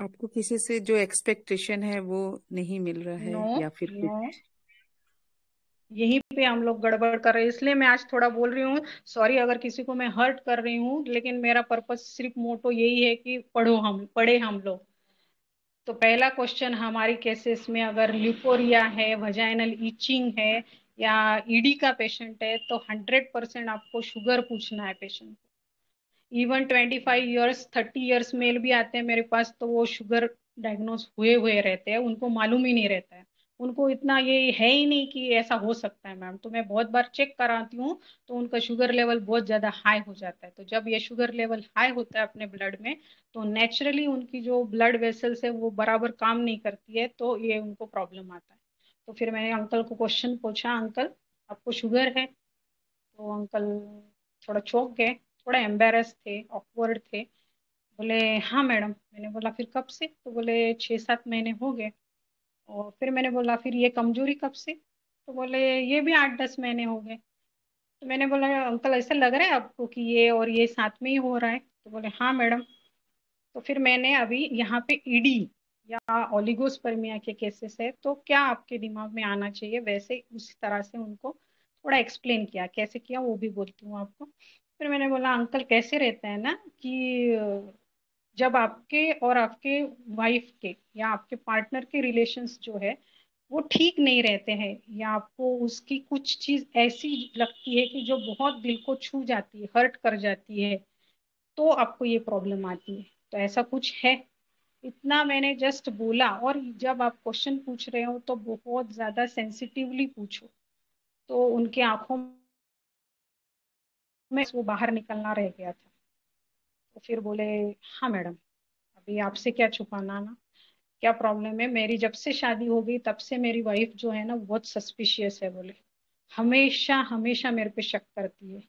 आपको किसी से जो एक्सपेक्टेशन है वो नहीं मिल रहा है? no, या फिर no. यहीं पे हम लोग गड़बड़ कर रहे हैं, इसलिए मैं आज थोड़ा बोल रही हूँ। सॉरी अगर किसी को मैं हर्ट कर रही हूँ, लेकिन मेरा पर्पस सिर्फ मोटो यही है कि पढ़ो हम पढ़े हम लोग। तो पहला क्वेश्चन हमारी केसेस में अगर ल्यूकोरिया है, वजाइनल इचिंग है या ईडी का पेशेंट है तो हंड्रेड परसेंट आपको शुगर पूछना है पेशेंट को। Even twenty five years thirty years male भी आते हैं मेरे पास, तो वो शुगर डायग्नोज हुए हुए रहते हैं, उनको मालूम ही नहीं रहता है, उनको इतना ये है ही नहीं कि ऐसा हो सकता है मैम। तो मैं बहुत बार चेक कराती हूँ तो उनका शुगर लेवल बहुत ज़्यादा हाई हो जाता है। तो जब ये शुगर लेवल हाई होता है अपने ब्लड में तो नेचुरली उनकी जो ब्लड वेसल्स है वो बराबर काम नहीं करती है, तो ये उनको प्रॉब्लम आता है। तो फिर मैंने अंकल को क्वेश्चन पूछा, अंकल आपको शुगर है? तो अंकल थोड़ा चौंक गए, थोड़ा एम्बेरस थे, ऑकवर्ड थे। बोले हाँ मैडम। मैंने बोला फिर कब से? तो बोले छः सात महीने हो गए। और फिर मैंने बोला फिर ये कमजोरी कब से? तो बोले ये भी आठ दस महीने हो गए। तो मैंने बोला अंकल ऐसा लग रहा है आपको कि ये और ये साथ में ही हो रहा है? तो बोले हाँ मैडम। तो फिर मैंने अभी यहाँ पे ईडी या ओलिगोस्पर्मिया के केसेस है तो क्या आपके दिमाग में आना चाहिए, वैसे उस तरह से उनको थोड़ा एक्सप्लेन किया। कैसे किया वो भी बोलती हूँ आपको। फिर मैंने बोला अंकल कैसे रहता है ना कि जब आपके और आपके वाइफ के या आपके पार्टनर के रिलेशंस जो है वो ठीक नहीं रहते हैं या आपको उसकी कुछ चीज ऐसी लगती है कि जो बहुत दिल को छू जाती है, हर्ट कर जाती है, तो आपको ये प्रॉब्लम आती है। तो ऐसा कुछ है? इतना मैंने जस्ट बोला। और जब आप क्वेश्चन पूछ रहे हो तो बहुत ज्यादा सेंसिटिवली पूछो, तो उनके आंखों में वो बाहर निकलना रह गया था। तो फिर बोले, हाँ मैडम, अभी आपसे क्या छुपाना ना, क्या प्रॉब्लम है, मेरी जब से शादी हो गई तब से मेरी वाइफ जो है ना बहुत सस्पिशियस है, बोले हमेशा हमेशा मेरे पे शक करती है।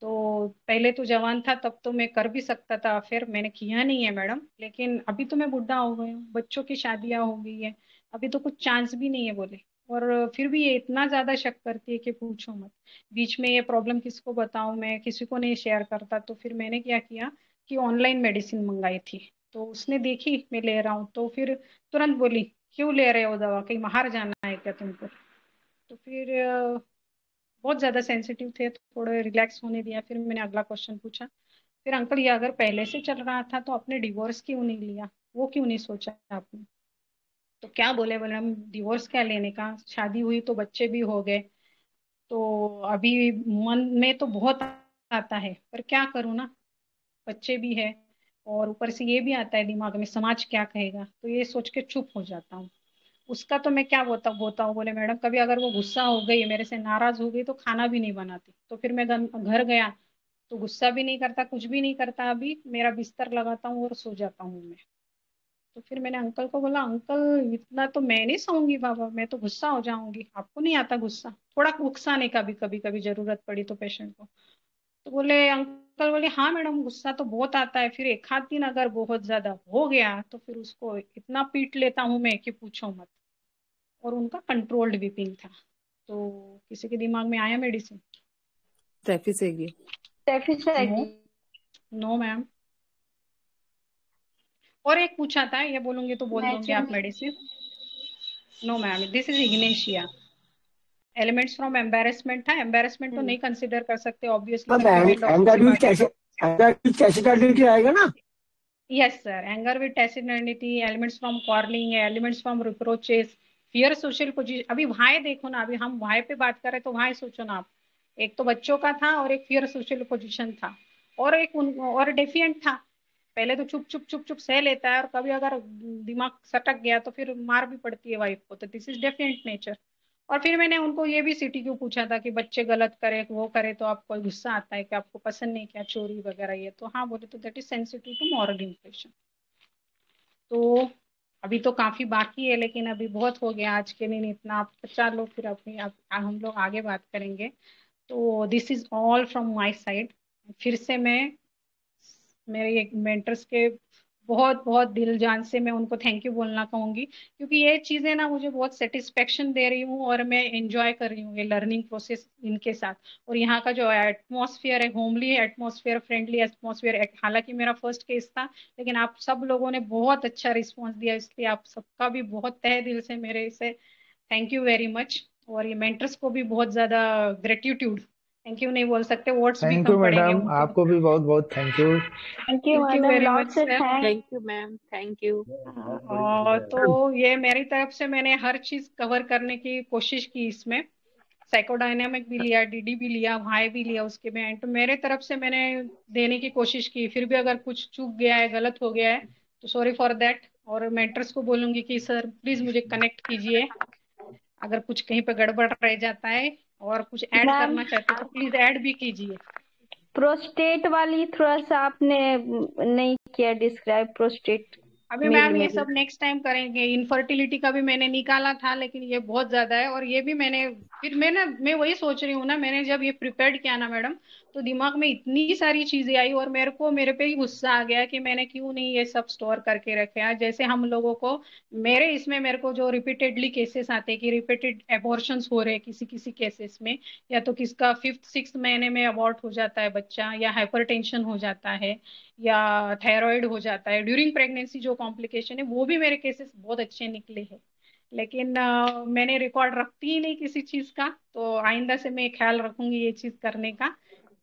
तो पहले तो जवान था तब तो मैं कर भी सकता था, फिर मैंने किया नहीं है मैडम, लेकिन अभी तो मैं बुढ़ा हो गया हूँ, बच्चों की शादियां हो गई है, अभी तो कुछ चांस भी नहीं है बोले, और फिर भी ये इतना ज्यादा शक करती है कि पूछो मत। बीच में ये प्रॉब्लम किसको बताऊं, मैं किसी को नहीं शेयर करता। तो फिर मैंने क्या किया कि ऑनलाइन मेडिसिन मंगाई थी, तो उसने देखी मैं ले रहा हूँ, तो फिर तुरंत बोली क्यों ले रहे हो दवा, कहीं बाहर जाना है क्या तुमको। तो फिर बहुत ज़्यादा सेंसिटिव थे, थोड़े रिलैक्स होने दिया। फिर मैंने अगला क्वेश्चन पूछा, फिर अंकल ये अगर पहले से चल रहा था तो आपने डिवोर्स क्यों नहीं लिया, वो क्यों नहीं सोचा आपने। तो क्या बोले, बोले हम डिवोर्स क्या लेने का, शादी हुई तो बच्चे भी हो गए, तो अभी मन में तो बहुत आता है पर क्या करूँ ना, बच्चे भी है और ऊपर से ये भी आता है दिमाग में समाज क्या कहेगा, तो ये सोच के चुप हो जाता हूँ। उसका तो मैं क्या बोता बोता हूँ, बोले मैडम कभी अगर वो गुस्सा हो गई, मेरे से नाराज हो गई तो खाना भी नहीं बनाती। तो फिर मैं घर गया तो गुस्सा भी नहीं करता, कुछ भी नहीं करता, अभी मेरा बिस्तर लगाता हूँ और सो जाता हूँ मैं। तो फिर मैंने अंकल को बोला, अंकल इतना तो मैं नहीं सहूंगी बाबा, मैं तो गुस्सा हो जाऊंगी, आपको नहीं आता गुस्सा, थोड़ा उकसाने का भी कभी कभी जरूरत पड़ी तो पेशेंट को। तो बोले अंकल, बोले हाँ मैडम गुस्सा तो बहुत आता है, फिर एक आध दिन अगर बहुत ज्यादा हो गया तो फिर उसको इतना पीट लेता हूँ मैं कि पूछो मत। और उनका कंट्रोल्ड बीपिंग था। तो किसी के दिमाग में आया मेडिसिन स्टैफिसैग्रिया? No ma'am. और एक पूछा था, ये बोलूंगी तो बोल दूंगी आप medicine. No ma'am, this is Ignatia. Elements from embarrassment था, एम्बेरसमेंट तो नहीं कंसिडर कर सकते obviously. Yes sir, anger with taciturnity, elements from quarrelling है, elements from reproaches, fear, social position. अभी वाय देखो ना, अभी हम वाय पे बात कर रहे तो वाय सोचो ना आप, एक तो बच्चों का था और एक फियर सोशल पोजीशन था और एक उन, और डेफिएंट था। पहले तो चुप चुप चुप चुप सह लेता है और कभी अगर दिमाग सटक गया तो फिर मार भी पड़ती है वाइफ को। तो दिस इज डेफिएंट नेचर। और फिर मैंने उनको ये भी सिटी क्यों पूछा था कि बच्चे गलत करे वो करे तो आपको गुस्सा आता है कि आपको पसंद नहीं क्या चोरी वगैरह ये, तो हाँ बोले तो that is sensitive to moral inflection. तो अभी तो काफी बाकी है, लेकिन अभी बहुत हो गया आज के दिन इतना, आप पचास लोग, फिर अपनी आप, हम लोग आगे बात करेंगे। तो this is all from my side. फिर से मैं मेरे एक मेंटर्स के बहुत बहुत दिल जान से मैं उनको थैंक यू बोलना कहूंगी, क्योंकि ये चीजें ना मुझे बहुत सेटिस्फेक्शन दे रही हूँ और मैं एंजॉय कर रही हूँ ये लर्निंग प्रोसेस इनके साथ। और यहाँ का जो एटमॉस्फेयर है, होमली एटमॉस्फेयर, फ्रेंडली एटमॉस्फेयर। हालांकि मेरा फर्स्ट केस था, लेकिन आप सब लोगों ने बहुत अच्छा रिस्पॉन्स दिया, इसलिए आप सबका भी बहुत तहे दिल से मेरे से थैंक यू वेरी मच। और ये मेंटर्स को भी बहुत ज्यादा ग्रेटिट्यूड, थैंक यू नहीं बोल सकते, वर्ड्स भी कम पड़ेंगे। मैडम आपको भी बहुत बहुत thank you, thank you very much sir, thank you ma'am, thank you. तो ये मेरी तरफ से मैंने हर चीज कवर करने की कोशिश की, इसमें साइकोडायनामिक भी लिया, डीडी भी लिया, वाई भी लिया उसके में, एंड तो मेरे तरफ से मैंने देने की कोशिश की। फिर भी अगर कुछ चूक गया है, गलत हो गया है तो सॉरी फॉर देट। और मेंटर्स को बोलूंगी कि सर प्लीज मुझे कनेक्ट कीजिए अगर कुछ कहीं पे गड़बड़ रह जाता है, और कुछ ऐड करना चाहते हो तो प्लीज ऐड भी कीजिए। प्रोस्टेट वाली थोड़ा सा आपने नहीं किया डिस्क्राइब, प्रोस्टेट अभी मैम ये सब नेक्स्ट टाइम करेंगे। इनफर्टिलिटी का भी मैंने निकाला था, लेकिन ये बहुत ज्यादा है और ये भी मैंने फिर मैं ना मैं वही सोच रही हूँ ना, मैंने जब ये प्रिपेयर किया ना मैडम तो दिमाग में इतनी सारी चीजें आई और मेरे को मेरे पे ही गुस्सा आ गया कि मैंने क्यों नहीं ये सब स्टोर करके रखे। जैसे हम लोगों को मेरे इसमें मेरे को जो रिपीटेडली केसेस आते कि रिपीटेड एबॉर्शंस हो रहे किसी किसी केसेस में, या तो किसका फिफ्थ सिक्स महीने में अबॉर्ट हो जाता है बच्चा, या हाइपरटेंशन हो जाता है, या थायराइड हो जाता है ड्यूरिंग प्रेगनेंसी, जो कॉम्प्लिकेशन है वो भी मेरे केसेस बहुत अच्छे निकले हैं। लेकिन uh, मैंने रिकॉर्ड रखती ही नहीं किसी चीज का, तो आइंदा से मैं ख्याल रखूंगी ये चीज करने का।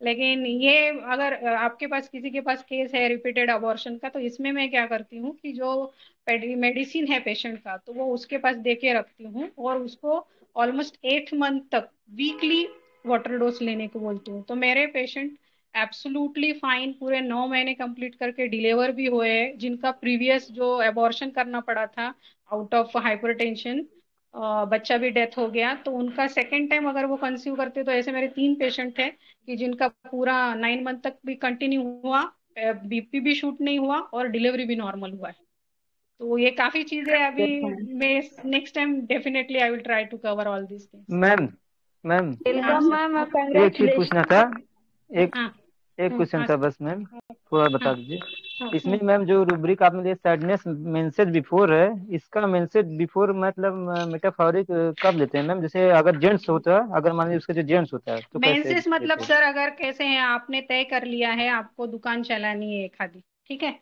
लेकिन ये अगर आपके पास किसी के पास केस है रिपीटेड अबॉर्शन का, तो इसमें मैं क्या करती हूँ कि जो मेडिसिन है पेशेंट का तो वो उसके पास दे के रखती हूँ और उसको ऑलमोस्ट एट मंथ तक वीकली वाटर डोज लेने को बोलती हूँ। तो मेरे पेशेंट एब्सोल्युटली फाइन, पूरे नौ महीने कंप्लीट करके डिलीवर भी हुए, जिनका प्रीवियस जो एबॉर्शन करना पड़ा था आउट ऑफ हाइपरटेंशन बच्चा भी डेथ हो गया, तो उनका सेकेंड टाइम अगर वो कंसीव करते, तो ऐसे मेरे तीन पेशेंट थे कि जिनका पूरा नाइन मंथ तक भी कंटिन्यू हुआ, बीपी भी शूट नहीं हुआ और डिलीवरी भी नॉर्मल हुआ है। तो ये काफी चीजें अभी मैं next time definitely I will try to cover all this things. Ma'am ma'am एक चीज पूछना था, एक हाँ, एक क्वेश्चन हाँ, था बस मैम, थोड़ा बता हाँ, दीजिए हाँ, इसमें मैम जो रूब्रिक आपने दिया सैडनेस मेंसेज बिफोर है, इसका मेंसेज बिफोर मतलब मेटाफोरिक कब लेते हैं मैम? जैसे अगर जेंट्स होता है, अगर मान लीजिए उसका जो जेंट्स होता है तो मेंसेज मतलब लेते? सर अगर कैसे हैं, आपने तय कर लिया है आपको दुकान चलानी है खादी, ठीक है,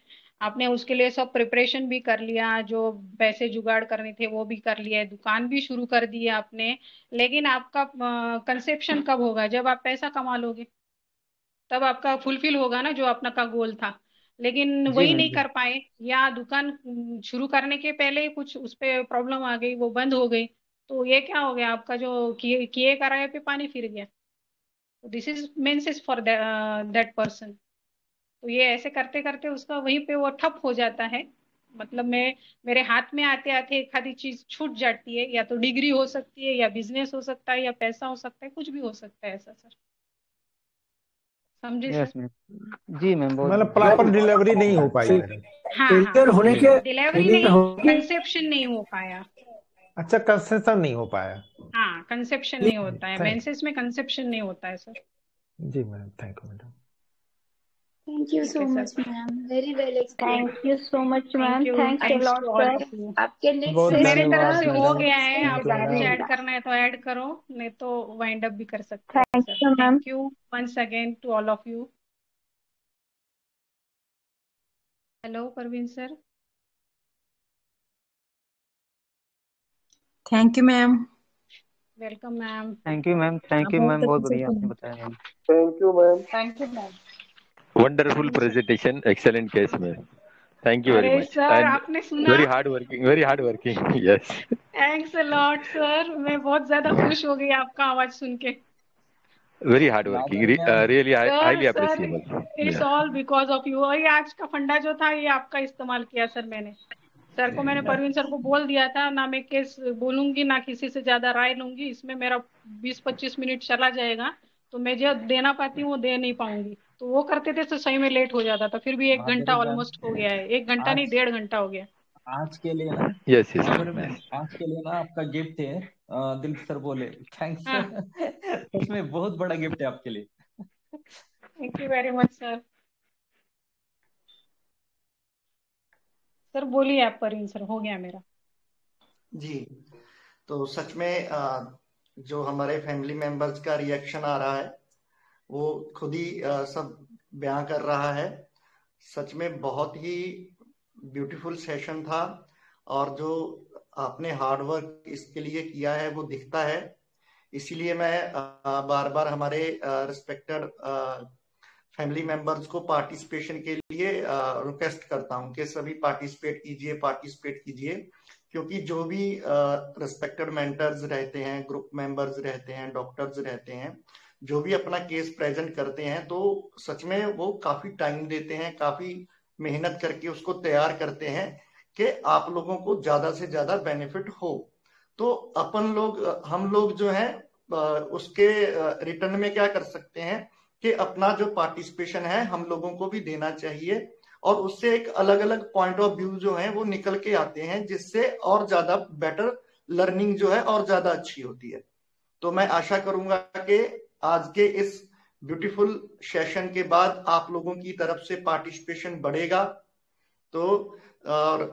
आपने उसके लिए सब प्रिपरेशन भी कर लिया, जो पैसे जुगाड़ करने थे वो भी कर लिए, दुकान भी शुरू कर दी है आपने, लेकिन आपका कंसेप्शन कब होगा? जब आप पैसा कमा लोगे तब आपका फुलफिल होगा ना जो अपना का गोल था, लेकिन वही नहीं कर पाए, या दुकान शुरू करने के पहले ही कुछ उस पर प्रॉब्लम आ गई, वो बंद हो गई, तो ये क्या हो गया आपका जो किए किए कराए पे पानी फिर गया। This is menses for that person. तो ये ऐसे करते करते उसका वहीं पे वो ठप हो जाता है, मतलब मैं मेरे हाथ में आते आते एक आधी चीज छूट जाती है, या तो डिग्री हो सकती है, या बिजनेस हो सकता है, या पैसा हो सकता है, कुछ भी हो सकता है ऐसा सर, समझे? yes, जी मैम, मतलब प्रॉपर डिलीवरी नहीं हो पाई, होने के डिलीवरी नहीं, कंसेप्शन नहीं हो पाया। अच्छा, कंसेप्शन नहीं हो पाया, हाँ कंसेप्शन नहीं होता है, मेंसेस में कंसेप्शन नहीं होता है सर। जी ma'am, thank you madam, thank you so much ma'am, very well explain, thank you so much ma'am, thanks a lot sir, आपके नेक्स्ट मेरे तरफ से हो गया है, आप ऐड करना है तो ऐड करो, नहीं तो वाइंड अप भी कर सकते हैं sir. Thank you once again to all of you. Hello Parveen sir. Thank you ma'am, welcome ma'am. Thank you ma'am, thank you ma'am, बहुत बढ़िया आपने बताया ma'am. Thank you ma'am, thank you ma'am, wonderful presentation, excellent case में, thank you very much sir, आपने सुना, very hard working, very hard working, yes, thanks a lot sir, मैं बहुत ज्यादा खुश हो गई आपका आवाज सुन के, very hard working, really highly appreciable, it's all because of you. ये आज का फंडा जो था ये आपका इस्तेमाल किया सर मैंने, सर को मैंने परवीन सर को बोल दिया था ना, मैं केस बोलूंगी ना किसी से ज्यादा राय लूंगी, इसमें मेरा बीस पच्चीस मिनट चला जाएगा, तो मैं जो देना पाती हूँ वो दे नहीं पाऊंगी, तो वो करते थे तो सही में लेट हो जाता था, फिर भी एक घंटा ऑलमोस्ट हो गया है, एक घंटा नहीं डेढ़ घंटा हो गया आज के लिए ना। यस यस, आज के लिए ना आपका गिफ्ट है, दिलीप सर बोले थैंक्स सर, इसमें बहुत बड़ा गिफ्ट है आपके लिए, thank you very much sir. Sir बोलिए आप परवीन सर, हो गया मेरा जी। तो सच में जो हमारे फैमिली मेंबर्स का रिएक्शन आ रहा है वो खुद ही सब बयां कर रहा है, सच में बहुत ही ब्यूटीफुल सेशन था, और जो आपने हार्ड वर्क इसके लिए किया है वो दिखता है, इसीलिए मैं बार बार हमारे रिस्पेक्टेड फैमिली मेंबर्स को पार्टिसिपेशन के लिए रिक्वेस्ट करता हूं कि सभी पार्टिसिपेट कीजिए, पार्टिसिपेट कीजिए, क्योंकि जो भी रिस्पेक्टेड मेंटर्स रहते हैं, ग्रुप मेंबर्स रहते हैं, डॉक्टर्स रहते हैं, जो भी अपना केस प्रेजेंट करते हैं, तो सच में वो काफी टाइम देते हैं, काफी मेहनत करके उसको तैयार करते हैं कि आप लोगों को ज्यादा से ज्यादा बेनिफिट हो। तो अपन लोग, हम लोग जो है उसके रिटर्न में क्या कर सकते हैं कि अपना जो पार्टिसिपेशन है हम लोगों को भी देना चाहिए, और उससे एक अलग अलग पॉइंट ऑफ व्यू जो है वो निकल के आते हैं, जिससे और ज्यादा बेटर लर्निंग जो है और ज्यादा अच्छी होती है। तो मैं आशा करूंगा कि आज के इस ब्यूटीफुल सेशन के बाद आप लोगों की तरफ से पार्टिसिपेशन बढ़ेगा। तो और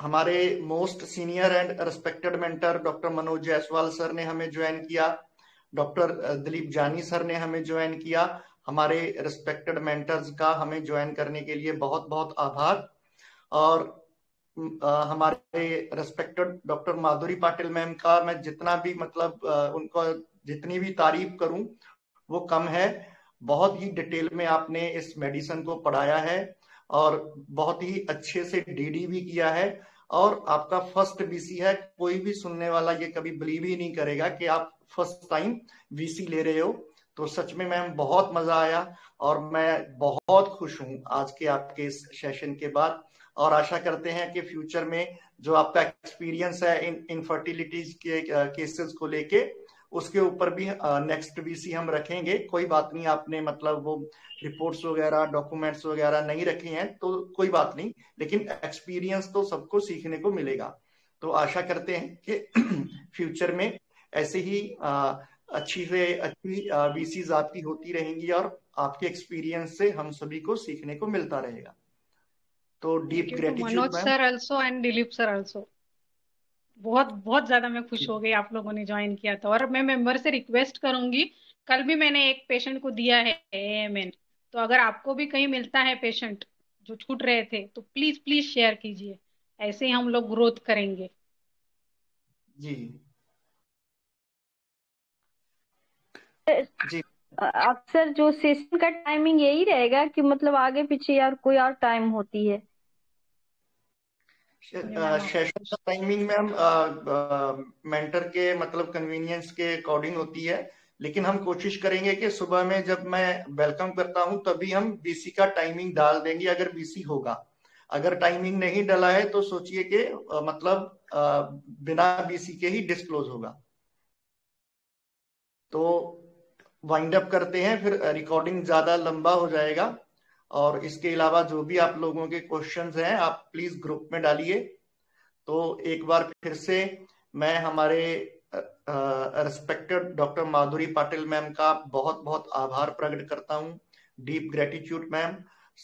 हमारे most senior and respected mentor doctor Manoj Jaiswal sir ने हमें ज्वाइन किया, डॉक्टर दिलीप जानी सर ने हमें ज्वाइन किया, हमारे रिस्पेक्टेड मेंटर्स का हमें ज्वाइन करने के लिए बहुत बहुत आभार, और हमारे respected doctor Madhuri Patil ma'am का मैं जितना भी मतलब उनको जितनी भी तारीफ करूं वो कम है, बहुत ही डिटेल में आपने इस मेडिसिन को पढ़ाया है और बहुत ही अच्छे से डीडी भी किया है, और आपका फर्स्ट बीसी है, कोई भी सुनने वाला ये कभी बिलीव ही नहीं करेगा कि आप फर्स्ट टाइम बीसी ले रहे हो, तो सच में मैम बहुत मजा आया और मैं बहुत खुश हूँ आज के आपके इस सेशन के बाद, और आशा करते हैं कि फ्यूचर में जो आपका एक्सपीरियंस है इन इनफर्टिलिटीज के केसेस को लेके उसके ऊपर भी नेक्स्ट वीसी हम रखेंगे। कोई बात नहीं, आपने मतलब वो रिपोर्ट्स वगैरह डॉक्यूमेंट्स वगैरह नहीं रखे हैं तो कोई बात नहीं, लेकिन एक्सपीरियंस तो सबको सीखने को मिलेगा। तो आशा करते हैं कि फ्यूचर में ऐसे ही आ, अच्छी से अच्छी वीसीज आपकी होती रहेंगी और आपके एक्सपीरियंस से हम सभी को सीखने को मिलता रहेगा। तो deep gratitude Manoj sir also and Dilip sir also, बहुत बहुत ज्यादा मैं खुश हो गई आप लोगों ने ज्वाइन किया था। और मैं मेंबर से रिक्वेस्ट करूंगी, कल भी मैंने एक पेशेंट को दिया है एएमएन, तो अगर आपको भी कहीं मिलता है पेशेंट जो छूट रहे थे तो प्लीज प्लीज शेयर कीजिए, ऐसे ही हम लोग ग्रोथ करेंगे जी जी। आप सर जो सेशन का टाइमिंग यही रहेगा कि मतलब आगे पीछे यार कोई और टाइम होती है? सेशन का टाइमिंग मैम मेंटर के मतलब कन्वीनियंस के अकॉर्डिंग होती है, लेकिन हम कोशिश करेंगे कि सुबह में जब मैं वेलकम करता हूं तभी हम बीसी का टाइमिंग डाल देंगे अगर बीसी होगा। अगर टाइमिंग नहीं डाला है तो सोचिए कि मतलब आ, बिना बीसी के ही डिस्क्लोज होगा। तो वाइंड अप करते हैं, फिर रिकॉर्डिंग ज्यादा लंबा हो जाएगा। और इसके अलावा जो भी आप लोगों के क्वेश्चंस हैं आप प्लीज ग्रुप में डालिए। तो एक बार फिर से मैं हमारे respected doctor Madhuri Patil ma'am का बहुत बहुत आभार प्रकट करता हूँ, डीप ग्रेटिट्यूड मैम।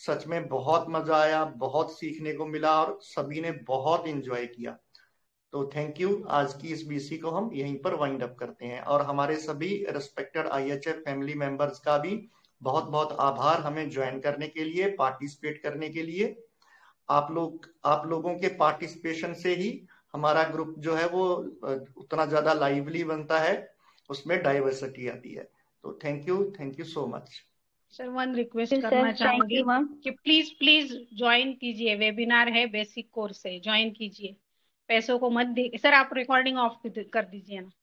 सच में बहुत मजा आया, बहुत सीखने को मिला और सभी ने बहुत इंजॉय किया। तो थैंक यू। आज की इस बीसी को हम यहीं पर वाइंड अप करते हैं और हमारे सभी रिस्पेक्टेड आईएचएफ फैमिली मेंबर्स का भी बहुत बहुत आभार हमें ज्वाइन करने के लिए, पार्टिसिपेट करने के लिए। आप लोग आप लोगों के पार्टिसिपेशन से ही हमारा ग्रुप जो है वो उतना ज्यादा लाइवली बनता है, उसमें डाइवर्सिटी आती है। तो thank you, thank you so much sir. One request करना चाहूंगी कि प्लीज प्लीज ज्वाइन कीजिए, वेबिनार है, बेसिक कोर्स है, ज्वाइन कीजिए। पैसों को मत दे सर, आप रिकॉर्डिंग ऑफ कर दीजिए ना।